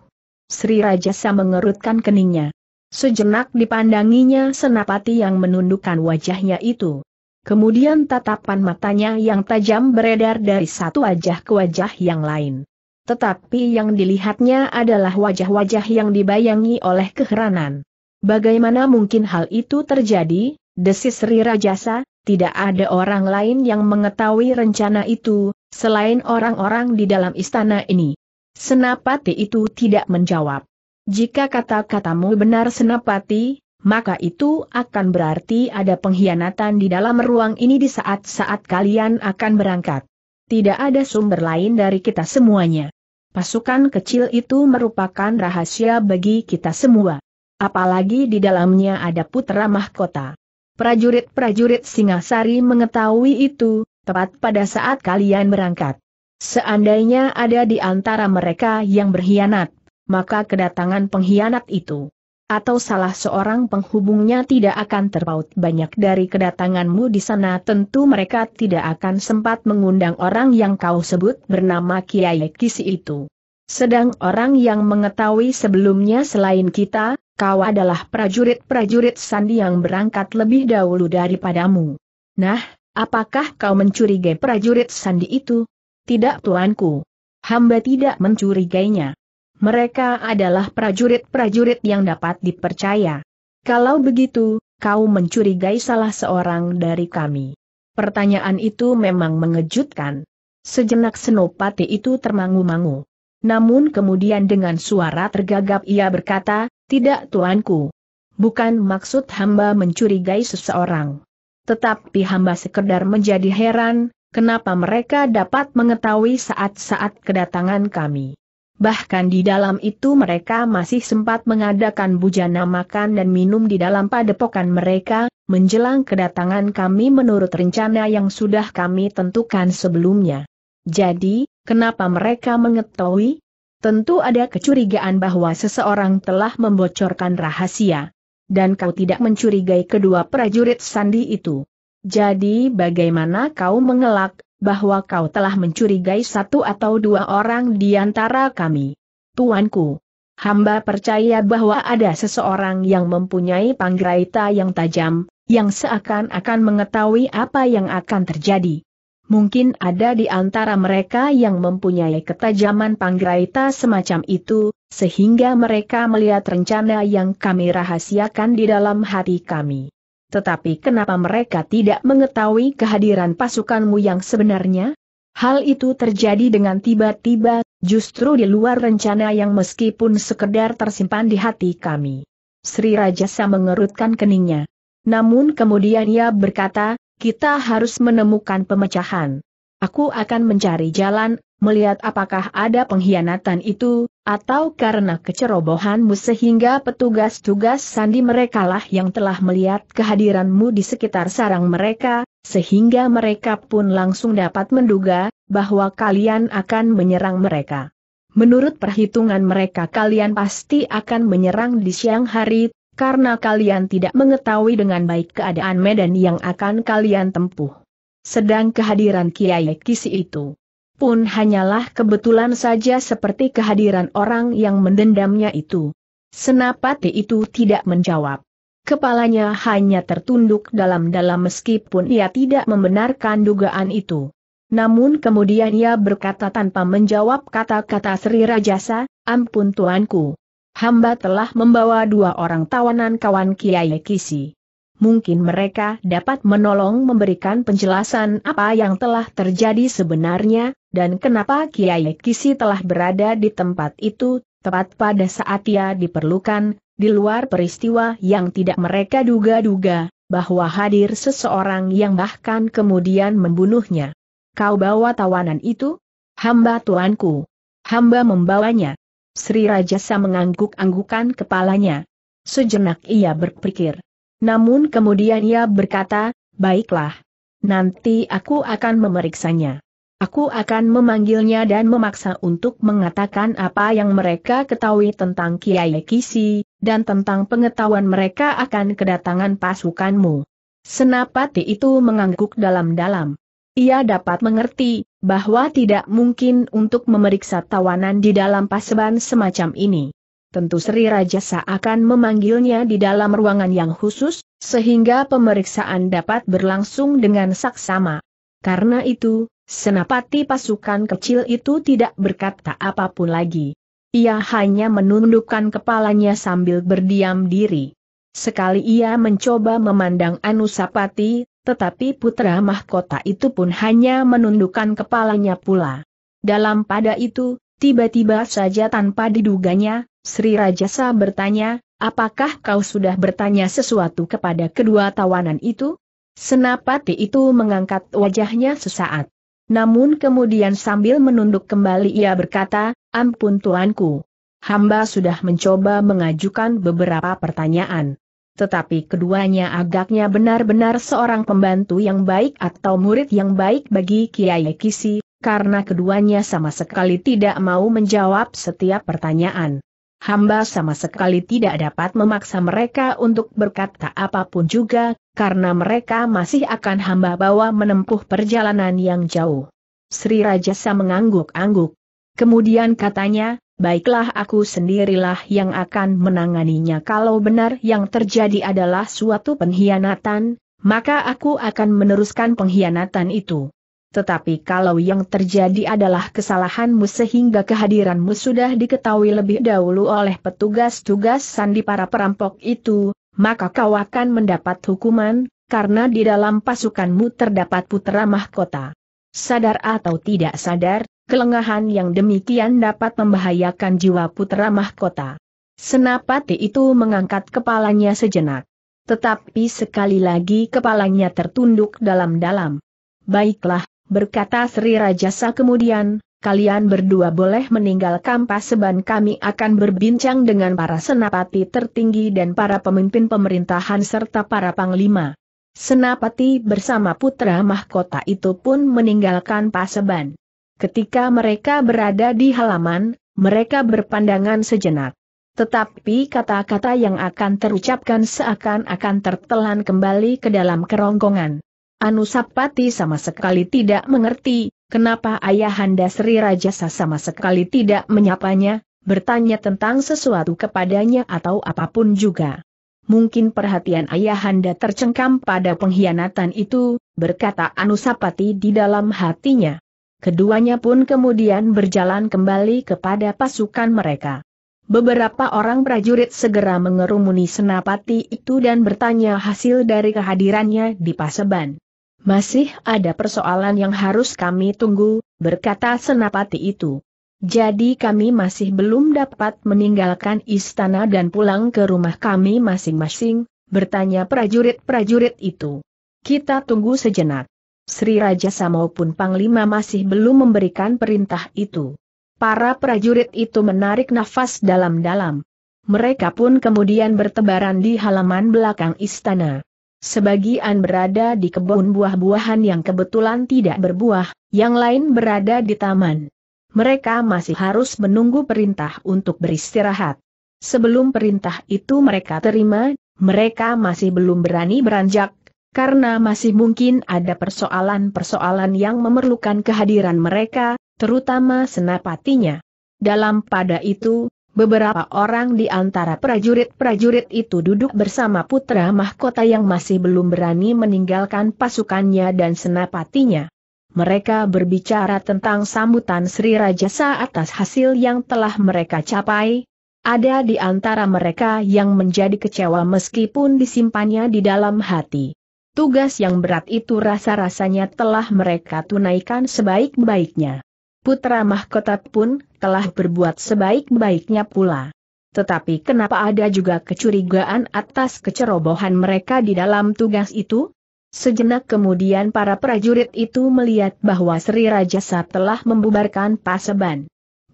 Sri Rajasa mengerutkan keningnya. Sejenak dipandanginya Senapati yang menundukkan wajahnya itu. Kemudian tatapan matanya yang tajam beredar dari satu wajah ke wajah yang lain. Tetapi yang dilihatnya adalah wajah-wajah yang dibayangi oleh keheranan. "Bagaimana mungkin hal itu terjadi?" desis Sri Rajasa. "Tidak ada orang lain yang mengetahui rencana itu, selain orang-orang di dalam istana ini." Senapati itu tidak menjawab. "Jika kata-katamu benar Senapati, maka itu akan berarti ada pengkhianatan di dalam ruang ini di saat-saat kalian akan berangkat. Tidak ada sumber lain dari kita semuanya. Pasukan kecil itu merupakan rahasia bagi kita semua. Apalagi di dalamnya ada putra mahkota. Prajurit-prajurit Singasari mengetahui itu, tepat pada saat kalian berangkat. Seandainya ada di antara mereka yang berkhianat, maka kedatangan pengkhianat itu, atau salah seorang penghubungnya tidak akan terpaut banyak dari kedatanganmu di sana. Tentu mereka tidak akan sempat mengundang orang yang kau sebut bernama Kiai Kisi itu. Sedang orang yang mengetahui sebelumnya selain kita, kau adalah prajurit-prajurit sandi yang berangkat lebih dahulu daripadamu. Nah, apakah kau mencurigai prajurit sandi itu?" "Tidak tuanku, hamba tidak mencurigainya. Mereka adalah prajurit-prajurit yang dapat dipercaya." "Kalau begitu, kau mencurigai salah seorang dari kami?" Pertanyaan itu memang mengejutkan. Sejenak Senapati itu termangu-mangu. Namun kemudian dengan suara tergagap ia berkata, "Tidak tuanku. Bukan maksud hamba mencurigai seseorang. Tetapi hamba sekedar menjadi heran, kenapa mereka dapat mengetahui saat-saat kedatangan kami. bahkan di dalam itu mereka masih sempat mengadakan bujana makan dan minum di dalam padepokan mereka, menjelang kedatangan kami menurut rencana yang sudah kami tentukan sebelumnya. Jadi, kenapa mereka mengetahui? Tentu ada kecurigaan bahwa seseorang telah membocorkan rahasia. Dan kau tidak mencurigai kedua prajurit sandi itu. Jadi bagaimana kau mengelak bahwa kau telah mencurigai satu atau dua orang di antara kami? Tuanku, hamba percaya bahwa ada seseorang yang mempunyai panggraita yang tajam, yang seakan-akan mengetahui apa yang akan terjadi. Mungkin ada di antara mereka yang mempunyai ketajaman panggraita semacam itu, sehingga mereka melihat rencana yang kami rahasiakan di dalam hati kami. Tetapi kenapa mereka tidak mengetahui kehadiran pasukanmu yang sebenarnya? Hal itu terjadi dengan tiba-tiba, justru di luar rencana yang meskipun sekedar tersimpan di hati kami. Sri Rajasa mengerutkan keningnya. Namun kemudian ia berkata, kita harus menemukan pemecahan. Aku akan mencari jalan, melihat apakah ada pengkhianatan itu, atau karena kecerobohanmu sehingga petugas-tugas sandi merekalah yang telah melihat kehadiranmu di sekitar sarang mereka, sehingga mereka pun langsung dapat menduga bahwa kalian akan menyerang mereka. Menurut perhitungan mereka kalian pasti akan menyerang di siang hari, karena kalian tidak mengetahui dengan baik keadaan medan yang akan kalian tempuh. Sedang kehadiran Kiai Kisi itu pun hanyalah kebetulan saja seperti kehadiran orang yang mendendamnya itu. Senapati itu tidak menjawab. Kepalanya hanya tertunduk dalam-dalam meskipun ia tidak membenarkan dugaan itu. Namun kemudian ia berkata tanpa menjawab kata-kata Sri Rajasa, ampun tuanku. Hamba telah membawa dua orang tawanan kawan Kiai Kisi. Mungkin mereka dapat menolong memberikan penjelasan apa yang telah terjadi sebenarnya, dan kenapa Kiai Kisi telah berada di tempat itu, tepat pada saat ia diperlukan, di luar peristiwa yang tidak mereka duga-duga, bahwa hadir seseorang yang bahkan kemudian membunuhnya. Kau bawa tawanan itu? Hamba tuanku. Hamba membawanya. Sri Rajasa mengangguk-anggukan kepalanya. Sejenak ia berpikir. Namun kemudian ia berkata, baiklah. Nanti aku akan memeriksanya. Aku akan memanggilnya dan memaksa untuk mengatakan apa yang mereka ketahui tentang Kiai Kisi, dan tentang pengetahuan mereka akan kedatangan pasukanmu. Senapati itu mengangguk dalam-dalam. Ia dapat mengerti bahwa tidak mungkin untuk memeriksa tawanan di dalam paseban semacam ini. Tentu Sri Rajasa akan memanggilnya di dalam ruangan yang khusus, sehingga pemeriksaan dapat berlangsung dengan saksama. Karena itu, senapati pasukan kecil itu tidak berkata apapun lagi. Ia hanya menundukkan kepalanya sambil berdiam diri. Sekali ia mencoba memandang Anusapati, tetapi putra mahkota itu pun hanya menundukkan kepalanya pula. Dalam pada itu, tiba-tiba saja tanpa diduganya, Sri Rajasa bertanya, apakah kau sudah bertanya sesuatu kepada kedua tawanan itu? Senapati itu mengangkat wajahnya sesaat. Namun kemudian sambil menunduk kembali ia berkata, ampun tuanku. Hamba sudah mencoba mengajukan beberapa pertanyaan. Tetapi keduanya agaknya benar-benar seorang pembantu yang baik atau murid yang baik bagi Kiai Kisi, karena keduanya sama sekali tidak mau menjawab setiap pertanyaan. Hamba sama sekali tidak dapat memaksa mereka untuk berkata apapun juga, karena mereka masih akan hamba bawa menempuh perjalanan yang jauh. Sri Rajasa mengangguk-angguk. Kemudian katanya, baiklah aku sendirilah yang akan menanganinya. Kalau benar yang terjadi adalah suatu pengkhianatan, maka aku akan meneruskan pengkhianatan itu. Tetapi kalau yang terjadi adalah kesalahanmu sehingga kehadiranmu sudah diketahui lebih dahulu oleh petugas-tugas sandi para perampok itu, maka kau akan mendapat hukuman, karena di dalam pasukanmu terdapat putra mahkota. Sadar atau tidak sadar, kelengahan yang demikian dapat membahayakan jiwa putra mahkota. Senapati itu mengangkat kepalanya sejenak. Tetapi sekali lagi kepalanya tertunduk dalam-dalam. Baiklah, berkata Sri Rajasa kemudian, kalian berdua boleh meninggalkan Paseban, kami akan berbincang dengan para senapati tertinggi dan para pemimpin pemerintahan serta para panglima. Senapati bersama putra mahkota itu pun meninggalkan Paseban. Ketika mereka berada di halaman, mereka berpandangan sejenak. Tetapi kata-kata yang akan terucapkan seakan-akan tertelan kembali ke dalam kerongkongan. Anusapati sama sekali tidak mengerti, kenapa ayahanda Sri Rajasa sama sekali tidak menyapanya, bertanya tentang sesuatu kepadanya atau apapun juga. Mungkin perhatian ayahanda tercengkam pada pengkhianatan itu, berkata Anusapati di dalam hatinya. Keduanya pun kemudian berjalan kembali kepada pasukan mereka. Beberapa orang prajurit segera mengerumuni senapati itu dan bertanya hasil dari kehadirannya di Paseban. Masih ada persoalan yang harus kami tunggu, berkata senapati itu. Jadi kami masih belum dapat meninggalkan istana dan pulang ke rumah kami masing-masing, bertanya prajurit-prajurit itu. Kita tunggu sejenak. Sri Rajasa maupun Panglima masih belum memberikan perintah itu. Para prajurit itu menarik nafas dalam-dalam. Mereka pun kemudian bertebaran di halaman belakang istana. Sebagian berada di kebun buah-buahan yang kebetulan tidak berbuah, yang lain berada di taman. Mereka masih harus menunggu perintah untuk beristirahat. Sebelum perintah itu mereka terima, mereka masih belum berani beranjak, karena masih mungkin ada persoalan-persoalan yang memerlukan kehadiran mereka, terutama senapatinya. Dalam pada itu, beberapa orang di antara prajurit-prajurit itu duduk bersama putra mahkota yang masih belum berani meninggalkan pasukannya dan senapatinya. Mereka berbicara tentang sambutan Sri Rajasa atas hasil yang telah mereka capai. Ada di antara mereka yang menjadi kecewa meskipun disimpannya di dalam hati. Tugas yang berat itu rasa-rasanya telah mereka tunaikan sebaik-baiknya. Putra mahkota pun telah berbuat sebaik-baiknya pula. Tetapi kenapa ada juga kecurigaan atas kecerobohan mereka di dalam tugas itu? Sejenak kemudian para prajurit itu melihat bahwa Sri Rajasa telah membubarkan Paseban.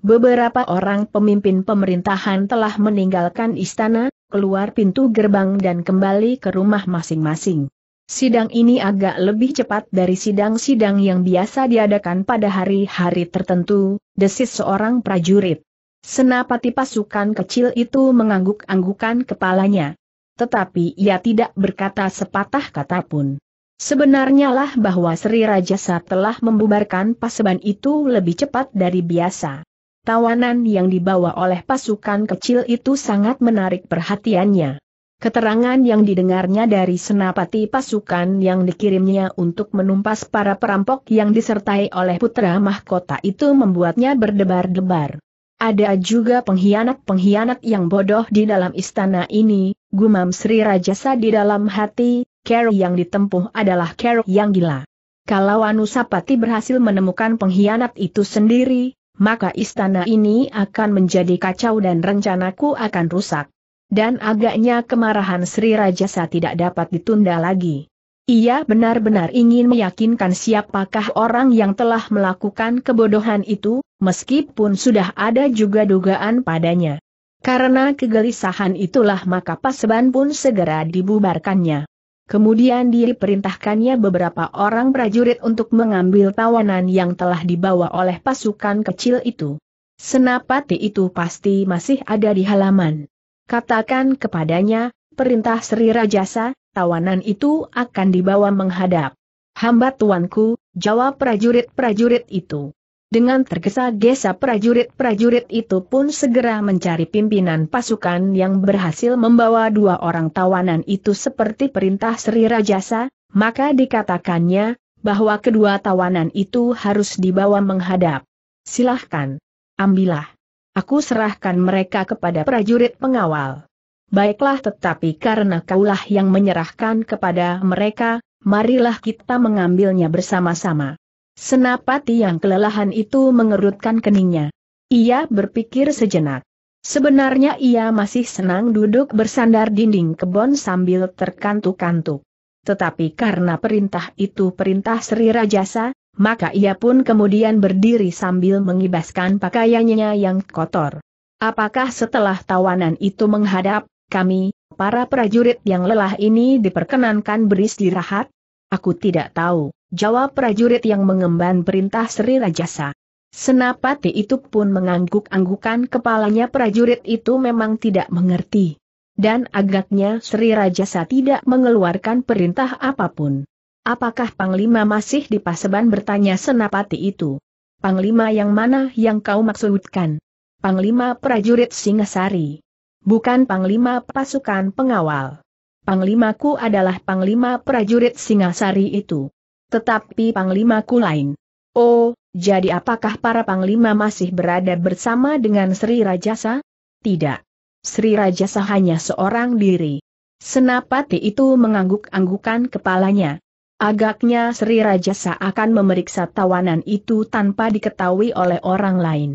Beberapa orang pemimpin pemerintahan telah meninggalkan istana, keluar pintu gerbang dan kembali ke rumah masing-masing. Sidang ini agak lebih cepat dari sidang-sidang yang biasa diadakan pada hari-hari tertentu, desis seorang prajurit. Senapati pasukan kecil itu mengangguk-anggukan kepalanya. Tetapi ia tidak berkata sepatah kata pun. Sebenarnya lah bahwa Sri Rajasa telah membubarkan Paseban itu lebih cepat dari biasa. Tawanan yang dibawa oleh pasukan kecil itu sangat menarik perhatiannya. Keterangan yang didengarnya dari senapati pasukan yang dikirimnya untuk menumpas para perampok yang disertai oleh putra mahkota itu membuatnya berdebar-debar. Ada juga pengkhianat-pengkhianat yang bodoh di dalam istana ini, gumam Sri Rajasa di dalam hati, cara yang ditempuh adalah cara yang gila. Kalau Anusapati berhasil menemukan pengkhianat itu sendiri, maka istana ini akan menjadi kacau dan rencanaku akan rusak. Dan agaknya kemarahan Sri Rajasa tidak dapat ditunda lagi. Ia benar-benar ingin meyakinkan siapakah orang yang telah melakukan kebodohan itu, meskipun sudah ada juga dugaan padanya. Karena kegelisahan itulah maka Paseban pun segera dibubarkannya. Kemudian diperintahkannya beberapa orang prajurit untuk mengambil tawanan yang telah dibawa oleh pasukan kecil itu. Senapati itu pasti masih ada di halaman. Katakan kepadanya, perintah Sri Rajasa, tawanan itu akan dibawa menghadap. Hamba tuanku, jawab prajurit-prajurit itu. Dengan tergesa-gesa prajurit-prajurit itu pun segera mencari pimpinan pasukan yang berhasil membawa dua orang tawanan itu seperti perintah Sri Rajasa, maka dikatakannya, bahwa kedua tawanan itu harus dibawa menghadap. Silahkan. Ambillah. Aku serahkan mereka kepada prajurit pengawal. Baiklah, tetapi karena kaulah yang menyerahkan kepada mereka, marilah kita mengambilnya bersama-sama. Senapati yang kelelahan itu mengerutkan keningnya. Ia berpikir sejenak. Sebenarnya ia masih senang duduk bersandar dinding kebun sambil terkantuk-kantuk. Tetapi karena perintah itu perintah Sri Rajasa, maka ia pun kemudian berdiri sambil mengibaskan pakaiannya yang kotor. Apakah setelah tawanan itu menghadap, kami, para prajurit yang lelah ini diperkenankan beristirahat? Aku tidak tahu, jawab prajurit yang mengemban perintah Sri Rajasa. Senapati itu pun mengangguk-anggukan kepalanya. Prajurit itu memang tidak mengerti. Dan agaknya Sri Rajasa tidak mengeluarkan perintah apapun. Apakah Panglima masih di Paseban? Bertanya Senapati itu. Panglima yang mana yang kau maksudkan? Panglima prajurit Singasari. Bukan Panglima pasukan pengawal. Panglimaku adalah Panglima prajurit Singasari itu. Tetapi Panglimaku lain. Oh, jadi apakah para Panglima masih berada bersama dengan Sri Rajasa? Tidak. Sri Rajasa hanya seorang diri. Senapati itu mengangguk-anggukan kepalanya. Agaknya Sri Rajasa akan memeriksa tawanan itu tanpa diketahui oleh orang lain.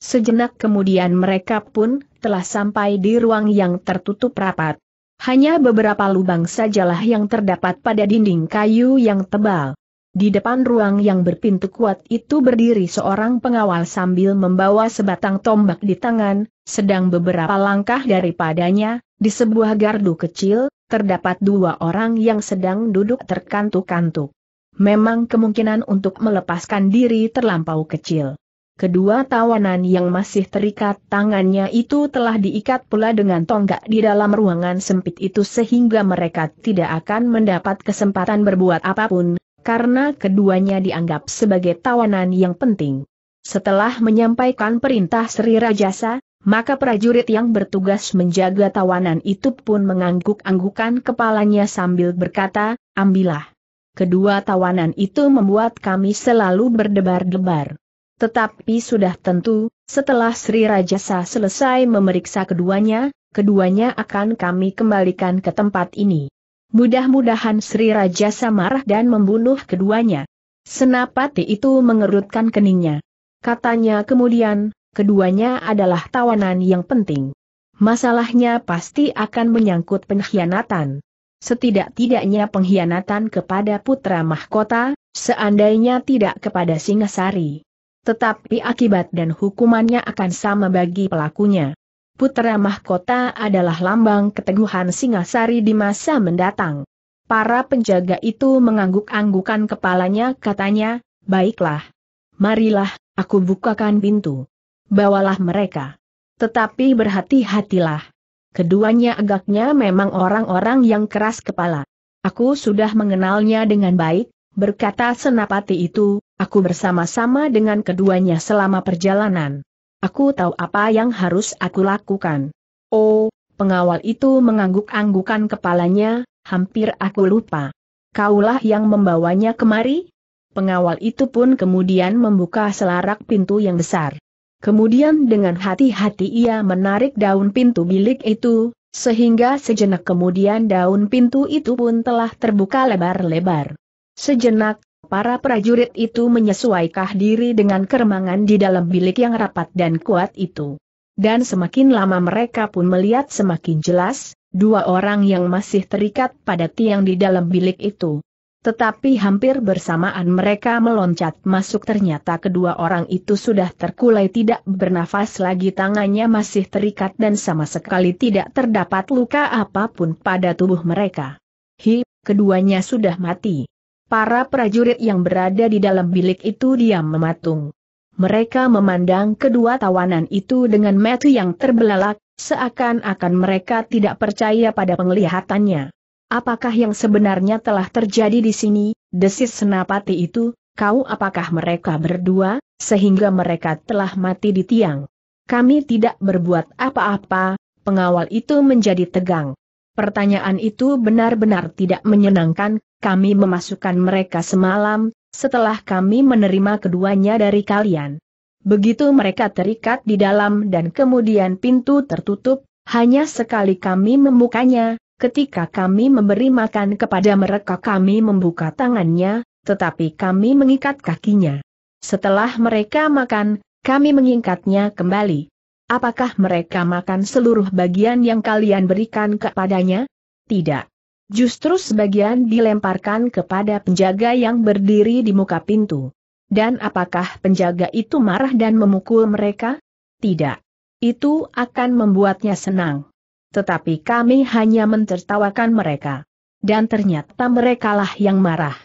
Sejenak kemudian mereka pun telah sampai di ruang yang tertutup rapat. Hanya beberapa lubang sajalah yang terdapat pada dinding kayu yang tebal. Di depan ruang yang berpintu kuat itu berdiri seorang pengawal sambil membawa sebatang tombak di tangan, sedang beberapa langkah daripadanya, di sebuah gardu kecil, terdapat dua orang yang sedang duduk terkantuk-kantuk. Memang kemungkinan untuk melepaskan diri terlampau kecil. Kedua tawanan yang masih terikat tangannya itu telah diikat pula dengan tonggak di dalam ruangan sempit itu sehingga mereka tidak akan mendapat kesempatan berbuat apapun, karena keduanya dianggap sebagai tawanan yang penting. Setelah menyampaikan perintah Sri Rajasa, maka prajurit yang bertugas menjaga tawanan itu pun mengangguk-anggukan kepalanya sambil berkata, "Ambillah." Kedua tawanan itu membuat kami selalu berdebar-debar. Tetapi sudah tentu, setelah Sri Rajasa selesai memeriksa keduanya akan kami kembalikan ke tempat ini. Mudah-mudahan Sri Rajasa marah dan membunuh keduanya. Senapati itu mengerutkan keningnya. Katanya kemudian, keduanya adalah tawanan yang penting. Masalahnya pasti akan menyangkut pengkhianatan. Setidak-tidaknya pengkhianatan kepada putra mahkota, seandainya tidak kepada Singasari. Tetapi akibat dan hukumannya akan sama bagi pelakunya. Putra mahkota adalah lambang keteguhan Singasari di masa mendatang. Para penjaga itu mengangguk-anggukan kepalanya. Katanya, "Baiklah. Marilah, aku bukakan pintu. Bawalah mereka. Tetapi berhati-hatilah. Keduanya agaknya memang orang-orang yang keras kepala. Aku sudah mengenalnya dengan baik," berkata Senapati itu. "Aku bersama-sama dengan keduanya selama perjalanan. Aku tahu apa yang harus aku lakukan." "Oh," pengawal itu mengangguk-anggukan kepalanya, "hampir aku lupa. Kaulah yang membawanya kemari?" Pengawal itu pun kemudian membuka selarak pintu yang besar. Kemudian dengan hati-hati ia menarik daun pintu bilik itu, sehingga sejenak kemudian daun pintu itu pun telah terbuka lebar-lebar. Sejenak, para prajurit itu menyesuaikan diri dengan keremangan di dalam bilik yang rapat dan kuat itu. Dan semakin lama mereka pun melihat semakin jelas, dua orang yang masih terikat pada tiang di dalam bilik itu. Tetapi hampir bersamaan mereka meloncat masuk. Ternyata kedua orang itu sudah terkulai tidak bernafas lagi, tangannya masih terikat dan sama sekali tidak terdapat luka apapun pada tubuh mereka. Keduanya sudah mati. Para prajurit yang berada di dalam bilik itu diam mematung. Mereka memandang kedua tawanan itu dengan mata yang terbelalak, seakan-akan mereka tidak percaya pada penglihatannya. "Apakah yang sebenarnya telah terjadi di sini?" desis Senapati itu. "Kau, apakah mereka berdua, sehingga mereka telah mati di tiang?" "Kami tidak berbuat apa-apa," pengawal itu menjadi tegang. "Pertanyaan itu benar-benar tidak menyenangkan. Kami memasukkan mereka semalam, setelah kami menerima keduanya dari kalian. Begitu mereka terikat di dalam dan kemudian pintu tertutup, hanya sekali kami membukanya, ketika kami memberi makan kepada mereka kami membuka tangannya, tetapi kami mengikat kakinya. Setelah mereka makan, kami mengikatnya kembali." "Apakah mereka makan seluruh bagian yang kalian berikan kepadanya?" "Tidak. Justru sebagian dilemparkan kepada penjaga yang berdiri di muka pintu." Dan apakah penjaga itu marah dan memukul mereka? Tidak. Itu akan membuatnya senang. Tetapi kami hanya mentertawakan mereka. Dan ternyata merekalah yang marah.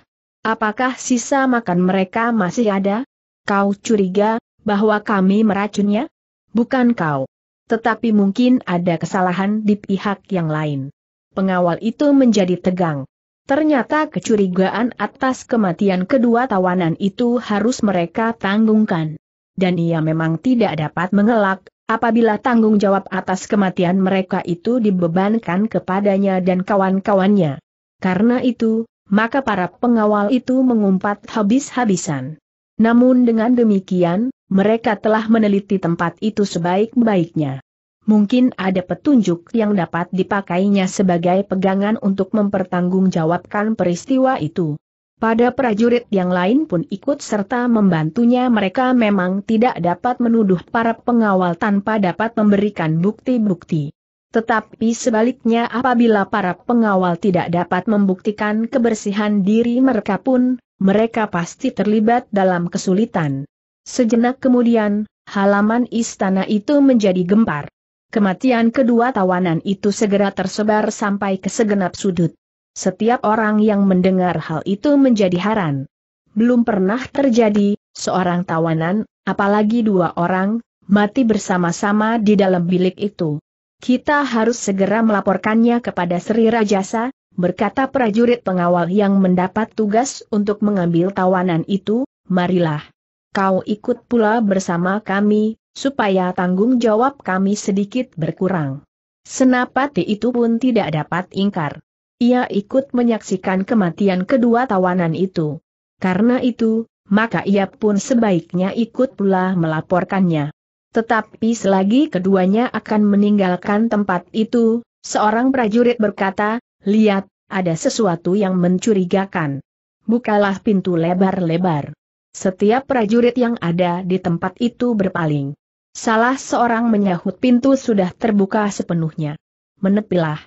Apakah sisa makan mereka masih ada? Kau curiga bahwa kami meracunnya? Bukan kau. Tetapi mungkin ada kesalahan di pihak yang lain. Pengawal itu menjadi tegang. Ternyata kecurigaan atas kematian kedua tawanan itu harus mereka tanggungkan. Dan ia memang tidak dapat mengelak, apabila tanggung jawab atas kematian mereka itu dibebankan kepadanya dan kawan-kawannya. Karena itu, maka para pengawal itu mengumpat habis-habisan. Namun dengan demikian, mereka telah meneliti tempat itu sebaik-baiknya. Mungkin ada petunjuk yang dapat dipakainya sebagai pegangan untuk mempertanggungjawabkan peristiwa itu. Pada prajurit yang lain pun ikut serta membantunya. Mereka memang tidak dapat menuduh para pengawal tanpa dapat memberikan bukti-bukti. Tetapi sebaliknya, apabila para pengawal tidak dapat membuktikan kebersihan diri mereka pun, mereka pasti terlibat dalam kesulitan. Sejenak kemudian, halaman istana itu menjadi gempar. Kematian kedua tawanan itu segera tersebar sampai ke segenap sudut. Setiap orang yang mendengar hal itu menjadi heran. Belum pernah terjadi, seorang tawanan, apalagi dua orang, mati bersama-sama di dalam bilik itu. Kita harus segera melaporkannya kepada Sri Rajasa, berkata prajurit pengawal yang mendapat tugas untuk mengambil tawanan itu. Marilah. Kau ikut pula bersama kami, supaya tanggung jawab kami sedikit berkurang. Senapati itu pun tidak dapat ingkar. Ia ikut menyaksikan kematian kedua tawanan itu. Karena itu, maka ia pun sebaiknya ikut pula melaporkannya. Tetapi selagi keduanya akan meninggalkan tempat itu, seorang prajurit berkata, "Lihat, ada sesuatu yang mencurigakan. Bukalah pintu lebar-lebar." Setiap prajurit yang ada di tempat itu berpaling. Salah seorang menyahut, pintu sudah terbuka sepenuhnya. Menepilah.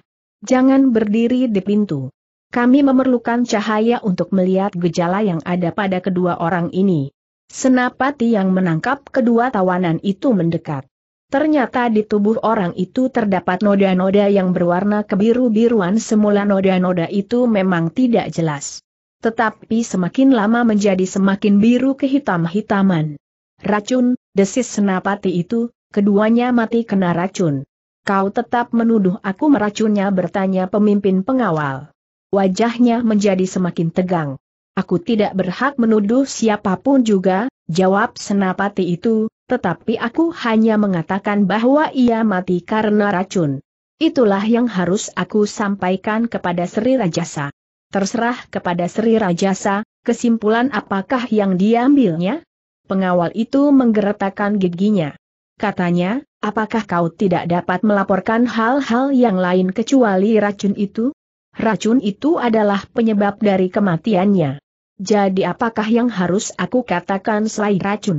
Jangan berdiri di pintu. Kami memerlukan cahaya untuk melihat gejala yang ada pada kedua orang ini. Senapati yang menangkap kedua tawanan itu mendekat. Ternyata di tubuh orang itu terdapat noda-noda yang berwarna kebiru-biruan. Semula noda-noda itu memang tidak jelas. Tetapi semakin lama menjadi semakin biru kehitam-hitaman. Racun, desis Senapati itu, keduanya mati kena racun. Kau tetap menuduh aku meracunnya, bertanya pemimpin pengawal. Wajahnya menjadi semakin tegang. Aku tidak berhak menuduh siapapun juga, jawab Senapati itu, tetapi aku hanya mengatakan bahwa ia mati karena racun. Itulah yang harus aku sampaikan kepada Sri Rajasa. Terserah kepada Sri Rajasa, kesimpulan apakah yang diambilnya? Pengawal itu menggeretakkan giginya. Katanya, apakah kau tidak dapat melaporkan hal-hal yang lain kecuali racun itu? Racun itu adalah penyebab dari kematiannya. Jadi apakah yang harus aku katakan selain racun?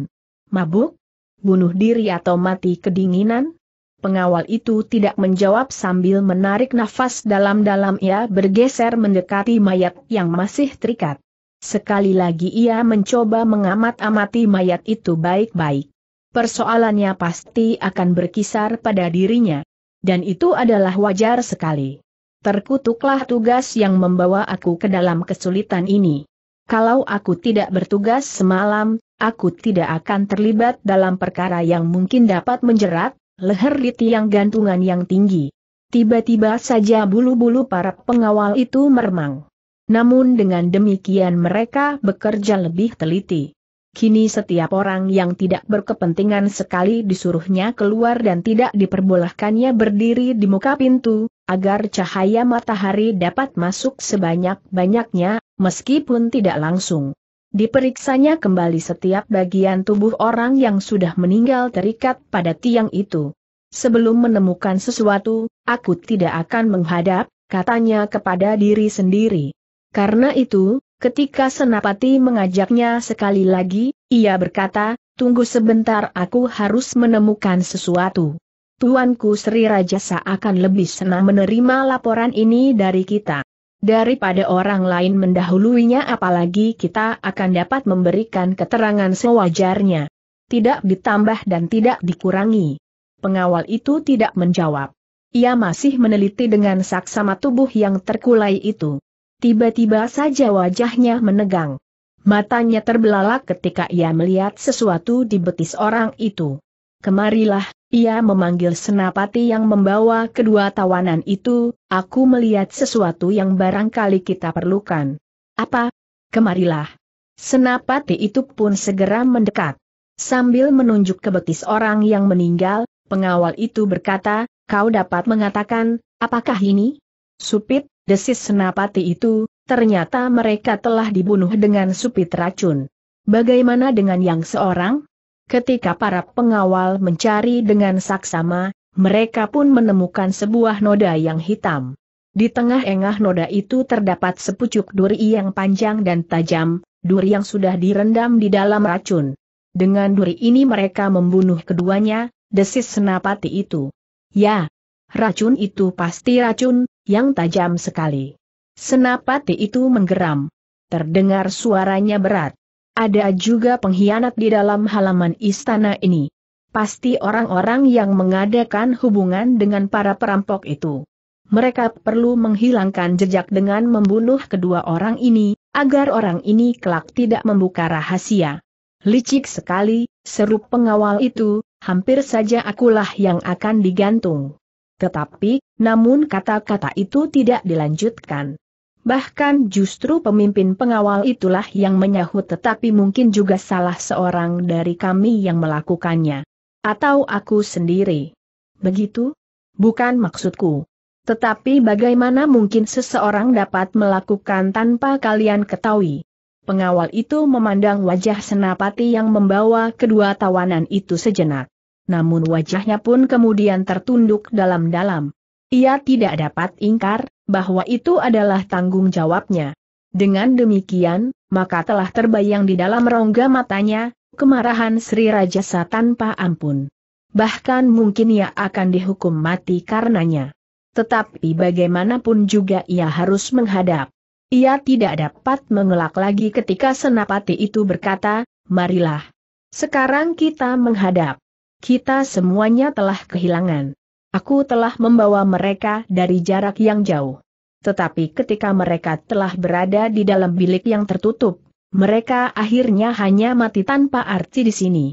Mabuk? Bunuh diri atau mati kedinginan? Pengawal itu tidak menjawab sambil menarik nafas dalam-dalam. Ia bergeser mendekati mayat yang masih terikat. Sekali lagi ia mencoba mengamat-amati mayat itu baik-baik. Persoalannya pasti akan berkisar pada dirinya. Dan itu adalah wajar sekali. Terkutuklah tugas yang membawa aku ke dalam kesulitan ini. Kalau aku tidak bertugas semalam, aku tidak akan terlibat dalam perkara yang mungkin dapat menjerat leher di tiang gantungan yang tinggi. Tiba-tiba saja bulu-bulu para pengawal itu meremang. Namun dengan demikian mereka bekerja lebih teliti. Kini setiap orang yang tidak berkepentingan sekali disuruhnya keluar dan tidak diperbolehkannya berdiri di muka pintu, agar cahaya matahari dapat masuk sebanyak-banyaknya, meskipun tidak langsung. Diperiksanya kembali setiap bagian tubuh orang yang sudah meninggal terikat pada tiang itu. Sebelum menemukan sesuatu, aku tidak akan menghadap, katanya kepada diri sendiri. Karena itu, ketika Senapati mengajaknya sekali lagi, ia berkata, "Tunggu sebentar, aku harus menemukan sesuatu. Tuanku Sri Rajasa akan lebih senang menerima laporan ini dari kita. daripada orang lain mendahuluinya, apalagi kita akan dapat memberikan keterangan sewajarnya. Tidak ditambah dan tidak dikurangi. Pengawal itu tidak menjawab. Ia masih meneliti dengan saksama tubuh yang terkulai itu. Tiba-tiba saja wajahnya menegang. Matanya terbelalak ketika ia melihat sesuatu di betis orang itu. Kemarilah, ia memanggil senapati yang membawa kedua tawanan itu, aku melihat sesuatu yang barangkali kita perlukan. Apa? Kemarilah. Senapati itu pun segera mendekat. Sambil menunjuk ke betis orang yang meninggal, pengawal itu berkata, kau dapat mengatakan, apakah ini? Supit, desis senapati itu, ternyata mereka telah dibunuh dengan supit racun. Bagaimana dengan yang seorang? Ketika para pengawal mencari dengan saksama, mereka pun menemukan sebuah noda yang hitam. Di tengah-tengah noda itu terdapat sepucuk duri yang panjang dan tajam, duri yang sudah direndam di dalam racun. Dengan duri ini mereka membunuh keduanya, desis senapati itu. Ya, racun itu pasti racun, yang tajam sekali. Senapati itu menggeram. Terdengar suaranya berat. Ada juga pengkhianat di dalam halaman istana ini. Pasti orang-orang yang mengadakan hubungan dengan para perampok itu. Mereka perlu menghilangkan jejak dengan membunuh kedua orang ini, agar orang ini kelak tidak membuka rahasia. Licik sekali, seru pengawal itu, hampir saja akulah yang akan digantung. Tetapi, namun kata-kata itu tidak dilanjutkan. Bahkan justru pemimpin pengawal itulah yang menyahut, tetapi mungkin juga salah seorang dari kami yang melakukannya. Atau aku sendiri. Begitu? Bukan maksudku. Tetapi bagaimana mungkin seseorang dapat melakukan tanpa kalian ketahui? Pengawal itu memandang wajah senapati yang membawa kedua tawanan itu sejenak. Namun wajahnya pun kemudian tertunduk dalam-dalam. Ia tidak dapat ingkar bahwa itu adalah tanggung jawabnya. Dengan demikian, maka telah terbayang di dalam rongga matanya, kemarahan Sri Rajasa tanpa ampun. Bahkan mungkin ia akan dihukum mati karenanya. Tetapi bagaimanapun juga ia harus menghadap. Ia tidak dapat mengelak lagi ketika senapati itu berkata, marilah. Sekarang kita menghadap. Kita semuanya telah kehilangan. Aku telah membawa mereka dari jarak yang jauh. Tetapi ketika mereka telah berada di dalam bilik yang tertutup, mereka akhirnya hanya mati tanpa arti di sini.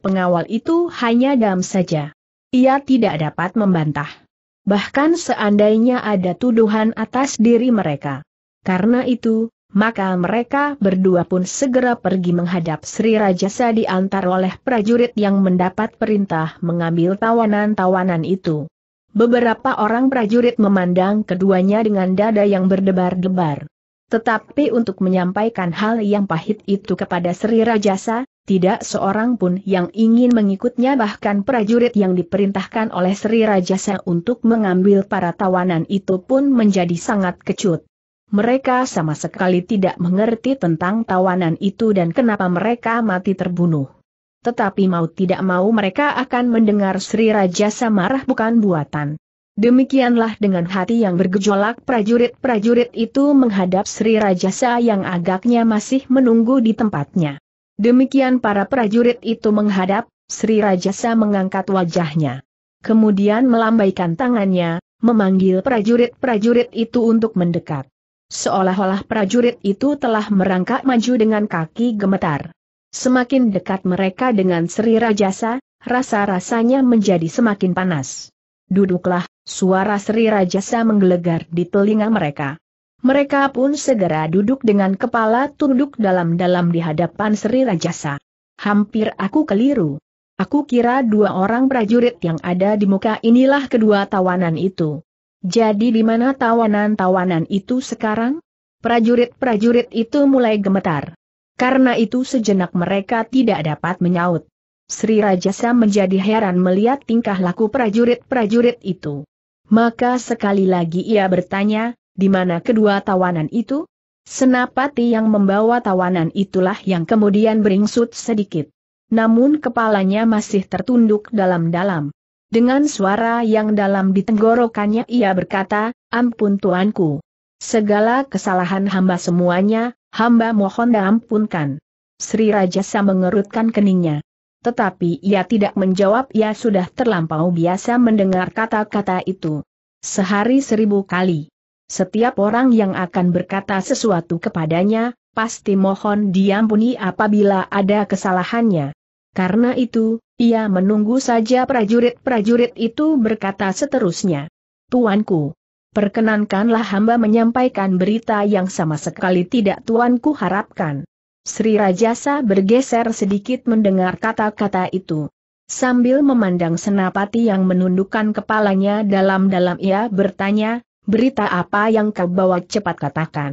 Pengawal itu hanya diam saja. Ia tidak dapat membantah. Bahkan seandainya ada tuduhan atas diri mereka. Karena itu, maka mereka berdua pun segera pergi menghadap Sri Rajasa, diantar oleh prajurit yang mendapat perintah mengambil tawanan-tawanan itu. Beberapa orang prajurit memandang keduanya dengan dada yang berdebar-debar. Tetapi untuk menyampaikan hal yang pahit itu kepada Sri Rajasa, tidak seorang pun yang ingin mengikutnya, bahkan prajurit yang diperintahkan oleh Sri Rajasa untuk mengambil para tawanan itu pun menjadi sangat kecut. Mereka sama sekali tidak mengerti tentang tawanan itu dan kenapa mereka mati terbunuh. Tetapi mau tidak mau mereka akan mendengar Sri Rajasa marah bukan buatan. Demikianlah dengan hati yang bergejolak prajurit-prajurit itu menghadap Sri Rajasa yang agaknya masih menunggu di tempatnya. Demikian para prajurit itu menghadap, Sri Rajasa mengangkat wajahnya. Kemudian melambaikan tangannya, memanggil prajurit-prajurit itu untuk mendekat. Seolah-olah prajurit itu telah merangkak maju dengan kaki gemetar. Semakin dekat mereka dengan Sri Rajasa, rasa-rasanya menjadi semakin panas. Duduklah, suara Sri Rajasa menggelegar di telinga mereka. Mereka pun segera duduk dengan kepala tunduk dalam-dalam di hadapan Sri Rajasa. Hampir aku keliru. Aku kira dua orang prajurit yang ada di muka inilah kedua tawanan itu. Jadi di mana tawanan-tawanan itu sekarang? Prajurit-prajurit itu mulai gemetar. Karena itu sejenak mereka tidak dapat menyaut. Sri Rajasa menjadi heran melihat tingkah laku prajurit-prajurit itu. Maka sekali lagi ia bertanya, di mana kedua tawanan itu? Senapati yang membawa tawanan itulah yang kemudian beringsut sedikit. Namun kepalanya masih tertunduk dalam-dalam. Dengan suara yang dalam di tenggorokannya ia berkata, ampun tuanku. Segala kesalahan hamba semuanya, hamba mohon diampunkan. Sri Rajasa mengerutkan keningnya. Tetapi ia tidak menjawab, ia sudah terlampau biasa mendengar kata-kata itu. Sehari 1000 kali. Setiap orang yang akan berkata sesuatu kepadanya, pasti mohon diampuni apabila ada kesalahannya. Karena itu, ia menunggu saja prajurit-prajurit itu berkata seterusnya. Tuanku, perkenankanlah hamba menyampaikan berita yang sama sekali tidak Tuanku harapkan. Sri Rajasa bergeser sedikit mendengar kata-kata itu. Sambil memandang Senapati yang menundukkan kepalanya dalam-dalam, ia bertanya, berita apa yang kau bawa, cepat katakan.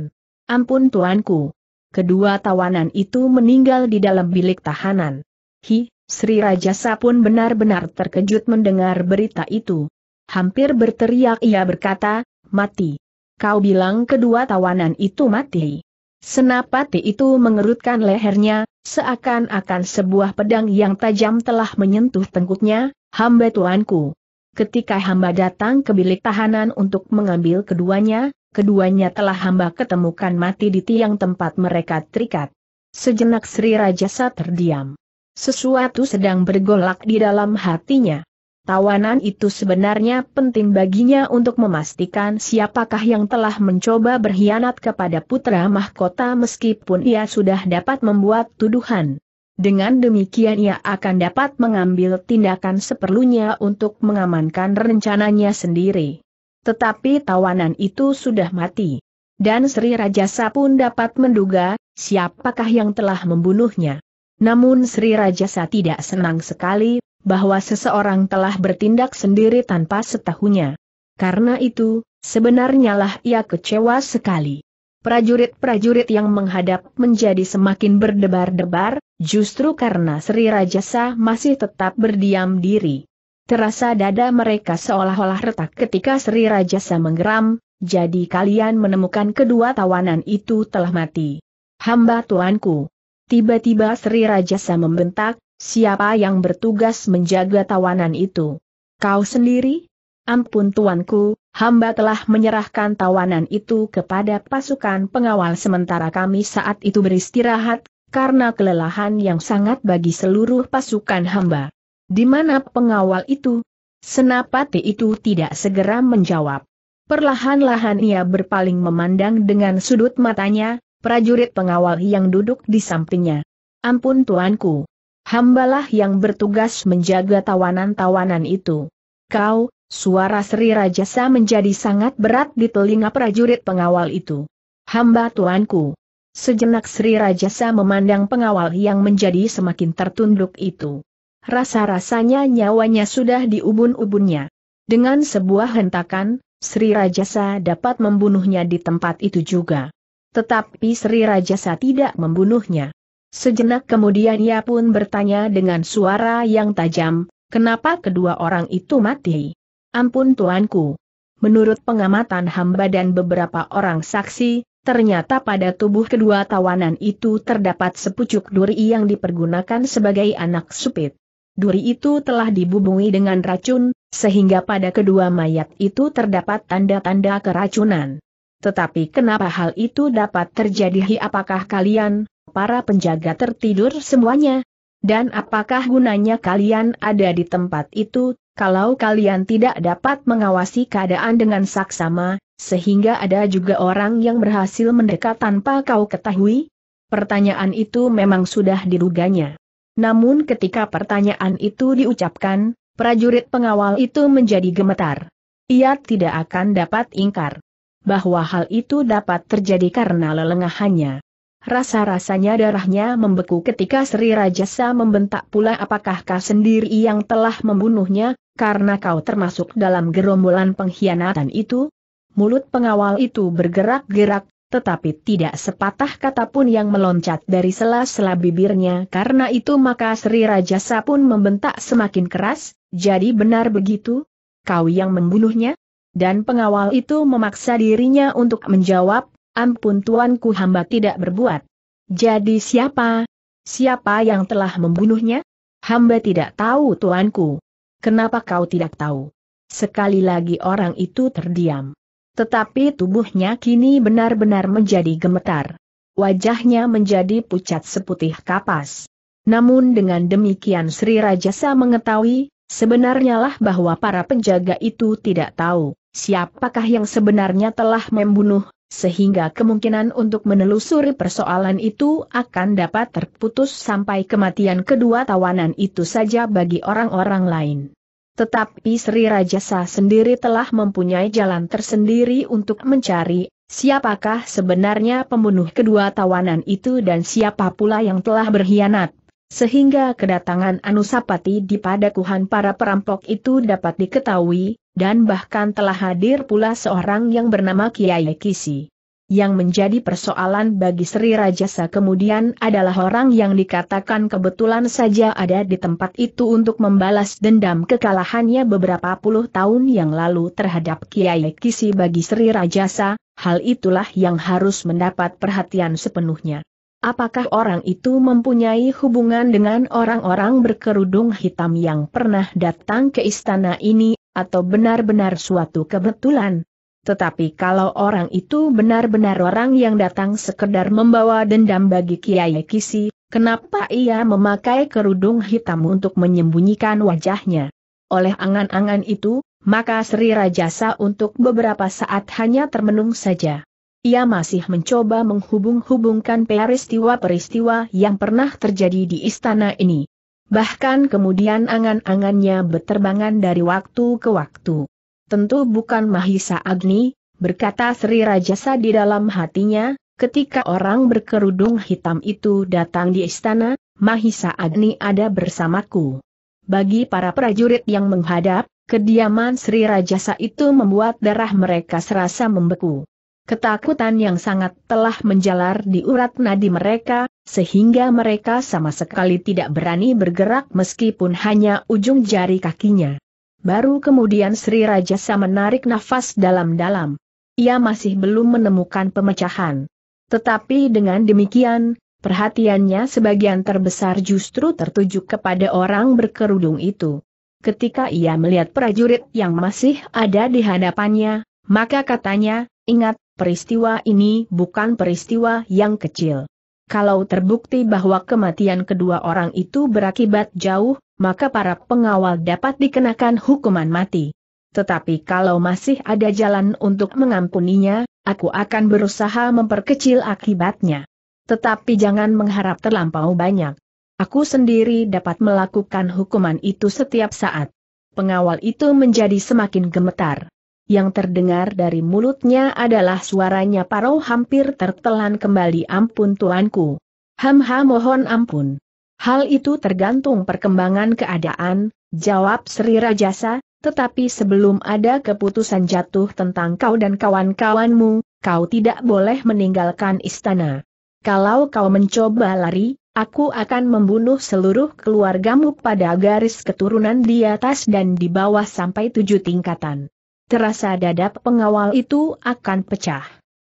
Ampun Tuanku. Kedua tawanan itu meninggal di dalam bilik tahanan. Hi, Sri Rajasa pun benar-benar terkejut mendengar berita itu. Hampir berteriak ia berkata, mati. Kau bilang kedua tawanan itu mati. Senapati itu mengerutkan lehernya, seakan-akan sebuah pedang yang tajam telah menyentuh tengkuknya. Hamba Tuanku. Ketika hamba datang ke bilik tahanan untuk mengambil keduanya, keduanya telah hamba ketemukan mati di tiang tempat mereka terikat. Sejenak Sri Rajasa terdiam. Sesuatu sedang bergolak di dalam hatinya. Tawanan itu sebenarnya penting baginya untuk memastikan siapakah yang telah mencoba berkhianat kepada putra mahkota, meskipun ia sudah dapat membuat tuduhan. Dengan demikian ia akan dapat mengambil tindakan seperlunya untuk mengamankan rencananya sendiri. Tetapi tawanan itu sudah mati. Dan Sri Rajasa pun dapat menduga siapakah yang telah membunuhnya. Namun Sri Rajasa tidak senang sekali bahwa seseorang telah bertindak sendiri tanpa setahunya. Karena itu, sebenarnya lah ia kecewa sekali. Prajurit-prajurit yang menghadap menjadi semakin berdebar-debar, justru karena Sri Rajasa masih tetap berdiam diri. Terasa dada mereka seolah-olah retak ketika Sri Rajasa menggeram, jadi kalian menemukan kedua tawanan itu telah mati. Hamba Tuanku. Tiba-tiba Sri Rajasa membentak, siapa yang bertugas menjaga tawanan itu? Kau sendiri? Ampun Tuanku, hamba telah menyerahkan tawanan itu kepada pasukan pengawal sementara kami saat itu beristirahat, karena kelelahan yang sangat bagi seluruh pasukan hamba. Di mana pengawal itu? Senapati itu tidak segera menjawab. Perlahan-lahan ia berpaling memandang dengan sudut matanya, prajurit pengawal yang duduk di sampingnya. Ampun Tuanku. Hambalah yang bertugas menjaga tawanan-tawanan itu. Kau, suara Sri Rajasa menjadi sangat berat di telinga prajurit pengawal itu. Hamba Tuanku. Sejenak Sri Rajasa memandang pengawal yang menjadi semakin tertunduk itu. Rasa-rasanya nyawanya sudah diubun-ubunnya. Dengan sebuah hentakan, Sri Rajasa dapat membunuhnya di tempat itu juga. Tetapi Sri Rajasa tidak membunuhnya. Sejenak kemudian ia pun bertanya dengan suara yang tajam, kenapa kedua orang itu mati? Ampun Tuanku. Menurut pengamatan hamba dan beberapa orang saksi, ternyata pada tubuh kedua tawanan itu terdapat sepucuk duri yang dipergunakan sebagai anak supit. Duri itu telah dibumbui dengan racun, sehingga pada kedua mayat itu terdapat tanda-tanda keracunan. Tetapi kenapa hal itu dapat terjadi? Apakah kalian, para penjaga, tertidur semuanya? Dan apakah gunanya kalian ada di tempat itu, kalau kalian tidak dapat mengawasi keadaan dengan saksama, sehingga ada juga orang yang berhasil mendekat tanpa kau ketahui? Pertanyaan itu memang sudah diruganya. Namun ketika pertanyaan itu diucapkan, prajurit pengawal itu menjadi gemetar. Ia tidak akan dapat ingkar bahwa hal itu dapat terjadi karena lelengahannya. Rasa-rasanya darahnya membeku ketika Sri Rajasa membentak pula, apakah kau sendiri yang telah membunuhnya, karena kau termasuk dalam gerombolan pengkhianatan itu? Mulut pengawal itu bergerak-gerak, tetapi tidak sepatah kata pun yang meloncat dari sela-sela bibirnya. Karena itu maka Sri Rajasa pun membentak semakin keras, jadi benar begitu? Kau yang membunuhnya? Dan pengawal itu memaksa dirinya untuk menjawab, ampun Tuanku, hamba tidak berbuat. Jadi siapa? Siapa yang telah membunuhnya? Hamba tidak tahu Tuanku. Kenapa kau tidak tahu? Sekali lagi orang itu terdiam. Tetapi tubuhnya kini benar-benar menjadi gemetar. Wajahnya menjadi pucat seputih kapas. Namun dengan demikian Sri Rajasa mengetahui, sebenarnya lah bahwa para penjaga itu tidak tahu siapakah yang sebenarnya telah membunuh, sehingga kemungkinan untuk menelusuri persoalan itu akan dapat terputus sampai kematian kedua tawanan itu saja bagi orang-orang lain. Tetapi Sri Rajasa sendiri telah mempunyai jalan tersendiri untuk mencari siapakah sebenarnya pembunuh kedua tawanan itu dan siapa pula yang telah berkhianat, sehingga kedatangan Anusapati di Padukuhan para perampok itu dapat diketahui, dan bahkan telah hadir pula seorang yang bernama Kiai Kisi. Yang menjadi persoalan bagi Sri Rajasa kemudian adalah orang yang dikatakan kebetulan saja ada di tempat itu untuk membalas dendam kekalahannya beberapa puluh tahun yang lalu terhadap Kiai Kisi. Bagi Sri Rajasa, hal itulah yang harus mendapat perhatian sepenuhnya. Apakah orang itu mempunyai hubungan dengan orang-orang berkerudung hitam yang pernah datang ke istana ini, atau benar-benar suatu kebetulan? Tetapi kalau orang itu benar-benar orang yang datang sekedar membawa dendam bagi Kiai Kisi, kenapa ia memakai kerudung hitam untuk menyembunyikan wajahnya? Oleh angan-angan itu, maka Sri Rajasa untuk beberapa saat hanya termenung saja. Ia masih mencoba menghubung-hubungkan peristiwa-peristiwa yang pernah terjadi di istana ini. Bahkan kemudian angan-angannya berterbangan dari waktu ke waktu. Tentu bukan Mahisa Agni, berkata Sri Rajasa di dalam hatinya, ketika orang berkerudung hitam itu datang di istana, Mahisa Agni ada bersamaku. Bagi para prajurit yang menghadap, kediaman Sri Rajasa itu membuat darah mereka serasa membeku. Ketakutan yang sangat telah menjalar di urat nadi mereka, sehingga mereka sama sekali tidak berani bergerak meskipun hanya ujung jari kakinya. Baru kemudian Sri Rajasa menarik nafas dalam-dalam. Ia masih belum menemukan pemecahan. Tetapi dengan demikian, perhatiannya sebagian terbesar justru tertuju kepada orang berkerudung itu. Ketika ia melihat prajurit yang masih ada di hadapannya, maka katanya, ingat, peristiwa ini bukan peristiwa yang kecil. Kalau terbukti bahwa kematian kedua orang itu berakibat jauh, maka para pengawal dapat dikenakan hukuman mati. Tetapi kalau masih ada jalan untuk mengampuninya, aku akan berusaha memperkecil akibatnya. Tetapi jangan mengharap terlampau banyak. Aku sendiri dapat melakukan hukuman itu setiap saat. Pengawal itu menjadi semakin gemetar. Yang terdengar dari mulutnya adalah suaranya parau hampir tertelan kembali, ampun tuanku. Hamha mohon ampun. Hal itu tergantung perkembangan keadaan, jawab Sri Rajasa, tetapi sebelum ada keputusan jatuh tentang kau dan kawan-kawanmu, kau tidak boleh meninggalkan istana. Kalau kau mencoba lari, aku akan membunuh seluruh keluargamu pada garis keturunan di atas dan di bawah sampai 7 tingkatan. Terasa dada pengawal itu akan pecah.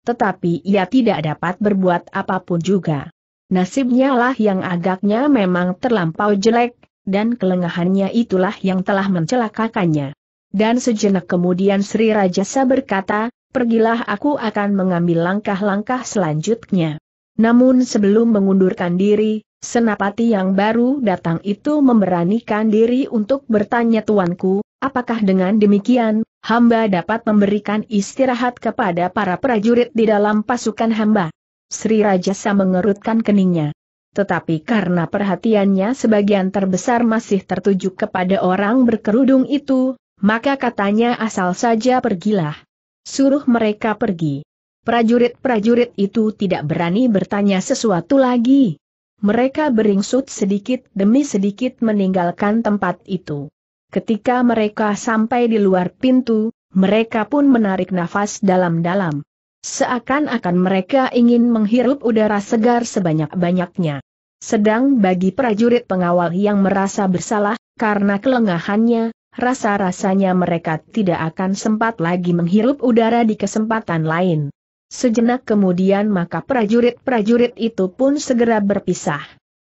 Tetapi ia tidak dapat berbuat apapun juga. Nasibnya lah yang agaknya memang terlampau jelek, dan kelengahannya itulah yang telah mencelakakannya. Dan sejenak kemudian Sri Rajasa berkata, pergilah, aku akan mengambil langkah-langkah selanjutnya. Namun sebelum mengundurkan diri, Senapati yang baru datang itu memberanikan diri untuk bertanya, tuanku, apakah dengan demikian, hamba dapat memberikan istirahat kepada para prajurit di dalam pasukan hamba? Sri Rajasa mengerutkan keningnya. Tetapi karena perhatiannya sebagian terbesar masih tertuju kepada orang berkerudung itu, maka katanya asal saja pergilah. Suruh mereka pergi. Prajurit-prajurit itu tidak berani bertanya sesuatu lagi. Mereka beringsut sedikit demi sedikit meninggalkan tempat itu. Ketika mereka sampai di luar pintu, mereka pun menarik nafas dalam-dalam. Seakan-akan mereka ingin menghirup udara segar sebanyak-banyaknya. Sedang bagi prajurit pengawal yang merasa bersalah karena kelengahannya, rasa-rasanya mereka tidak akan sempat lagi menghirup udara di kesempatan lain. Sejenak kemudian maka prajurit-prajurit itu pun segera berpisah.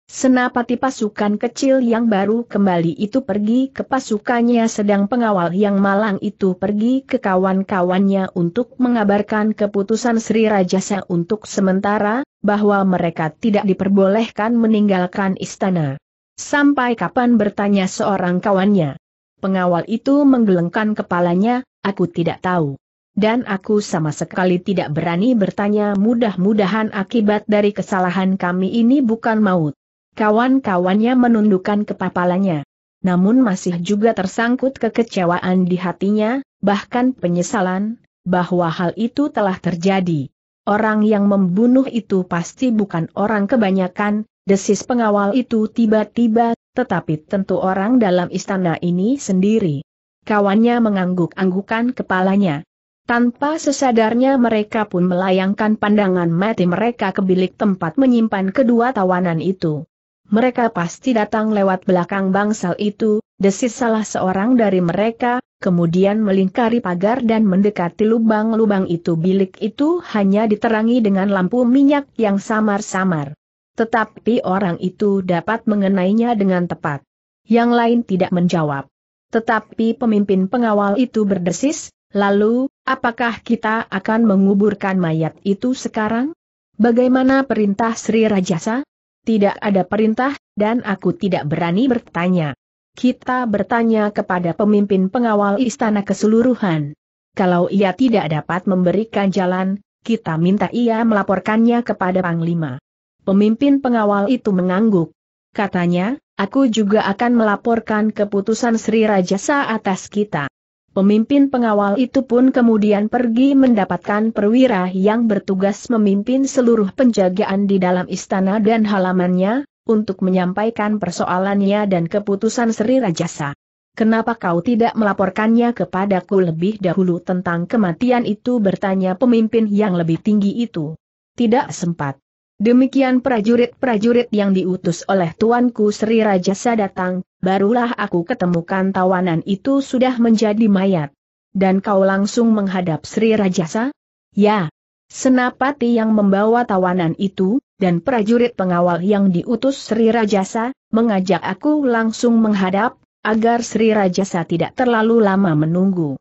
Senapati pasukan kecil yang baru kembali itu pergi ke pasukannya, sedang pengawal yang malang itu pergi ke kawan-kawannya untuk mengabarkan keputusan Sri Rajasa untuk sementara, bahwa mereka tidak diperbolehkan meninggalkan istana. Sampai kapan, bertanya seorang kawannya. Pengawal itu menggelengkan kepalanya, aku tidak tahu. Dan aku sama sekali tidak berani bertanya, mudah-mudahan akibat dari kesalahan kami ini bukan maut. Kawan-kawannya menundukkan kepalanya. Namun masih juga tersangkut kekecewaan di hatinya, bahkan penyesalan, bahwa hal itu telah terjadi. Orang yang membunuh itu pasti bukan orang kebanyakan, desis pengawal itu tiba-tiba, tetapi tentu orang dalam istana ini sendiri. Kawannya mengangguk-anggukan kepalanya. Tanpa sesadarnya mereka pun melayangkan pandangan mati mereka ke bilik tempat menyimpan kedua tawanan itu. Mereka pasti datang lewat belakang bangsal itu, desis salah seorang dari mereka, kemudian melingkari pagar dan mendekati lubang-lubang itu. Bilik itu hanya diterangi dengan lampu minyak yang samar-samar. Tetapi orang itu dapat mengenainya dengan tepat. Yang lain tidak menjawab. Tetapi pemimpin pengawal itu berdesis, lalu, apakah kita akan menguburkan mayat itu sekarang? Bagaimana perintah Sri Rajasa? Tidak ada perintah, dan aku tidak berani bertanya. Kita bertanya kepada pemimpin pengawal istana keseluruhan. Kalau ia tidak dapat memberikan jalan, kita minta ia melaporkannya kepada Panglima. Pemimpin pengawal itu mengangguk. Katanya, aku juga akan melaporkan keputusan Sri Rajasa atas kita. Pemimpin pengawal itu pun kemudian pergi mendapatkan perwira yang bertugas memimpin seluruh penjagaan di dalam istana dan halamannya, untuk menyampaikan persoalannya dan keputusan Sri Rajasa. Kenapa kau tidak melaporkannya kepadaku lebih dahulu tentang kematian itu, bertanya pemimpin yang lebih tinggi itu. Tidak sempat. Demikian prajurit-prajurit yang diutus oleh tuanku Sri Rajasa datang, barulah aku ketemukan tawanan itu sudah menjadi mayat. Dan kau langsung menghadap Sri Rajasa? Ya. Senapati yang membawa tawanan itu, dan prajurit pengawal yang diutus Sri Rajasa, mengajak aku langsung menghadap, agar Sri Rajasa tidak terlalu lama menunggu.